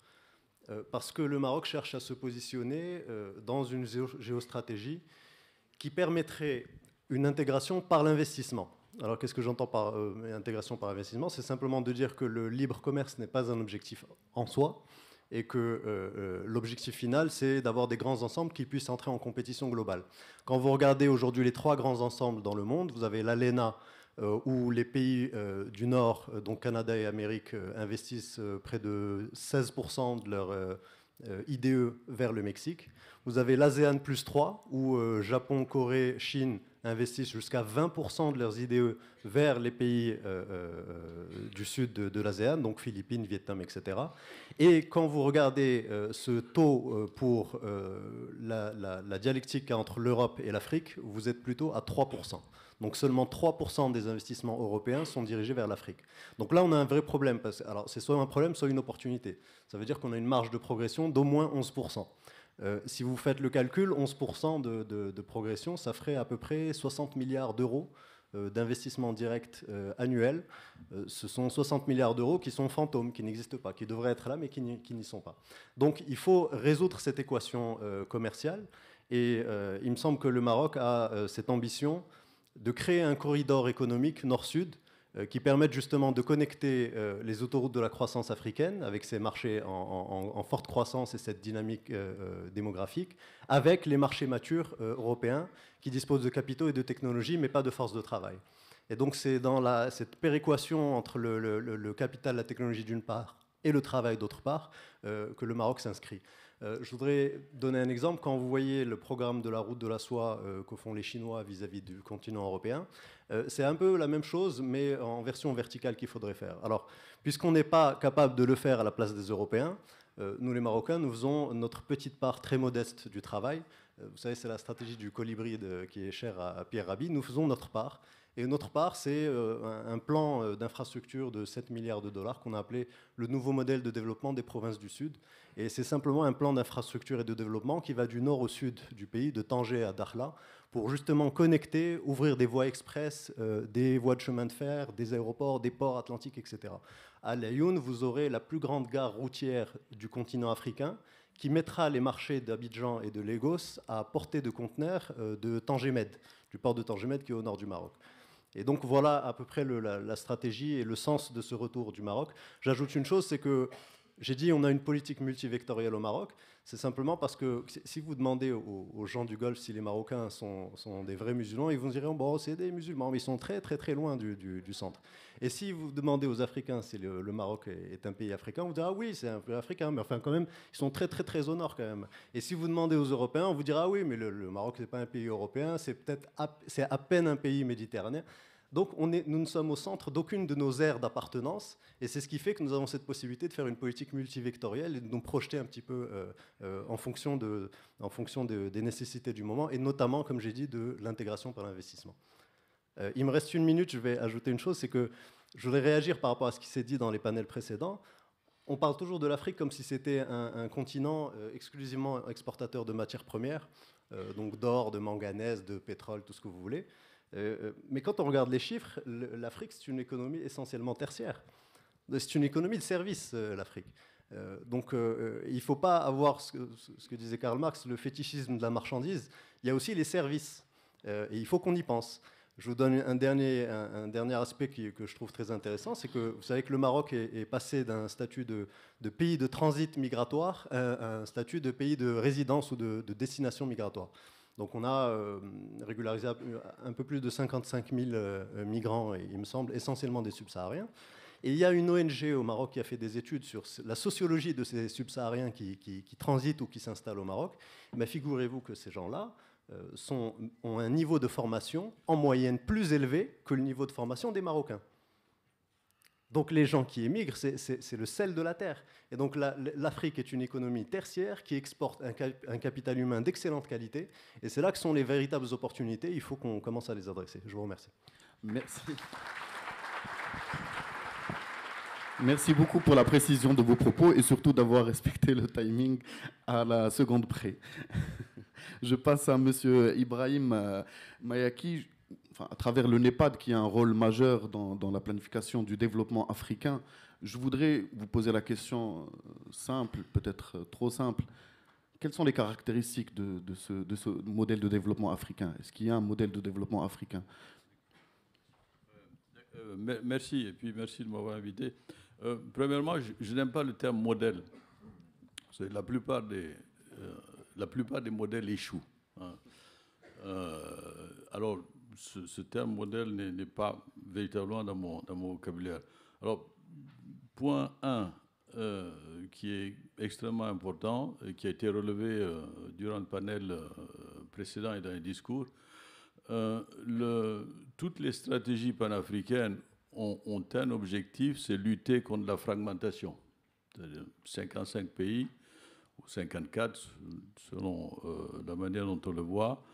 parce que le Maroc cherche à se positionner dans une géostratégie qui permettrait une intégration par l'investissement. Alors, qu'est-ce que j'entends par intégration par investissement? C'est simplement de dire que le libre commerce n'est pas un objectif en soi et que l'objectif final, c'est d'avoir des grands ensembles qui puissent entrer en compétition globale. Quand vous regardez aujourd'hui les trois grands ensembles dans le monde, vous avez l'ALENA où les pays du Nord, donc Canada et Amérique, investissent près de 16% de leur IDE vers le Mexique. Vous avez l'ASEAN plus 3 où Japon, Corée, Chine investissent jusqu'à 20% de leurs IDE vers les pays du sud de l'ASEAN, donc Philippines, Vietnam, etc. Et quand vous regardez ce taux pour la dialectique entre l'Europe et l'Afrique, vous êtes plutôt à 3%. Donc seulement 3% des investissements européens sont dirigés vers l'Afrique. Donc là, on a un vrai problème. Alors c'est soit un problème, soit une opportunité. Ça veut dire qu'on a une marge de progression d'au moins 11%. Si vous faites le calcul, 11% de progression, ça ferait à peu près 60 milliards d'euros d'investissement direct annuel. Ce sont 60 milliards d'euros qui sont fantômes, qui n'existent pas, qui devraient être là, mais qui n'y sont pas. Donc il faut résoudre cette équation commerciale. Et il me semble que le Maroc a cette ambition de créer un corridor économique nord-sud qui permette justement de connecter les autoroutes de la croissance africaine avec ces marchés en forte croissance et cette dynamique démographique avec les marchés matures européens qui disposent de capitaux et de technologies mais pas de force de travail. Et donc c'est dans cette péréquation entre le capital, la technologie d'une part et le travail d'autre part que le Maroc s'inscrit. Je voudrais donner un exemple. Quand vous voyez le programme de la route de la soie que font les Chinois vis-à-vis du continent européen, c'est un peu la même chose, mais en version verticale qu'il faudrait faire. Alors, puisqu'on n'est pas capable de le faire à la place des Européens, nous les Marocains, nous faisons notre petite part très modeste du travail. Vous savez, c'est la stratégie du colibri qui est chère à Pierre Rabhi. Nous faisons notre part. Et notre part, c'est un plan d'infrastructure de 7 milliards de dollars qu'on a appelé le nouveau modèle de développement des provinces du Sud. Et c'est simplement un plan d'infrastructure et de développement qui va du nord au sud du pays, de Tanger à Dakhla, pour justement connecter, ouvrir des voies express, des voies de chemin de fer, des aéroports, des ports atlantiques, etc. À Laayoune, vous aurez la plus grande gare routière du continent africain qui mettra les marchés d'Abidjan et de Lagos à portée de conteneurs de Tanger Med, du port de Tanger Med qui est au nord du Maroc. Et donc voilà à peu près la stratégie et le sens de ce retour du Maroc. J'ajoute une chose, c'est que j'ai dit on a une politique multivectorielle au Maroc. C'est simplement parce que si vous demandez aux gens du Golfe si les Marocains sont des vrais musulmans, ils vous diront bon, c'est des musulmans, mais ils sont très très très loin du centre. Et si vous demandez aux Africains si le Maroc est un pays africain, on vous dira ah oui, c'est un pays africain, mais enfin quand même, ils sont très très très au nord quand même. Et si vous demandez aux Européens, on vous dira ah oui, mais le Maroc c'est pas un pays européen, c'est à peine un pays méditerranéen. Donc nous ne sommes au centre d'aucune de nos aires d'appartenance et c'est ce qui fait que nous avons cette possibilité de faire une politique multivectorielle et de nous projeter un petit peu en fonction des nécessités du moment et notamment, comme j'ai dit, de l'intégration par l'investissement. Il me reste une minute, je vais ajouter une chose, c'est que je voudrais réagir par rapport à ce qui s'est dit dans les panels précédents. On parle toujours de l'Afrique comme si c'était un continent exclusivement exportateur de matières premières, donc d'or, de manganèse, de pétrole, tout ce que vous voulez. Mais quand on regarde les chiffres, l'Afrique, c'est une économie essentiellement tertiaire. C'est une économie de service, l'Afrique. Donc, il ne faut pas avoir, ce que disait Karl Marx, le fétichisme de la marchandise. Il y a aussi les services. Et il faut qu'on y pense. Je vous donne un dernier aspect que je trouve très intéressant, c'est que vous savez que le Maroc est passé d'un statut de pays de transit migratoire à un statut de pays de résidence ou de destination migratoire. Donc on a régularisé un peu plus de 55 000 migrants, il me semble, essentiellement des subsahariens. Et il y a une ONG au Maroc qui a fait des études sur la sociologie de ces subsahariens qui transitent ou qui s'installent au Maroc. Mais figurez-vous que ces gens-là ont un niveau de formation en moyenne plus élevé que le niveau de formation des Marocains. Donc les gens qui émigrent, c'est le sel de la terre. Et donc l'Afrique est une économie tertiaire qui exporte un capital humain d'excellente qualité. Et c'est là que sont les véritables opportunités. Il faut qu'on commence à les adresser. Je vous remercie. Merci. Merci beaucoup pour la précision de vos propos et surtout d'avoir respecté le timing à la seconde près. Je passe à M. Ibrahim Mayaki, à travers le NEPAD, qui a un rôle majeur dans la planification du développement africain. Je voudrais vous poser la question simple, peut-être trop simple. Quelles sont les caractéristiques de ce modèle de développement africain? Est-ce qu'il y a un modèle de développement africain? Merci, et puis merci de m'avoir invité. Premièrement, je n'aime pas le terme modèle. La plupart des modèles échouent. Hein. Alors, ce terme modèle n'est pas véritablement dans mon vocabulaire. Alors, point 1, qui est extrêmement important, et qui a été relevé durant le panel précédent et dans les discours, toutes les stratégies panafricaines ont un objectif, c'est lutter contre la fragmentation. 55 pays, ou 54, selon la manière dont on le voit,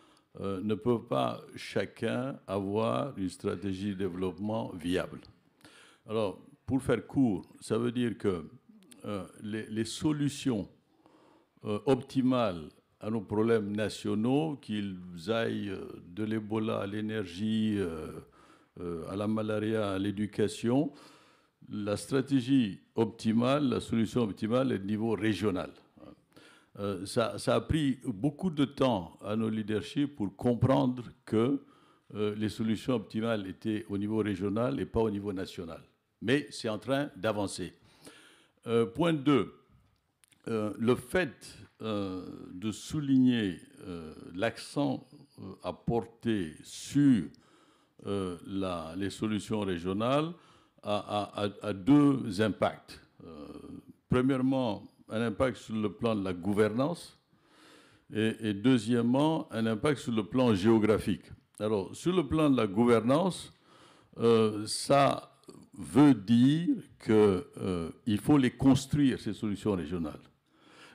ne peuvent pas chacun avoir une stratégie de développement viable. Alors, pour faire court, ça veut dire que les solutions optimales à nos problèmes nationaux, qu'ils aillent de l'Ebola à l'énergie, à la malaria, à l'éducation, la stratégie optimale, la solution optimale est de niveau régional. Ça a pris beaucoup de temps à nos leaderships pour comprendre que les solutions optimales étaient au niveau régional et pas au niveau national. Mais c'est en train d'avancer. Point 2. Le fait de souligner l'accent apporté sur les solutions régionales a deux impacts. Premièrement, un impact sur le plan de la gouvernance et deuxièmement, un impact sur le plan géographique. Alors, sur le plan de la gouvernance, ça veut dire qu'il faut les construire, ces solutions régionales.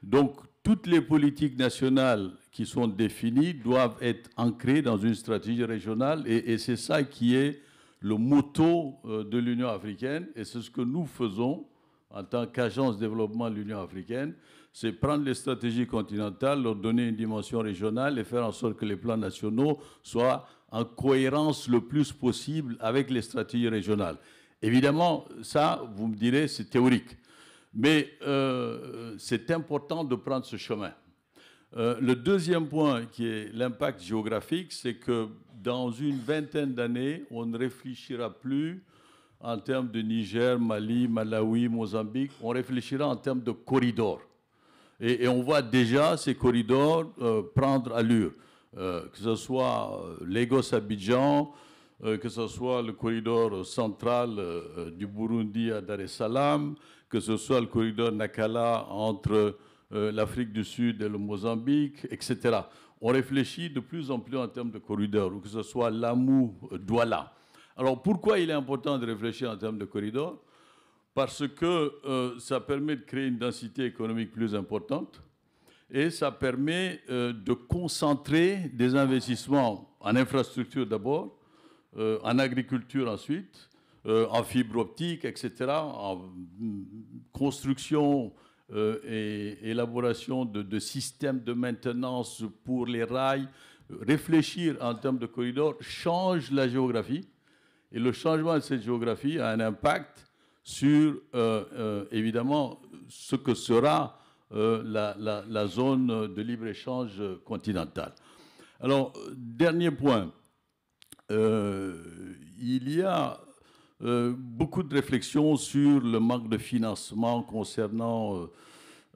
Donc, toutes les politiques nationales qui sont définies doivent être ancrées dans une stratégie régionale et c'est ça qui est le motto de l'Union africaine et c'est ce que nous faisons en tant qu'agence de développement de l'Union africaine, c'est prendre les stratégies continentales, leur donner une dimension régionale et faire en sorte que les plans nationaux soient en cohérence le plus possible avec les stratégies régionales. Évidemment, ça, vous me direz, c'est théorique. Mais c'est important de prendre ce chemin. Le deuxième point, qui est l'impact géographique, c'est que dans une vingtaine d'années, on ne réfléchira plus en termes de Niger, Mali, Malawi, Mozambique, on réfléchira en termes de corridors. Et on voit déjà ces corridors prendre allure, que ce soit Lagos-Abidjan, que ce soit le corridor central du Burundi à Dar es Salaam, que ce soit le corridor Nacala entre l'Afrique du Sud et le Mozambique, etc. On réfléchit de plus en plus en termes de corridors, ou que ce soit Lamou-Douala. Alors pourquoi il est important de réfléchir en termes de corridors? Parce que ça permet de créer une densité économique plus importante et ça permet de concentrer des investissements en infrastructure d'abord, en agriculture ensuite, en fibre optique, etc., en construction et élaboration de systèmes de maintenance pour les rails. Réfléchir en termes de corridors change la géographie. Et le changement de cette géographie a un impact sur, évidemment, ce que sera la zone de libre-échange continentale. Alors, dernier point. il y a beaucoup de réflexions sur le manque de financement concernant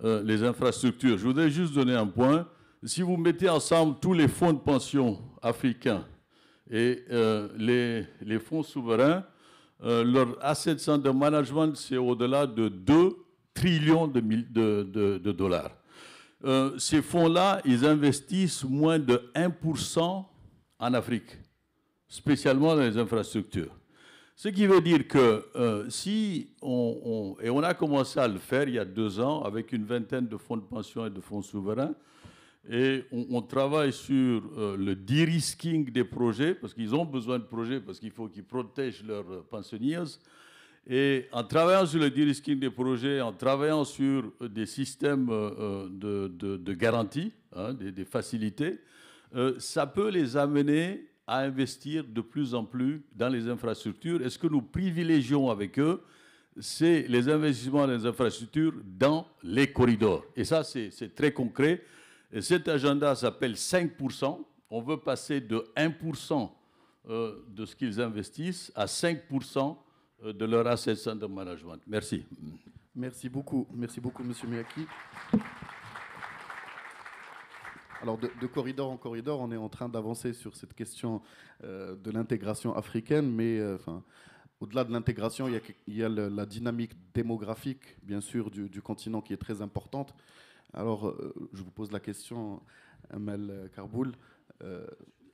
les infrastructures. Je voudrais juste donner un point. Si vous mettez ensemble tous les fonds de pension africains et les fonds souverains, leur asset de management, c'est au-delà de 2 trillions de dollars. Ces fonds-là, ils investissent moins de 1% en Afrique, spécialement dans les infrastructures. Ce qui veut dire que si on a commencé à le faire il y a 2 ans avec une vingtaine de fonds de pension et de fonds souverains, et on travaille sur le de-risking des projets, parce qu'ils ont besoin de projets, parce qu'il faut qu'ils protègent leurs pensionniers. Et en travaillant sur le de-risking des projets, en travaillant sur des systèmes de garantie, hein, des facilités, ça peut les amener à investir de plus en plus dans les infrastructures. Et ce que nous privilégions avec eux, c'est les investissements dans les infrastructures dans les corridors. Et ça, c'est très concret. Et cet agenda s'appelle 5%. On veut passer de 1% de ce qu'ils investissent à 5% de leur assets under management. Merci. Merci beaucoup, M. Mayaki. Alors, de corridor en corridor, on est en train d'avancer sur cette question de l'intégration africaine, mais au-delà de l'intégration, il y a la dynamique démographique, bien sûr, du continent qui est très importante. Alors, je vous pose la question, Amel Karboul,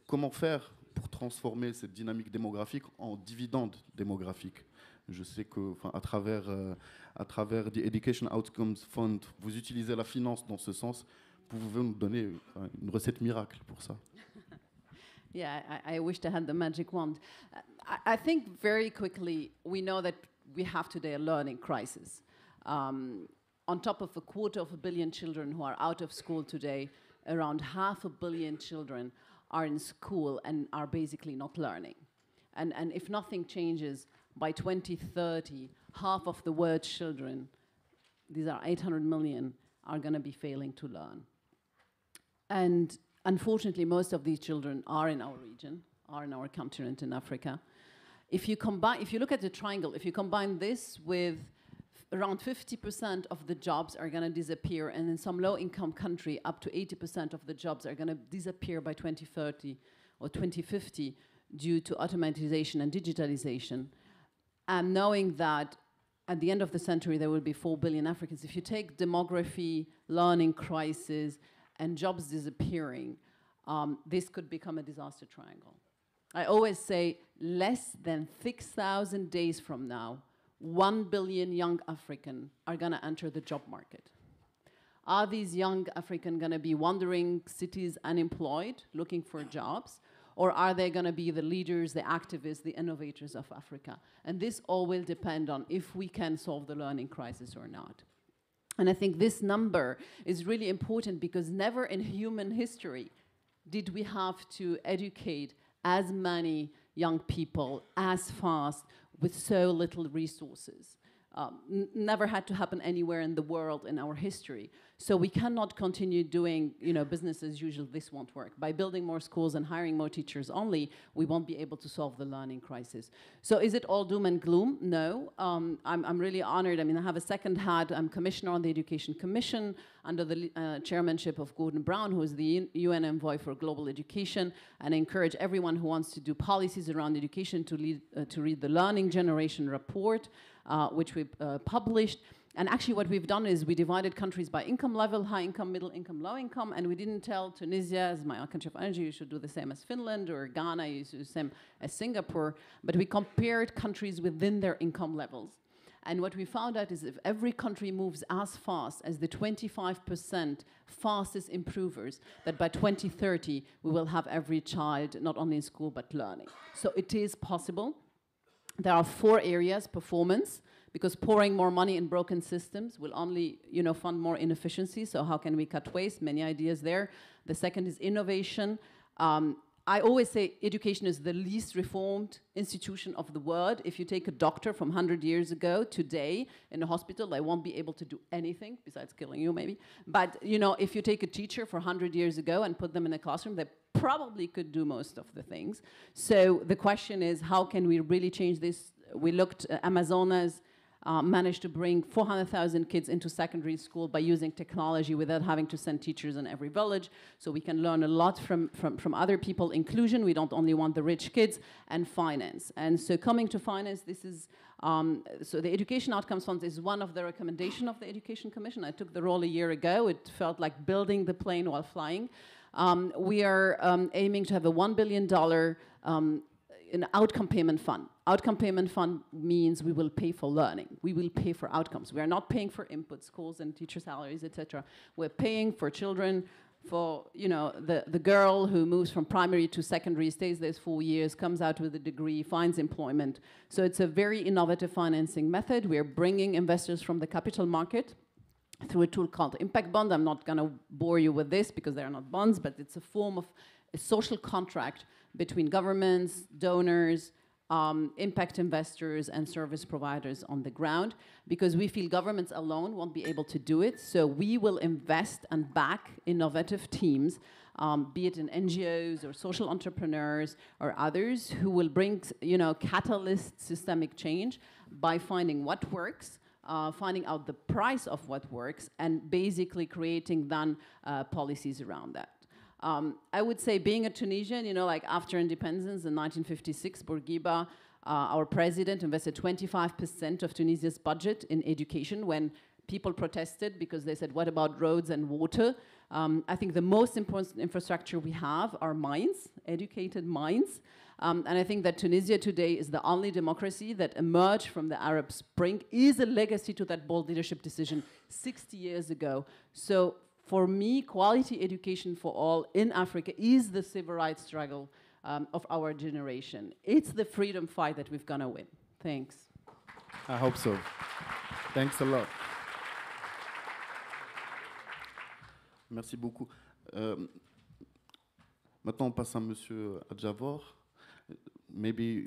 comment faire pour transformer cette dynamique démographique en dividende démographique? Je sais qu'à travers, The Education Outcomes Fund, vous utilisez la finance dans ce sens. Pouvez-vous nous donner une recette miracle pour ça? Yeah, I wish I had the magic wand. I think very quickly, we know that we have today a learning crisis. On top of 250 million children who are out of school today, around 500 million children are in school and are basically not learning. And if nothing changes, by 2030, half of the world's children, these are 800 million, are going to be failing to learn. And unfortunately, most of these children are in our region, are in our continent in Africa. If you look at the triangle, if you combine this with around 50% of the jobs are going to disappear, and in some low-income country, up to 80% of the jobs are going to disappear by 2030 or 2050 due to automatization and digitalization. And knowing that at the end of the century, there will be 4 billion Africans. If you take demography, learning crisis, and jobs disappearing, this could become a disaster triangle. I always say less than 6,000 days from now, 1 billion young African are going to enter the job market. Are these young African going to be wandering cities unemployed, looking for jobs? Or are they going to be the leaders, the activists, the innovators of Africa? And this all will depend on if we can solve the learning crisis or not. And I think this number is really important because never in human history did we have to educate as many young people as fast with so little resources. Never had to happen anywhere in the world in our history. So we cannot continue doing business as usual. This won't work. By building more schools and hiring more teachers only, we won't be able to solve the learning crisis. So is it all doom and gloom? No. I'm really honored. I mean, I have a second hat. I'm commissioner on the Education Commission under the chairmanship of Gordon Brown, who is the UN envoy for global education, and I encourage everyone who wants to do policies around education to read the Learning Generation report, which we published. And actually what we've done is we divided countries by income level, high income, middle income, low income, and we didn't tell Tunisia, as my country of energy, you should do the same as Finland, or Ghana, you should do the same as Singapore, but we compared countries within their income levels. And what we found out is if every country moves as fast as the 25% fastest improvers, that by 2030, we will have every child not only in school, but learning. So it is possible. There are 4 areas: performance, because pouring more money in broken systems will only fund more inefficiency. So how can we cut waste? Many ideas there. The second is innovation. I always say education is the least reformed institution of the world. If you take a doctor from 100 years ago, today, in a hospital, they won't be able to do anything, besides killing you maybe. But you know, if you take a teacher for 100 years ago and put them in a classroom, they probably could do most of the things. So the question is, how can we really change this? We looked at Amazonas, managed to bring 400,000 kids into secondary school by using technology without having to send teachers in every village. So we can learn a lot from other people. Inclusion, we don't only want the rich kids, and finance. And so coming to finance, this is, so the Education Outcomes Fund is one of the recommendations of the Education Commission. I took the role a year ago. It felt like building the plane while flying. We are aiming to have a $1 billion an outcome payment fund. Outcome payment fund means we will pay for learning. We will pay for outcomes. We are not paying for input, schools and teacher salaries, etc. We're paying for children, for the girl who moves from primary to secondary, stays there 4 years, comes out with a degree, finds employment. So it's a very innovative financing method. We are bringing investors from the capital market through a tool called Impact Bond. I'm not going to bore you with this because they are not bonds, but it's a form of a social contract between governments, donors, impact investors, and service providers on the ground, because we feel governments alone won't be able to do it. So we will invest and back innovative teams, be it in NGOs or social entrepreneurs or others, who will bring, catalyst systemic change by finding what works, finding out the price of what works, and basically creating then policies around that. I would say, being a Tunisian, like after independence in 1956, Bourguiba, our president, invested 25% of Tunisia's budget in education when people protested because they said, what about roads and water? I think the most important infrastructure we have are minds, educated minds. And I think that Tunisia today is the only democracy that emerged from the Arab Spring, is a legacy to that bold leadership decision 60 years ago. So for me, quality education for all in Africa is the civil rights struggle of our generation. It's the freedom fight that we're gonna win. Thanks. I hope so. Thanks a lot. Merci beaucoup. Maintenant, on passe à Monsieur Adjavor. Maybe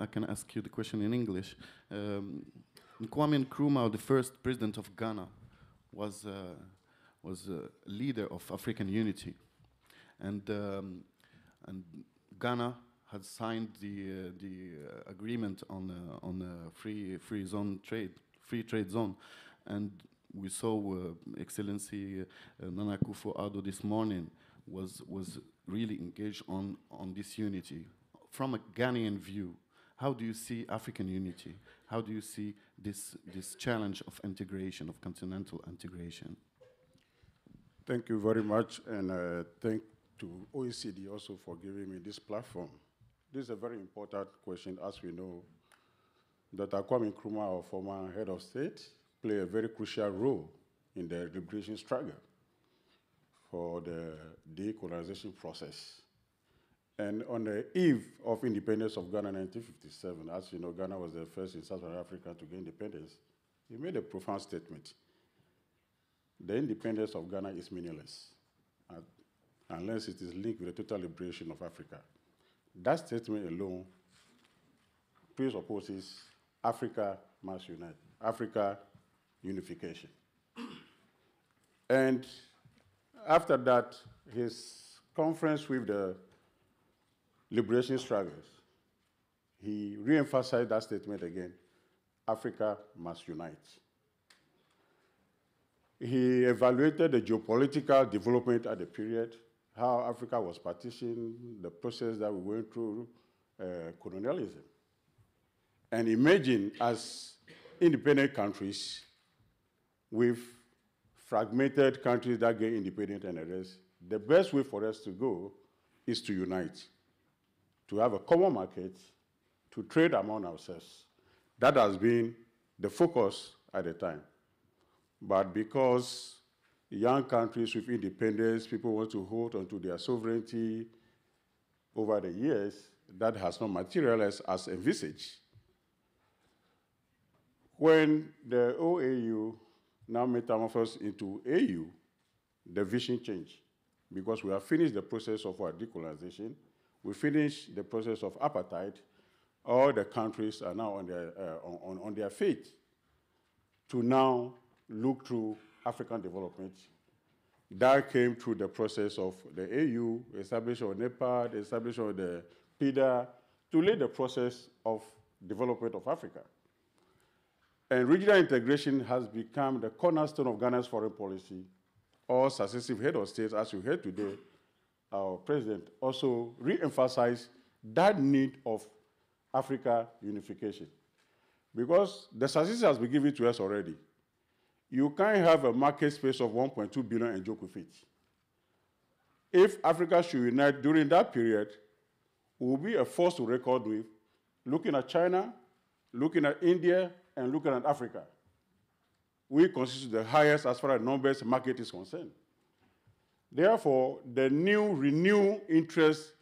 I can ask you the question in English. Kwame Nkrumah, the first president of Ghana, was a leader of African unity, and Ghana had signed the agreement on a free trade zone, and we saw Excellency Nana Akufo-Addo this morning was really engaged on this unity. From a Ghanaian view, how do you see African unity? How do you see this challenge of integration, of continental integration? Thank you very much, and thank to OECD also for giving me this platform. This is a very important question. As we know, Dr. Kwame Nkrumah, our former head of state, played a very crucial role in the liberation struggle for the decolonization process. And on the eve of independence of Ghana in 1957, as you know, Ghana was the first in South Africa to gain independence, he made a profound statement. The independence of Ghana is meaningless unless it is linked with the total liberation of Africa. That statement alone presupposes Africa must unite, Africa unification. And after that, his conference with the liberation struggles, he re-emphasized that statement again, Africa must unite. He evaluated the geopolitical development at the period, how Africa was partitioned, the process that we went through, colonialism. And imagine, as independent countries, with fragmented countries that get independent and the rest, the best way for us to go is to unite, to have a common market, to trade among ourselves. That has been the focus at the time. But because young countries with independence, people want to hold onto their sovereignty, over the years, that has not materialized as envisaged. When the OAU now metamorphosed into AU, the vision changed, because we have finished the process of our decolonization. we finish the process of apartheid, all the countries are now on their feet to now look through African development. That came through the process of the AU, establishment of NEPAD, establishment of the PIDA, to lead the process of development of Africa. And regional integration has become the cornerstone of Ghana's foreign policy. All successive heads of states, as you heard today, our president also re-emphasized that need of Africa unification. Because the success has been given to us already. You can't have a market space of 1.2 billion and joke with it. If Africa should unite during that period, we will be a force to record with, looking at China, looking at India, and looking at Africa. We constitute the highest as far as numbers market is concerned. Therefore, the new renewed interest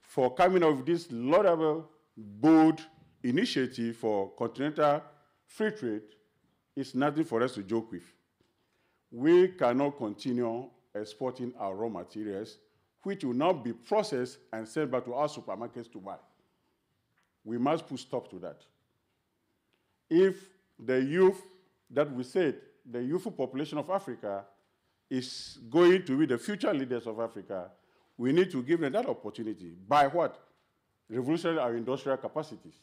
for coming up with this laudable, bold initiative for continental free trade is nothing for us to joke with. We cannot continue exporting our raw materials, which will now be processed and sent back to our supermarkets to buy. We must put a stop to that. If the youth that we said, the youthful population of Africa is going to be the future leaders of Africa, we need to give them that opportunity. By what? Revolutionary our industrial capacities.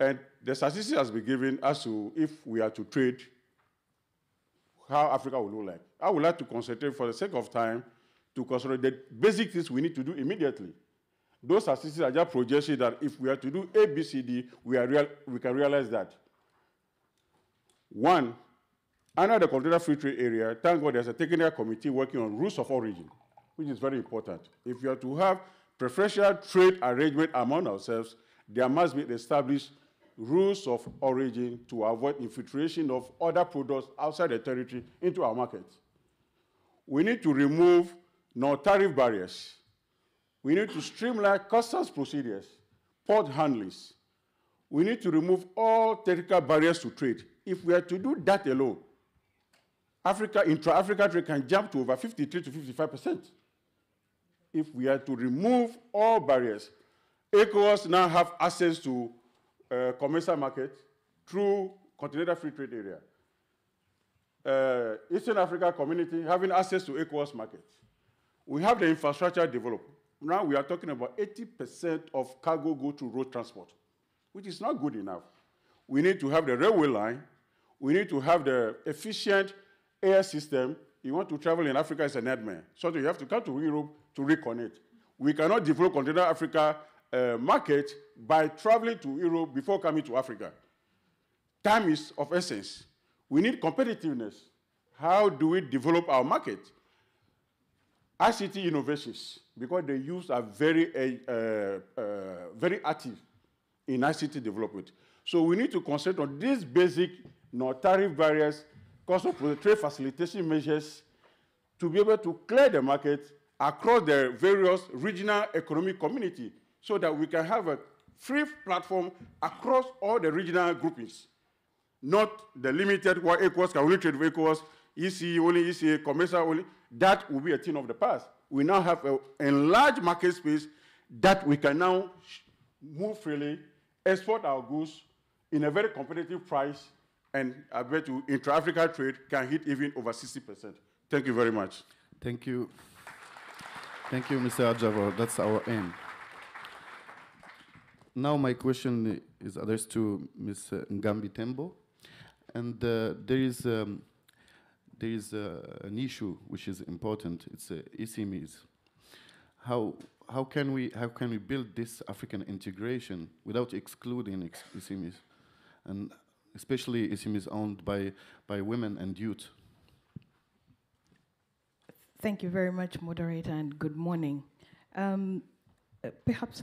And the statistics has been given as to if we are to trade, how Africa will look like. I would like to concentrate for the sake of time to consolidate basic things we need to do immediately. Those statistics are just projections that if we are to do A, B, C, D, we can realize that. One, under the Continental Free Trade Area, thank God there's a technical committee working on rules of origin, which is very important. If you are to have preferential trade arrangement among ourselves, there must be established rules of origin to avoid infiltration of other products outside the territory into our markets. We need to remove non-tariff barriers. We need to streamline customs procedures, port handlings. We need to remove all technical barriers to trade. If we are to do that alone, Africa, intra-Africa trade can jump to over 53 to 55%. If we are to remove all barriers, ECOWAS now have access to commercial market through Continental Free Trade Area. Eastern Africa community having access to ECOWAS market. We have the infrastructure developed. Now we are talking about 80% of cargo go through road transport, which is not good enough. We need to have the railway line. We need to have the efficient air system. You want to travel in Africa, it's a nightmare. So you have to come to Europe to reconnect. We cannot develop continental Africa market by traveling to Europe before coming to Africa. Time is of essence. We need competitiveness. How do we develop our market? ICT innovations, because the youth are very active in ICT development. So we need to concentrate on these basic non-tariff barriers, trade facilitation measures, to be able to clear the market across the various regional economic community so that we can have a free platform across all the regional groupings, not the limited what ECOWAS can only trade with ECOWAS, EC only, ECA, commercial only. That will be a thing of the past. We now have an enlarged market space that we can now move freely, export our goods in a very competitive price, and I bet you intra-Africa trade can hit even over 60%. Thank you very much. Thank you. Thank you, Mr. Adjavo. That's our aim. Now my question is addressed to Ms. Ngambi Tembo. And there is an issue which is important. It's SMEs. How can we build this African integration without excluding SMEs, and especially SMEs owned by women and youth? Thank you very much, moderator, and good morning. Perhaps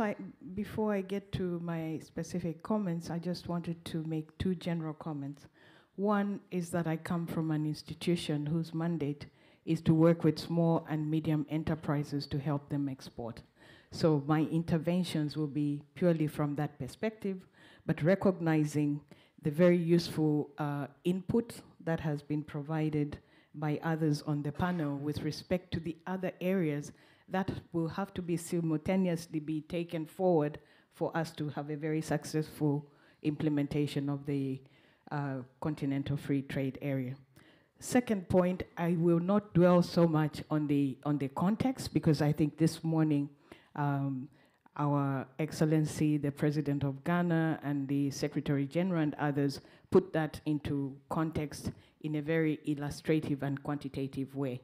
before I get to my specific comments, I just wanted to make two general comments. One is that I come from an institution whose mandate is to work with small and medium enterprises to help them export. So my interventions will be purely from that perspective, but recognizing the very useful input that has been provided by others on the panel with respect to the other areas that will have to be simultaneously be taken forward for us to have a very successful implementation of the continental free trade area. Second point, I will not dwell so much on the context, because I think this morning our Excellency, the President of Ghana, and the Secretary General and others put that into context in a very illustrative and quantitative way.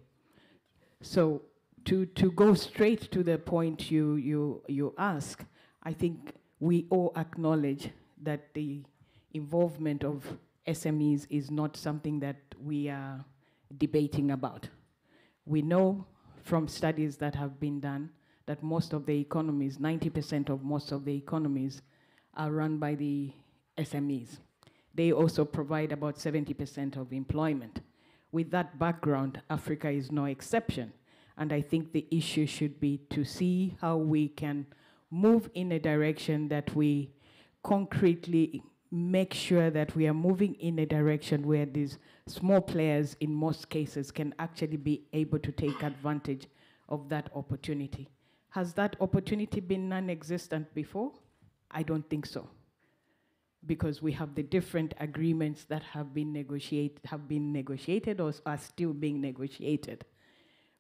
So to go straight to the point you ask, I think we all acknowledge that the involvement of SMEs is not something that we are debating about. We know from studies that have been done that most of the economies, 90% of most of the economies, are run by the SMEs. They also provide about 70% of employment. With that background, Africa is no exception. And I think the issue should be to see how we can move in a direction that we concretely make sure that we are moving in a direction where these small players, in most cases, can actually be able to take advantage of that opportunity. Has that opportunity been non-existent before? I don't think so, because we have the different agreements that have been negotiated or are still being negotiated.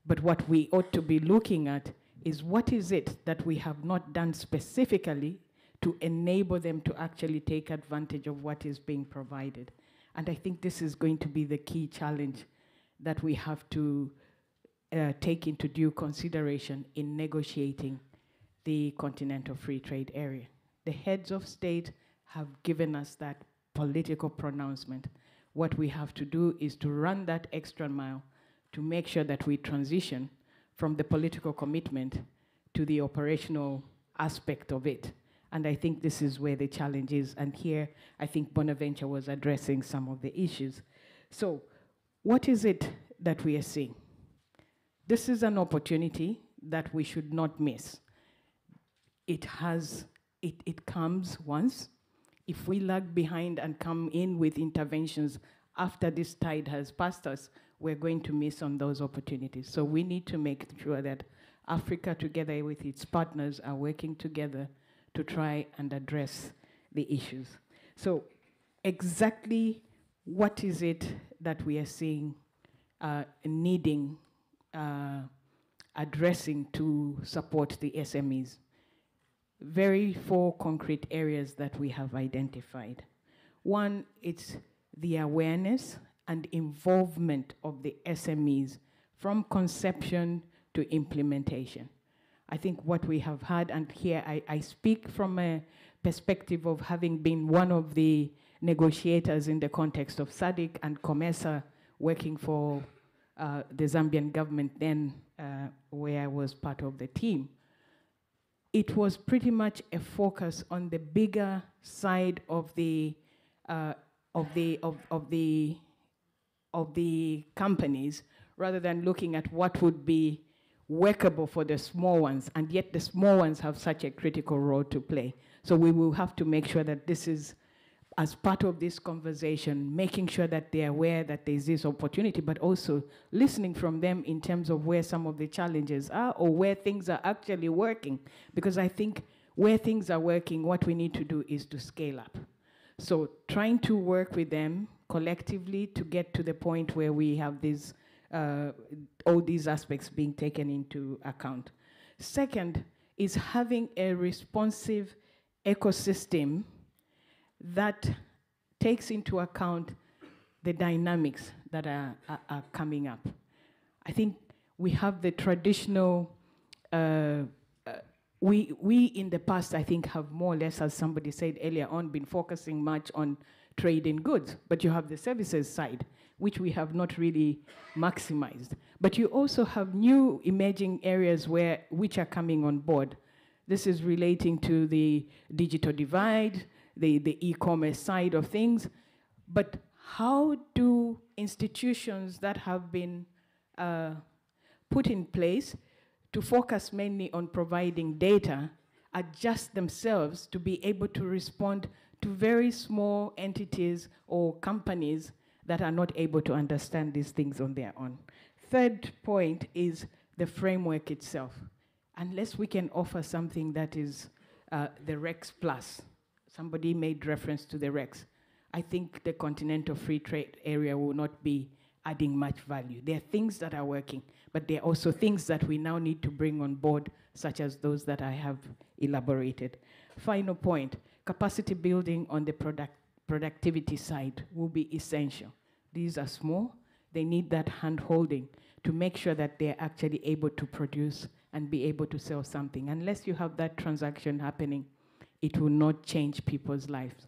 But what we ought to be looking at is what is it that we have not done specifically to enable them to actually take advantage of what is being provided. And I think this is going to be the key challenge that we have to take into due consideration in negotiating the continental free trade area. The heads of state have given us that political pronouncement. What we have to do is to run that extra mile to make sure that we transition from the political commitment to the operational aspect of it. And I think this is where the challenge is. And here, I think Bonaventure was addressing some of the issues. So what is it that we are seeing? This is an opportunity that we should not miss. It comes once. If we lag behind and come in with interventions after this tide has passed us, we're going to miss on those opportunities. So we need to make sure that Africa, together with its partners, are working together to try and address the issues. So exactly what is it that we are seeing needing addressing to support the SMEs? Very four concrete areas that we have identified. One, it's the awareness and involvement of the SMEs from conception to implementation. I think what we have had, and here I speak from a perspective of having been one of the negotiators in the context of SADC and COMESA, working for the Zambian government then, where I was part of the team. It was pretty much a focus on the bigger side of the companies, rather than looking at what would be workable for the small ones, and yet the small ones have such a critical role to play. So we will have to make sure that this is, as part of this conversation, making sure that they're aware that there's this opportunity, but also listening from them in terms of where some of the challenges are or where things are actually working. Because I think where things are working, what we need to do is to scale up. So trying to work with them collectively to get to the point where we have these all these aspects being taken into account. Second is having a responsive ecosystem that takes into account the dynamics that are coming up. I think we have the traditional, we in the past, I think, have more or less, as somebody said earlier on, been focusing much on trade in goods, but you have the services side, which we have not really maximized. But you also have new emerging areas which are coming on board. This is relating to the digital divide, the e-commerce side of things. But how do institutions that have been put in place to focus mainly on providing data adjust themselves to be able to respond to very small entities or companies that are not able to understand these things on their own? Third point is the framework itself. unless we can offer something that is the REX plus. Somebody made reference to the REX. I think the continental free trade area will not be adding much value. There are things that are working, but there are also things that we now need to bring on board, such as those that I have elaborated. Final point, capacity building on the productivity side will be essential. These are small. They need that hand-holding to make sure that they're actually able to produce and be able to sell something. Unless you have that transaction happening, it will not change people's lives.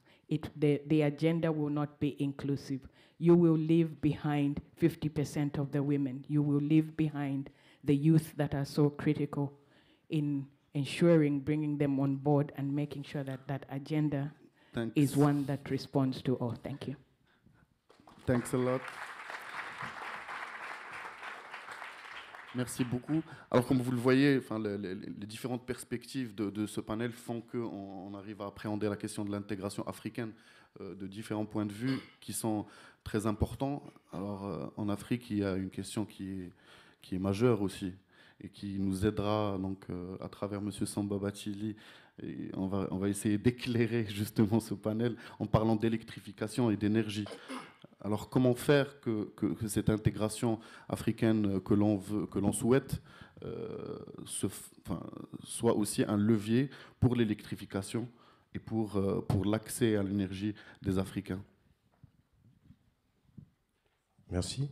The agenda will not be inclusive. You will leave behind 50% of the women. You will leave behind the youth that are so critical in ensuring, bringing them on board and making sure that that agenda is one that responds to all. Thank you. Thanks a lot. Merci beaucoup. Alors comme vous le voyez, enfin, les différentes perspectives de ce panel font qu'on arrive à appréhender la question de l'intégration africaine de différents points de vue qui sont très importants. Alors en Afrique, il y a une question qui est majeure aussi et qui nous aidera donc, à travers M. Samba Batili. Et on va essayer d'éclairer justement ce panel en parlant d'électrification et d'énergie. Alors comment faire que cette intégration africaine que l'on souhaite soit aussi un levier pour l'électrification et pour l'accès à l'énergie des Africains? Merci.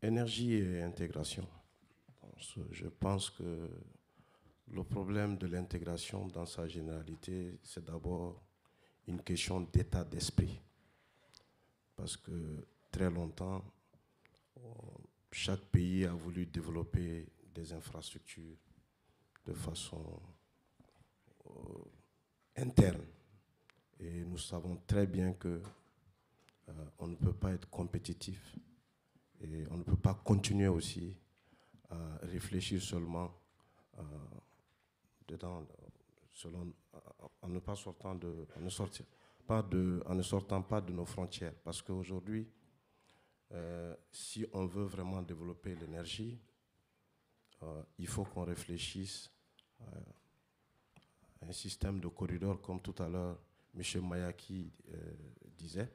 Énergie et intégration. Je pense que le problème de l'intégration dans sa généralité, c'est d'abord une question d'état d'esprit. Parce que très longtemps, chaque pays a voulu développer des infrastructures de façon interne. Et nous savons très bien que on ne peut pas être compétitif et on ne peut pas continuer aussi à réfléchir seulement dedans, en ne sortant pas de nos frontières. Parce qu'aujourd'hui, si on veut vraiment développer l'énergie, il faut qu'on réfléchisse à un système de corridor, comme tout à l'heure M. Mayaki disait.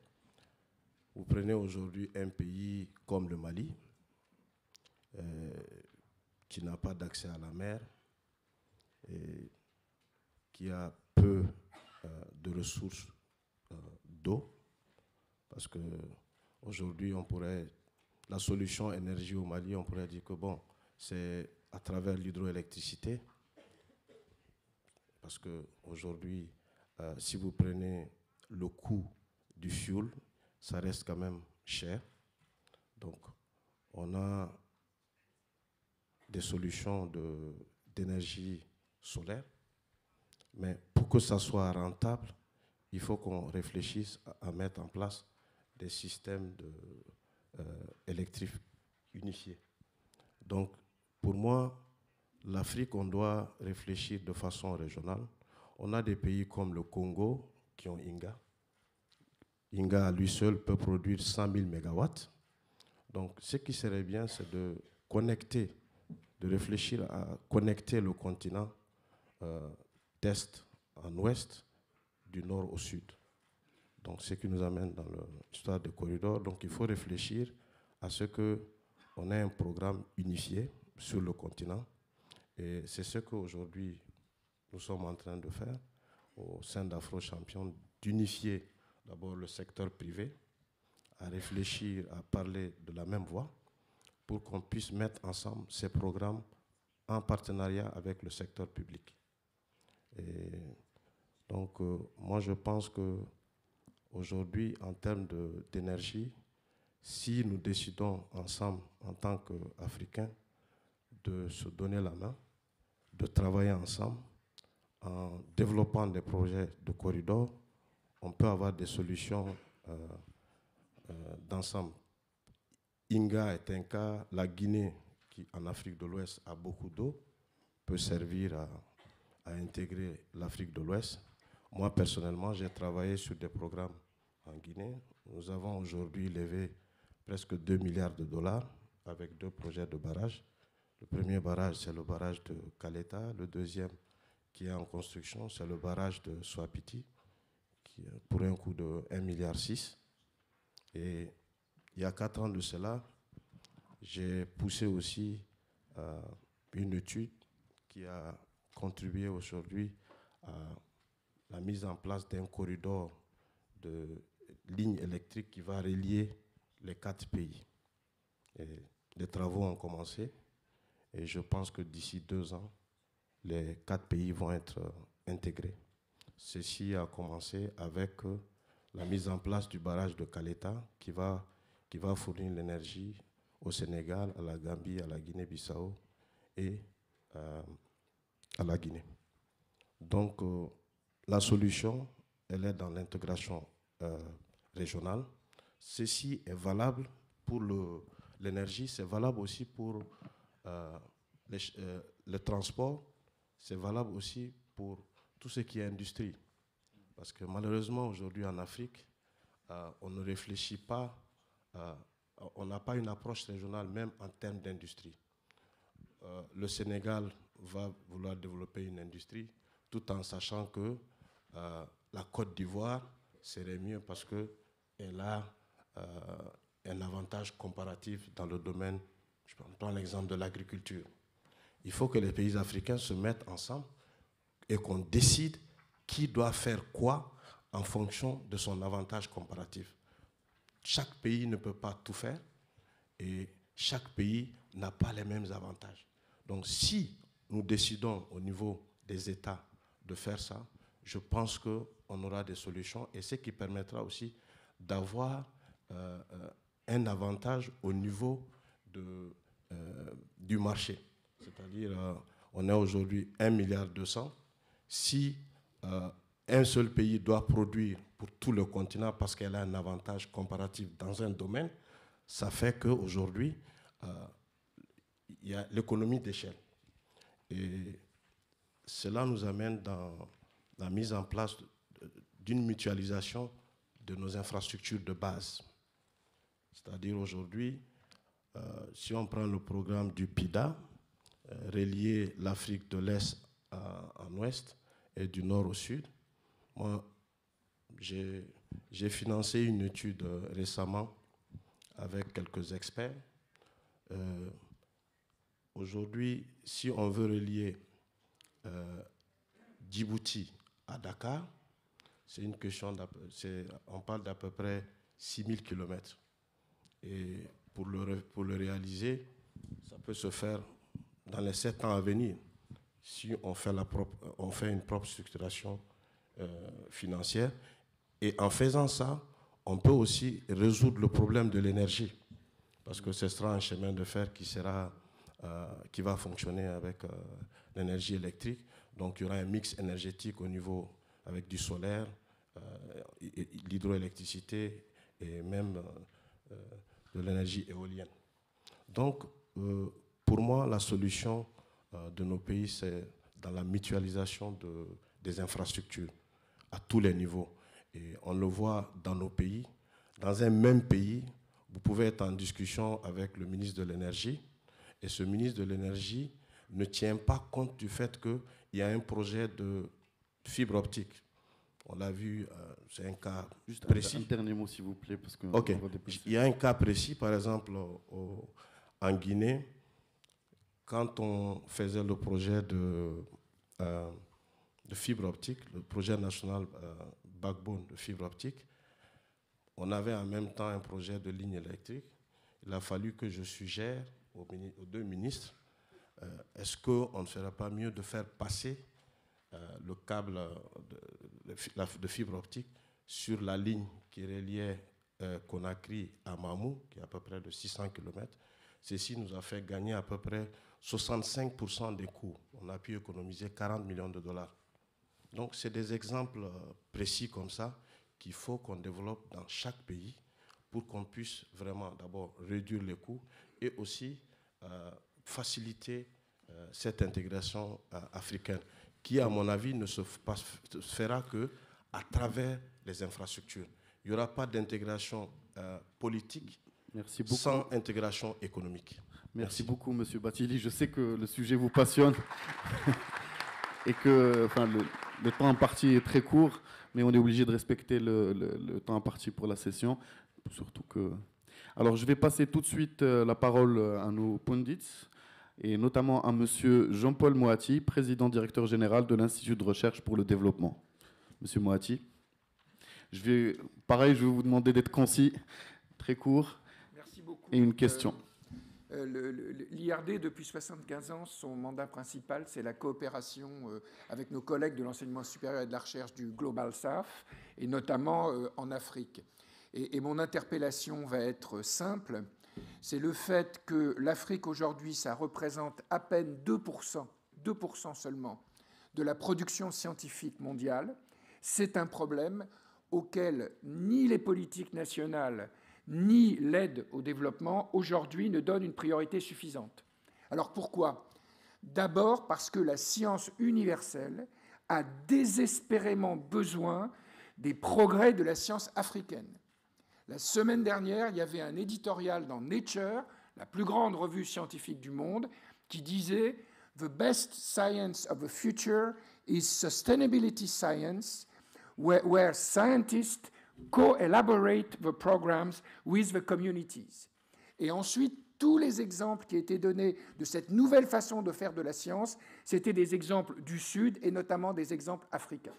Vous prenez aujourd'hui un pays comme le Mali, qui n'a pas d'accès à la mer et qui a peu de ressources d'eau, parce que aujourd'hui on pourrait, la solution énergie au Mali, on pourrait dire que bon, c'est à travers l'hydroélectricité, parce que aujourd'hui si vous prenez le coût du fioul, ça reste quand même cher. Donc on a des solutions d'énergie solaire, mais pour que ça soit rentable, il faut qu'on réfléchisse à mettre en place des systèmes électriques unifiés. Donc, pour moi, l'Afrique, on doit réfléchir de façon régionale. On a des pays comme le Congo qui ont Inga. Inga, lui seul, peut produire 100 000 mégawatts. Donc, ce qui serait bien, c'est de connecter, de réfléchir à connecter le continent d'est en ouest, du nord au sud. Donc ce qui nous amène dans l'histoire des corridors. Donc il faut réfléchir à ce qu'on ait un programme unifié sur le continent. Et c'est ce qu'aujourd'hui nous sommes en train de faire au sein d'Afro Champions, d'unifier d'abord le secteur privé, à réfléchir, à parler de la même voix, pour qu'on puisse mettre ensemble ces programmes en partenariat avec le secteur public. Et donc, moi, je pense qu'aujourd'hui, en termes d'énergie, si nous décidons ensemble, en tant qu'Africains, de se donner la main, de travailler ensemble, en développant des projets de corridor, on peut avoir des solutions d'ensemble. Inga est un cas, la Guinée, qui en Afrique de l'Ouest a beaucoup d'eau, peut servir à intégrer l'Afrique de l'Ouest. Moi, personnellement, j'ai travaillé sur des programmes en Guinée. Nous avons aujourd'hui levé presque 2 milliards de dollars avec deux projets de barrages. Le premier barrage, c'est le barrage de Kaleta. Le deuxième, qui est en construction, c'est le barrage de Swapiti, qui pour un coût de 1,6 milliard. Et il y a 4 ans de cela, j'ai poussé aussi une étude qui a contribué aujourd'hui à la mise en place d'un corridor de lignes électriques qui va relier les 4 pays. Et les travaux ont commencé et je pense que d'ici 2 ans, les 4 pays vont être intégrés. Ceci a commencé avec la mise en place du barrage de Kaleta qui va fournir l'énergie au Sénégal, à la Gambie, à la Guinée-Bissau et à la Guinée. Donc la solution, elle est dans l'intégration régionale. Ceci est valable pour l'énergie, c'est valable aussi pour le transport, c'est valable aussi pour tout ce qui est industrie. Parce que malheureusement, aujourd'hui en Afrique, on ne réfléchit pas, on n'a pas une approche régionale même en termes d'industrie. Le Sénégal va vouloir développer une industrie tout en sachant que la Côte d'Ivoire serait mieux parce qu'elle a un avantage comparatif dans le domaine, je prends l'exemple de l'agriculture. Il faut que les pays africains se mettent ensemble et qu'on décide qui doit faire quoi en fonction de son avantage comparatif. Chaque pays ne peut pas tout faire et chaque pays n'a pas les mêmes avantages. Donc si nous décidons au niveau des États de faire ça, je pense qu'on aura des solutions et ce qui permettra aussi d'avoir un avantage au niveau du marché. C'est-à-dire, on est aujourd'hui 1,2 milliard. Si un seul pays doit produire pour tout le continent parce qu'elle a un avantage comparatif dans un domaine, ça fait qu'aujourd'hui, il y a l'économie d'échelle. Et cela nous amène dans la mise en place d'une mutualisation de nos infrastructures de base. C'est-à-dire aujourd'hui, si on prend le programme du PIDA, relier l'Afrique de l'Est en Ouest et du Nord au Sud, moi, j'ai financé une étude récemment avec quelques experts. Aujourd'hui, si on veut relier Djibouti à Dakar, c'est une question, on parle d'à peu près 6000 km. Et pour le réaliser, ça peut se faire dans les 7 ans à venir, si on fait, on fait une propre structuration financière. Et en faisant ça, on peut aussi résoudre le problème de l'énergie, parce que ce sera un chemin de fer qui va fonctionner avec l'énergie électrique. Donc il y aura un mix énergétique au niveau avec du solaire, l'hydroélectricité et même de l'énergie éolienne. Donc pour moi, la solution de nos pays, c'est dans la mutualisation des infrastructures à tous les niveaux. Et on le voit dans nos pays. Dans un même pays, vous pouvez être en discussion avec le ministre de l'Énergie et ce ministre de l'Énergie ne tient pas compte du fait qu'il y a un projet de fibre optique. On l'a vu, c'est un cas juste précis. Un dernier mot, s'il vous plaît. Parce que okay. Il y a un cas précis, par exemple, en Guinée, quand on faisait le projet de fibre optique, le projet national backbone de fibre optique, on avait en même temps un projet de ligne électrique. Il a fallu que je suggère aux deux ministres, est-ce qu'on ne ferait pas mieux de faire passer le câble de fibre optique sur la ligne qui reliait Conakry à Mamou, qui est à peu près de 600 km. Ceci nous a fait gagner à peu près 65% des coûts. On a pu économiser 40 millions de dollars. Donc, c'est des exemples précis comme ça qu'il faut qu'on développe dans chaque pays pour qu'on puisse vraiment d'abord réduire les coûts et aussi faciliter cette intégration africaine qui, à mon avis, ne se fera qu'à travers les infrastructures. Il n'y aura pas d'intégration politique Merci beaucoup. Sans intégration économique. Merci beaucoup, Monsieur Batili. Je sais que le sujet vous passionne et que enfin, le temps imparti est très court, mais on est obligé de respecter le temps imparti pour la session, surtout que... Alors, je vais passer tout de suite la parole à nos pundits, et notamment à Monsieur Jean-Paul Moati, président-directeur général de l'Institut de recherche pour le développement. Monsieur Moati, je vais vous demander d'être concis, très court. Merci beaucoup. Et une question. L'IRD, depuis 75 ans, son mandat principal, c'est la coopération avec nos collègues de l'enseignement supérieur et de la recherche du Global South, et notamment en Afrique. Et mon interpellation va être simple. C'est le fait que l'Afrique, aujourd'hui, ça représente à peine 2% seulement, de la production scientifique mondiale. C'est un problème auquel ni les politiques nationales, ni l'aide au développement, aujourd'hui, ne donnent une priorité suffisante. Alors pourquoi? D'abord parce que la science universelle a désespérément besoin des progrès de la science africaine. La semaine dernière, il y avait un éditorial dans Nature, la plus grande revue scientifique du monde, qui disait « The best science of the future is sustainability science, where scientists co-elaborate the programs with the communities ». Et ensuite, tous les exemples qui étaient donnés de cette nouvelle façon de faire de la science, c'était des exemples du Sud et notamment des exemples africains.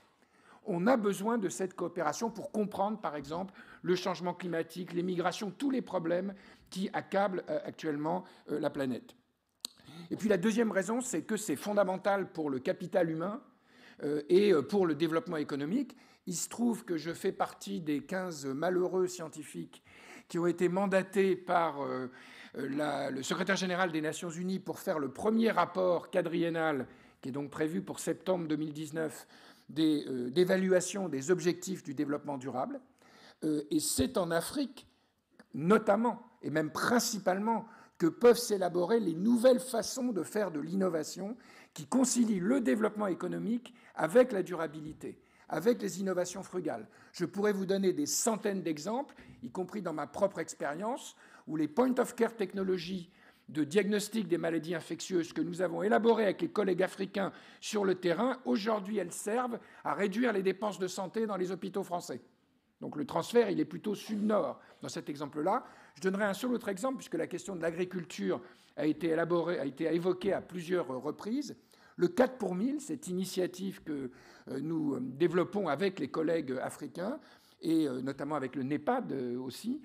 On a besoin de cette coopération pour comprendre, par exemple, le changement climatique, les migrations, tous les problèmes qui accablent actuellement la planète. Et puis la deuxième raison, c'est que c'est fondamental pour le capital humain et pour le développement économique. Il se trouve que je fais partie des 15 malheureux scientifiques qui ont été mandatés par le secrétaire général des Nations Unies pour faire le premier rapport quadriennal, qui est donc prévu pour septembre 2019, d'évaluation des objectifs du développement durable. Et c'est en Afrique, notamment, et même principalement, que peuvent s'élaborer les nouvelles façons de faire de l'innovation qui concilient le développement économique avec la durabilité, avec les innovations frugales. Je pourrais vous donner des centaines d'exemples, y compris dans ma propre expérience, où les point-of-care technologies de diagnostic des maladies infectieuses que nous avons élaborées avec les collègues africains sur le terrain, aujourd'hui, elles servent à réduire les dépenses de santé dans les hôpitaux français. Donc le transfert, il est plutôt sud-nord dans cet exemple-là. Je donnerai un seul autre exemple, puisque la question de l'agriculture a été évoquée à plusieurs reprises. Le 4 pour 1000, cette initiative que nous développons avec les collègues africains, et notamment avec le NEPAD aussi,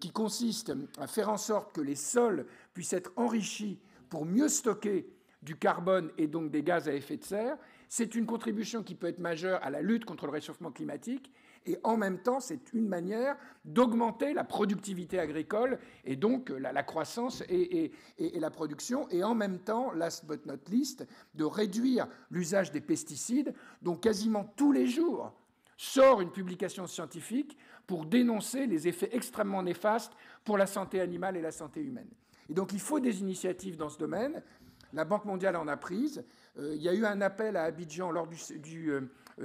qui consiste à faire en sorte que les sols puissent être enrichis pour mieux stocker du carbone et donc des gaz à effet de serre. C'est une contribution qui peut être majeure à la lutte contre le réchauffement climatique, et en même temps, c'est une manière d'augmenter la productivité agricole et donc la croissance et la production, et en même temps, last but not least, de réduire l'usage des pesticides, dont quasiment tous les jours sort une publication scientifique pour dénoncer les effets extrêmement néfastes pour la santé animale et la santé humaine. Et donc, il faut des initiatives dans ce domaine. La Banque mondiale en a prise. Il y a eu un appel à Abidjan lors du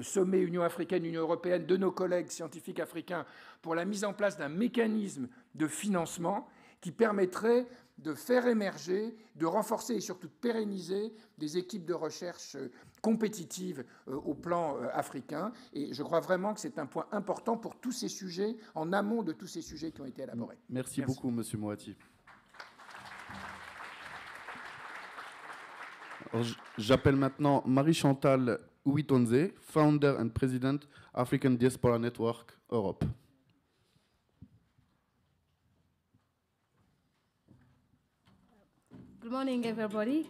sommet Union africaine-Union européenne de nos collègues scientifiques africains pour la mise en place d'un mécanisme de financement qui permettrait de faire émerger, de renforcer et surtout de pérenniser des équipes de recherche compétitives au plan africain. Et je crois vraiment que c'est un point important pour tous ces sujets, en amont de tous ces sujets qui ont été élaborés. Merci beaucoup, Monsieur Moati. J'appelle maintenant Marie-Chantal Ouittonze, founder and president African Diaspora Network Europe. Good morning, everybody.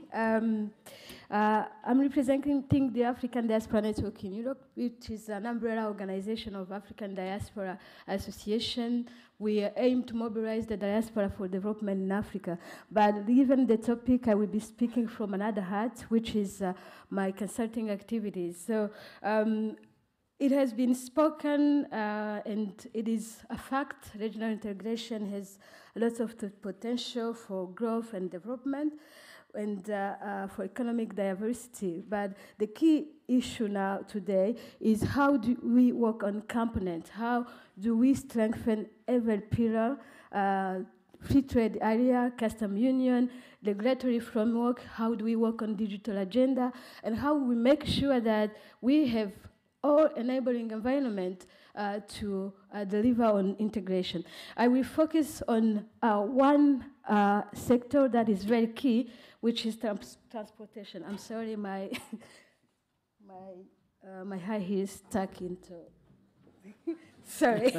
I'm representing the African Diaspora Network in Europe, which is an umbrella organization of African Diaspora Association. We aim to mobilize the diaspora for development in Africa. But given the topic, I will be speaking from another hat, which is my consulting activities. So it has been spoken, and it is a fact, regional integration has lots of potential for growth and development and for economic diversity. But the key issue now today is how do we work on components? How do we strengthen every pillar free trade area, custom union, regulatory framework, how do we work on digital agenda, and how we make sure that we have all enabling environment to deliver on integration. I will focus on one sector that is very key, which is transportation. I'm sorry, my my high heel is stuck into. Sorry.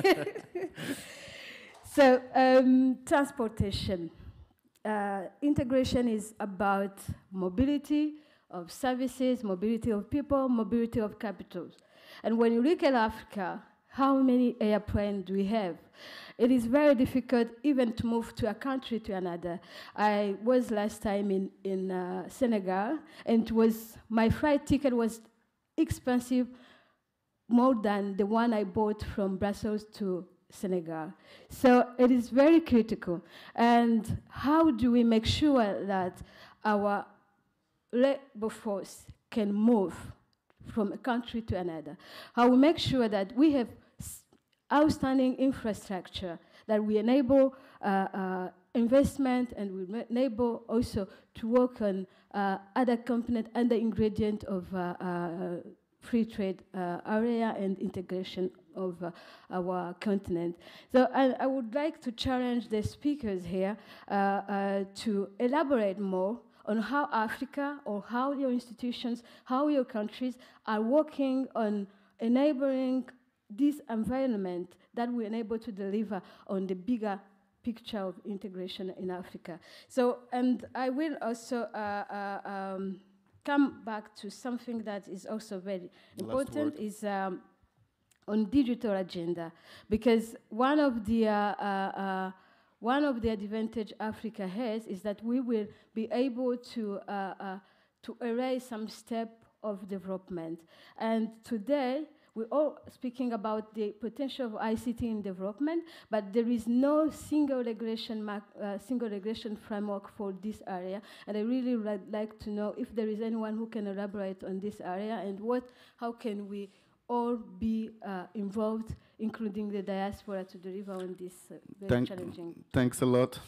So transportation. Integration is about mobility of services, mobility of people, mobility of capitals. And when you look at Africa, how many airplanes do we have? It is very difficult even to move to a country to another. I was last time in Senegal, and it was, my flight ticket was expensive, more than the one I bought from Brussels to Senegal. So it is very critical. And how do we make sure that our labor force can move from a country to another? How we make sure that we have outstanding infrastructure, that we enable investment, and we enable also to work on other component and the ingredient of free trade area and integration of our continent. So I would like to challenge the speakers here to elaborate more on how Africa, or how your institutions, how your countries are working on enabling this environment that we enable to deliver on the bigger picture of integration in Africa. So, and I will also come back to something that is also very important, is on digital agenda, because one of the advantage Africa has is that we will be able to erase some step of development. And today, we're all speaking about the potential of ICT in development, but there is no single regulation, framework for this area. And I really would like to know if there is anyone who can elaborate on this area, and how can we all be involved, including the diaspora, to deliver on this very challenging. Thanks a lot.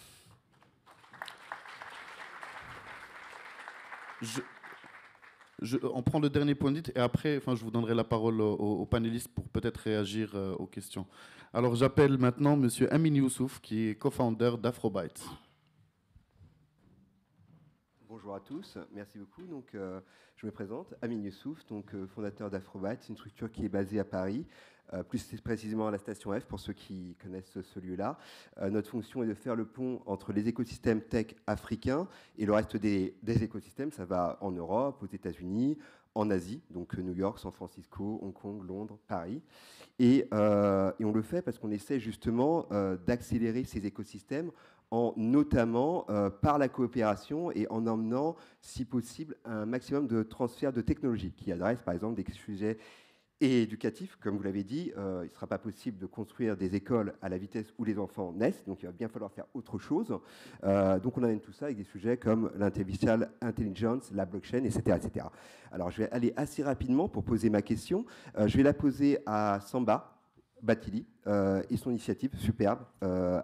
On prend le dernier point dit et après, je vous donnerai la parole aux panélistes pour peut-être réagir aux questions. Alors j'appelle maintenant Monsieur Amini Youssouf, qui est co-founder d'Afrobytes. Bonjour à tous, merci beaucoup. Donc, je me présente, Amini Youssouf, donc fondateur d'Afrobytes, une structure qui est basée à Paris, plus précisément à la station F, pour ceux qui connaissent ce lieu-là. Notre fonction est de faire le pont entre les écosystèmes tech africains et le reste des écosystèmes. Ça va en Europe, aux États-Unis, en Asie, donc New York, San Francisco, Hong Kong, Londres, Paris. Et on le fait parce qu'on essaie justement d'accélérer ces écosystèmes, en notamment par la coopération et en emmenant, si possible, un maximum de transferts de technologies qui adressent, par exemple, des sujets et éducatif, comme vous l'avez dit, il ne sera pas possible de construire des écoles à la vitesse où les enfants naissent, donc il va bien falloir faire autre chose. Donc on amène tout ça avec des sujets comme l'artificial intelligence, la blockchain, etc., etc. Alors je vais aller assez rapidement pour poser ma question. Je vais la poser à Samba Batili et son initiative superbe,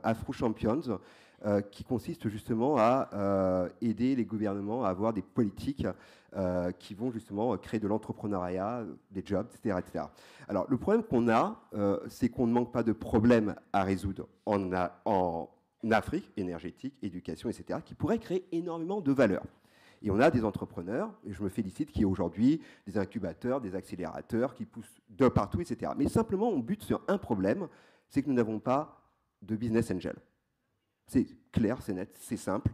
Afro Champions, qui consiste justement à aider les gouvernements à avoir des politiques qui vont justement créer de l'entrepreneuriat, des jobs, etc., etc. Alors, le problème qu'on a, c'est qu'on ne manque pas de problèmes à résoudre en Afrique, énergétique, éducation, etc., qui pourraient créer énormément de valeur. Et on a des entrepreneurs, et je me félicite qu'il y ait aujourd'hui des incubateurs, des accélérateurs qui poussent de partout, etc. Mais simplement, on bute sur un problème, c'est que nous n'avons pas de business angel. C'est clair, c'est net, c'est simple.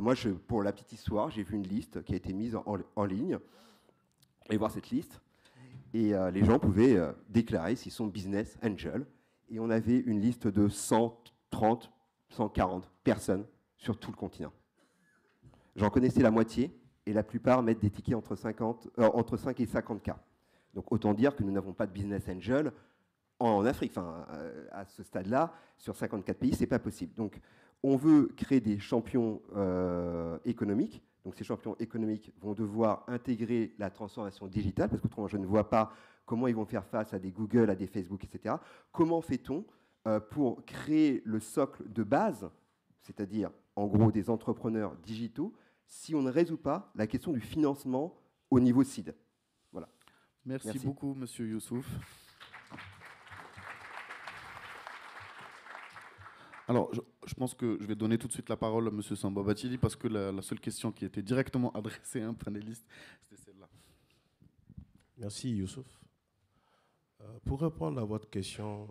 Moi, pour la petite histoire, j'ai vu une liste qui a été mise en ligne. Allez voir cette liste. Et les gens pouvaient déclarer s'ils sont business angels. Et on avait une liste de 130, 140 personnes sur tout le continent. J'en connaissais la moitié, et la plupart mettent des tickets entre 5 et 50K. Donc autant dire que nous n'avons pas de business angel en Afrique. Enfin, à ce stade-là, sur 54 pays, ce n'est pas possible. Donc, on veut créer des champions économiques. Donc, ces champions économiques vont devoir intégrer la transformation digitale, parce qu'autrement, je ne vois pas comment ils vont faire face à des Google, à des Facebook, etc. Comment fait-on pour créer le socle de base c'est-à-dire en gros des entrepreneurs digitaux, si on ne résout pas la question du financement au niveau CID. Voilà. Merci beaucoup, Monsieur Youssouf. Alors, je pense que je vais donner tout de suite la parole à M. Samba Batili parce que la seule question qui était directement adressée à un panéliste, c'était celle-là. Merci, Youssouf. Pour répondre à votre question,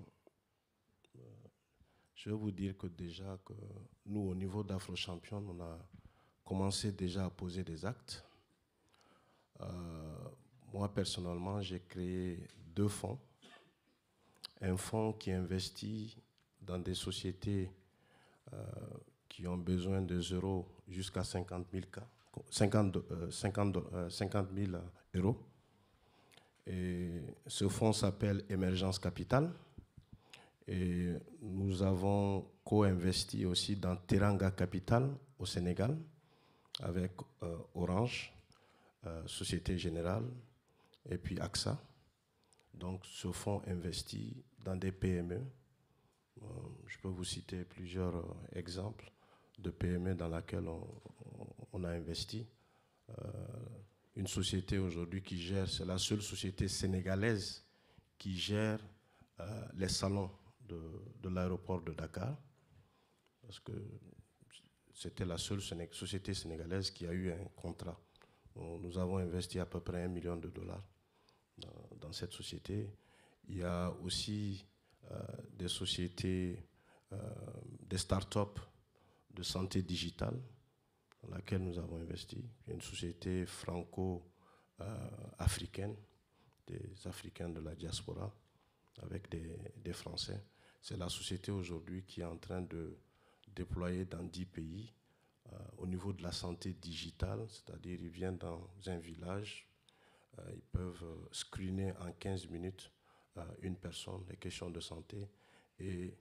je vais vous dire que déjà, que nous, au niveau d'Afro Champions, on a commencé déjà à poser des actes. Moi, personnellement, j'ai créé 2 fonds. Un fonds qui investit dans des sociétés qui ont besoin de 0 jusqu'à 50 000 euros. Et ce fonds s'appelle Émergence Capital. Et nous avons co-investi aussi dans Teranga Capital au Sénégal avec Orange, Société Générale et puis AXA. Donc ce fonds investit dans des PME. Je peux vous citer plusieurs exemples de PME dans laquelle on a investi. Une société aujourd'hui qui gère, c'est la seule société sénégalaise qui gère les salons de l'aéroport de Dakar, parce que c'était la seule société sénégalaise qui a eu un contrat. Nous avons investi à peu près $1 million dans cette société. Il y a aussi des sociétés, des start-up de santé digitale dans laquelle nous avons investi. Il y a une société franco-africaine, des Africains de la diaspora avec des Français. C'est la société aujourd'hui qui est en train de déployer dans 10 pays au niveau de la santé digitale, c'est-à-dire ils viennent dans un village, ils peuvent screener en 15 minutes une personne, les questions de santé, et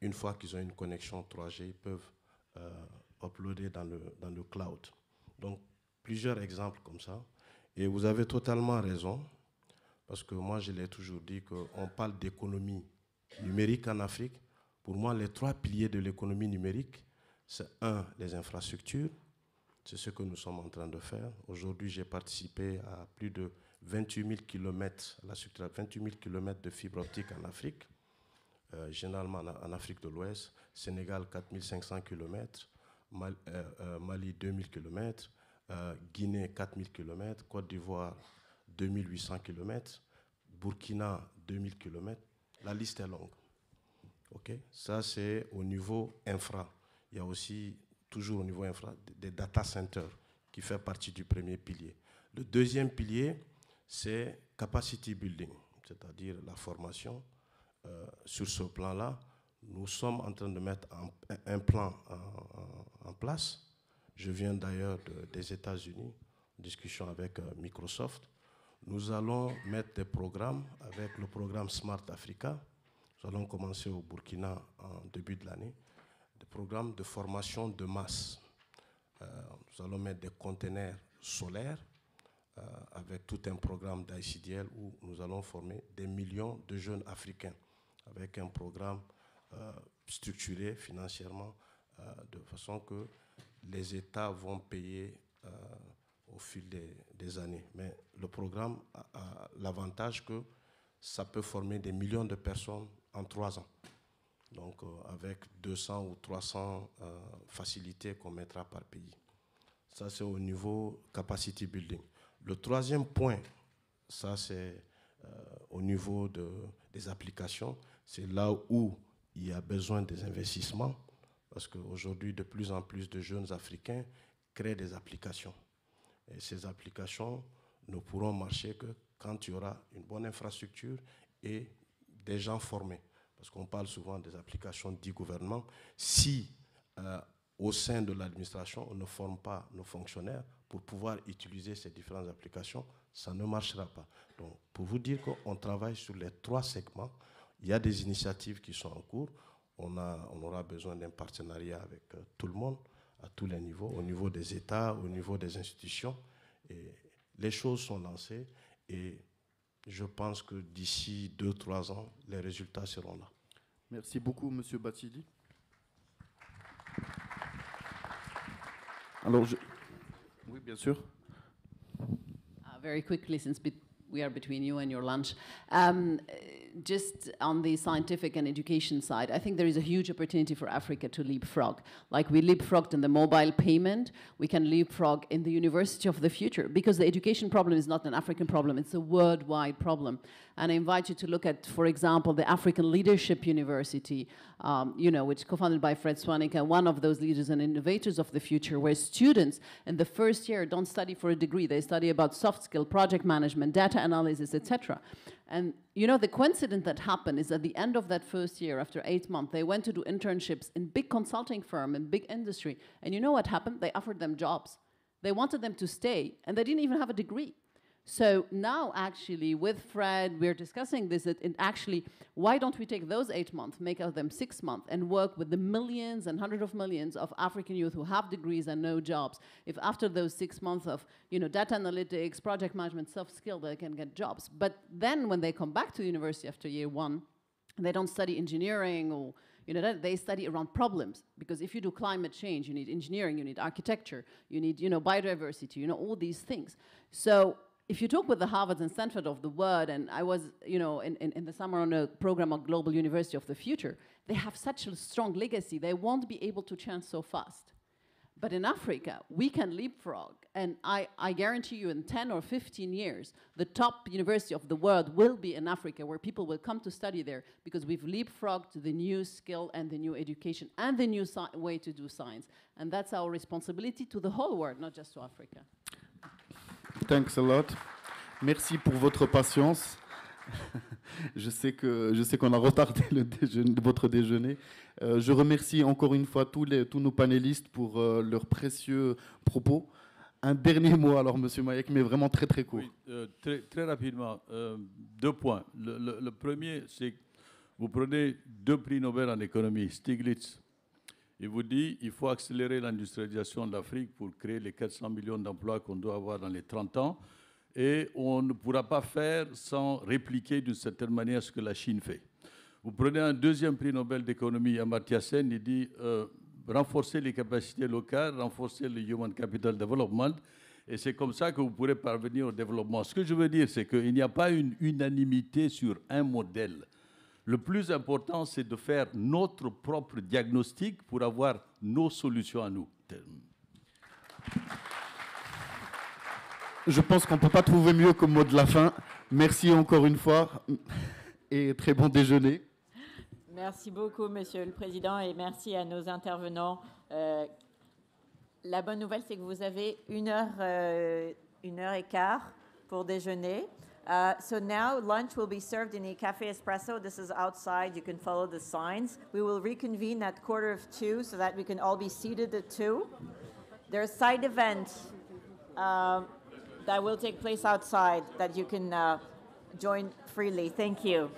une fois qu'ils ont une connexion 3G, ils peuvent uploader dans le cloud. Donc plusieurs exemples comme ça. Et vous avez totalement raison, parce que moi je l'ai toujours dit qu'on parle d'économie numérique en Afrique. Pour moi, les 3 piliers de l'économie numérique, c'est 1, les infrastructures. C'est ce que nous sommes en train de faire. Aujourd'hui, j'ai participé à plus de 28 000 km de fibre optique en Afrique, généralement en Afrique de l'Ouest, Sénégal 4500 km, Mali 2000 km, Guinée 4000 km, Côte d'Ivoire 2800 km, Burkina 2000 km, la liste est longue. Okay? Ça c'est au niveau infra. Il y a aussi, toujours au niveau infra, des data centers qui fait partie du premier pilier. Le deuxième pilier, c'est capacity building, c'est-à-dire la formation. Sur ce plan-là, nous sommes en train de mettre un plan en place. Je viens d'ailleurs des États-Unis, en discussion avec Microsoft. Nous allons mettre des programmes avec le programme Smart Africa. Nous allons commencer au Burkina en début de l'année. Des programmes de formation de masse. Nous allons mettre des conteneurs solaires avec tout un programme d'ICDL où nous allons former des millions de jeunes africains avec un programme structuré financièrement de façon que les États vont payer au fil des années. Mais le programme a l'avantage que ça peut former des millions de personnes en 3 ans. Donc avec 200 ou 300 facilités qu'on mettra par pays. Ça c'est au niveau capacity building. Le troisième point, ça c'est au niveau des applications, c'est là où il y a besoin des investissements, parce qu'aujourd'hui de plus en plus de jeunes Africains créent des applications. Et ces applications ne pourront marcher que quand il y aura une bonne infrastructure et des gens formés. Parce qu'on parle souvent des applications du gouvernement. Si au sein de l'administration, on ne forme pas nos fonctionnaires pour pouvoir utiliser ces différentes applications, ça ne marchera pas. Donc, pour vous dire qu'on travaille sur les 3 segments, il y a des initiatives qui sont en cours. On aura besoin d'un partenariat avec tout le monde, à tous les niveaux, au niveau des États, au niveau des institutions. Et les choses sont lancées et je pense que d'ici 2-3 ans, les résultats seront là. Merci beaucoup, M. Batili. Alors, oui, bien sûr. Very quickly, since we are between you and your lunch, just on the scientific and education side, I think there is a huge opportunity for Africa to leapfrog. Like we leapfrogged in the mobile payment, we can leapfrog in the university of the future, because the education problem is not an African problem, it's a worldwide problem. And I invite you to look at, for example, the African Leadership University, you know, which is co-founded by Fred Swaneker, one of those leaders and innovators of the future, where students in the first year don't study for a degree, they study about soft skill, project management, data analysis, etc. And you know, the coincidence that happened is at the end of that first year, after 8 months, they went to do internships in big consulting firms, in big industry. And you know what happened? They offered them jobs. They wanted them to stay, and they didn't even have a degree. So now, actually, with Fred, we're discussing this, that actually, why don't we take those 8 months, make of them 6 months, and work with the millions and hundreds of millions of African youth who have degrees and no jobs, if after those 6 months of, you know, data analytics, project management, soft skill, they can get jobs. But then when they come back to university after year one, they don't study engineering or, you know, they study around problems, because if you do climate change, you need engineering, you need architecture, you need, you know, biodiversity, you know, all these things. So if you talk with the Harvards and Stanford of the world, and I was, you know, in the summer on a program on Global University of the Future, they have such a strong legacy, they won't be able to change so fast. But in Africa, we can leapfrog, and I guarantee you in 10 or 15 years, the top university of the world will be in Africa, where people will come to study there, because we've leapfrogged the new skill and the new education and the new way to do science. And that's our responsibility to the whole world, not just to Africa. Thanks a lot. Merci pour votre patience. Je sais qu'on a retardé le déjeuner, votre déjeuner. Je remercie encore une fois tous nos panélistes pour leurs précieux propos. Un dernier mot alors, Monsieur Mayaki, mais vraiment très très court. Oui, très rapidement, deux points. Le premier, c'est que vous prenez deux prix Nobel en économie, Stiglitz. Il vous dit qu'il faut accélérer l'industrialisation de l'Afrique pour créer les 400 millions d'emplois qu'on doit avoir dans les 30 ans. Et on ne pourra pas faire sans répliquer d'une certaine manière ce que la Chine fait. Vous prenez un deuxième prix Nobel d'économie, Amartya Sen, il dit renforcer les capacités locales, renforcer le Human Capital Development. Et c'est comme ça que vous pourrez parvenir au développement. Ce que je veux dire, c'est qu'il n'y a pas une unanimité sur un modèle. Le plus important, c'est de faire notre propre diagnostic pour avoir nos solutions à nous. Je pense qu'on ne peut pas trouver mieux comme mot de la fin. Merci encore une fois et très bon déjeuner. Merci beaucoup, Monsieur le Président, et merci à nos intervenants. La bonne nouvelle, c'est que vous avez une heure et quart pour déjeuner. So now lunch will be served in the Cafe Espresso. This is outside. You can follow the signs. We will reconvene at 2:15 so that we can all be seated at 2. There's a side event that will take place outside that you can join freely. Thank you.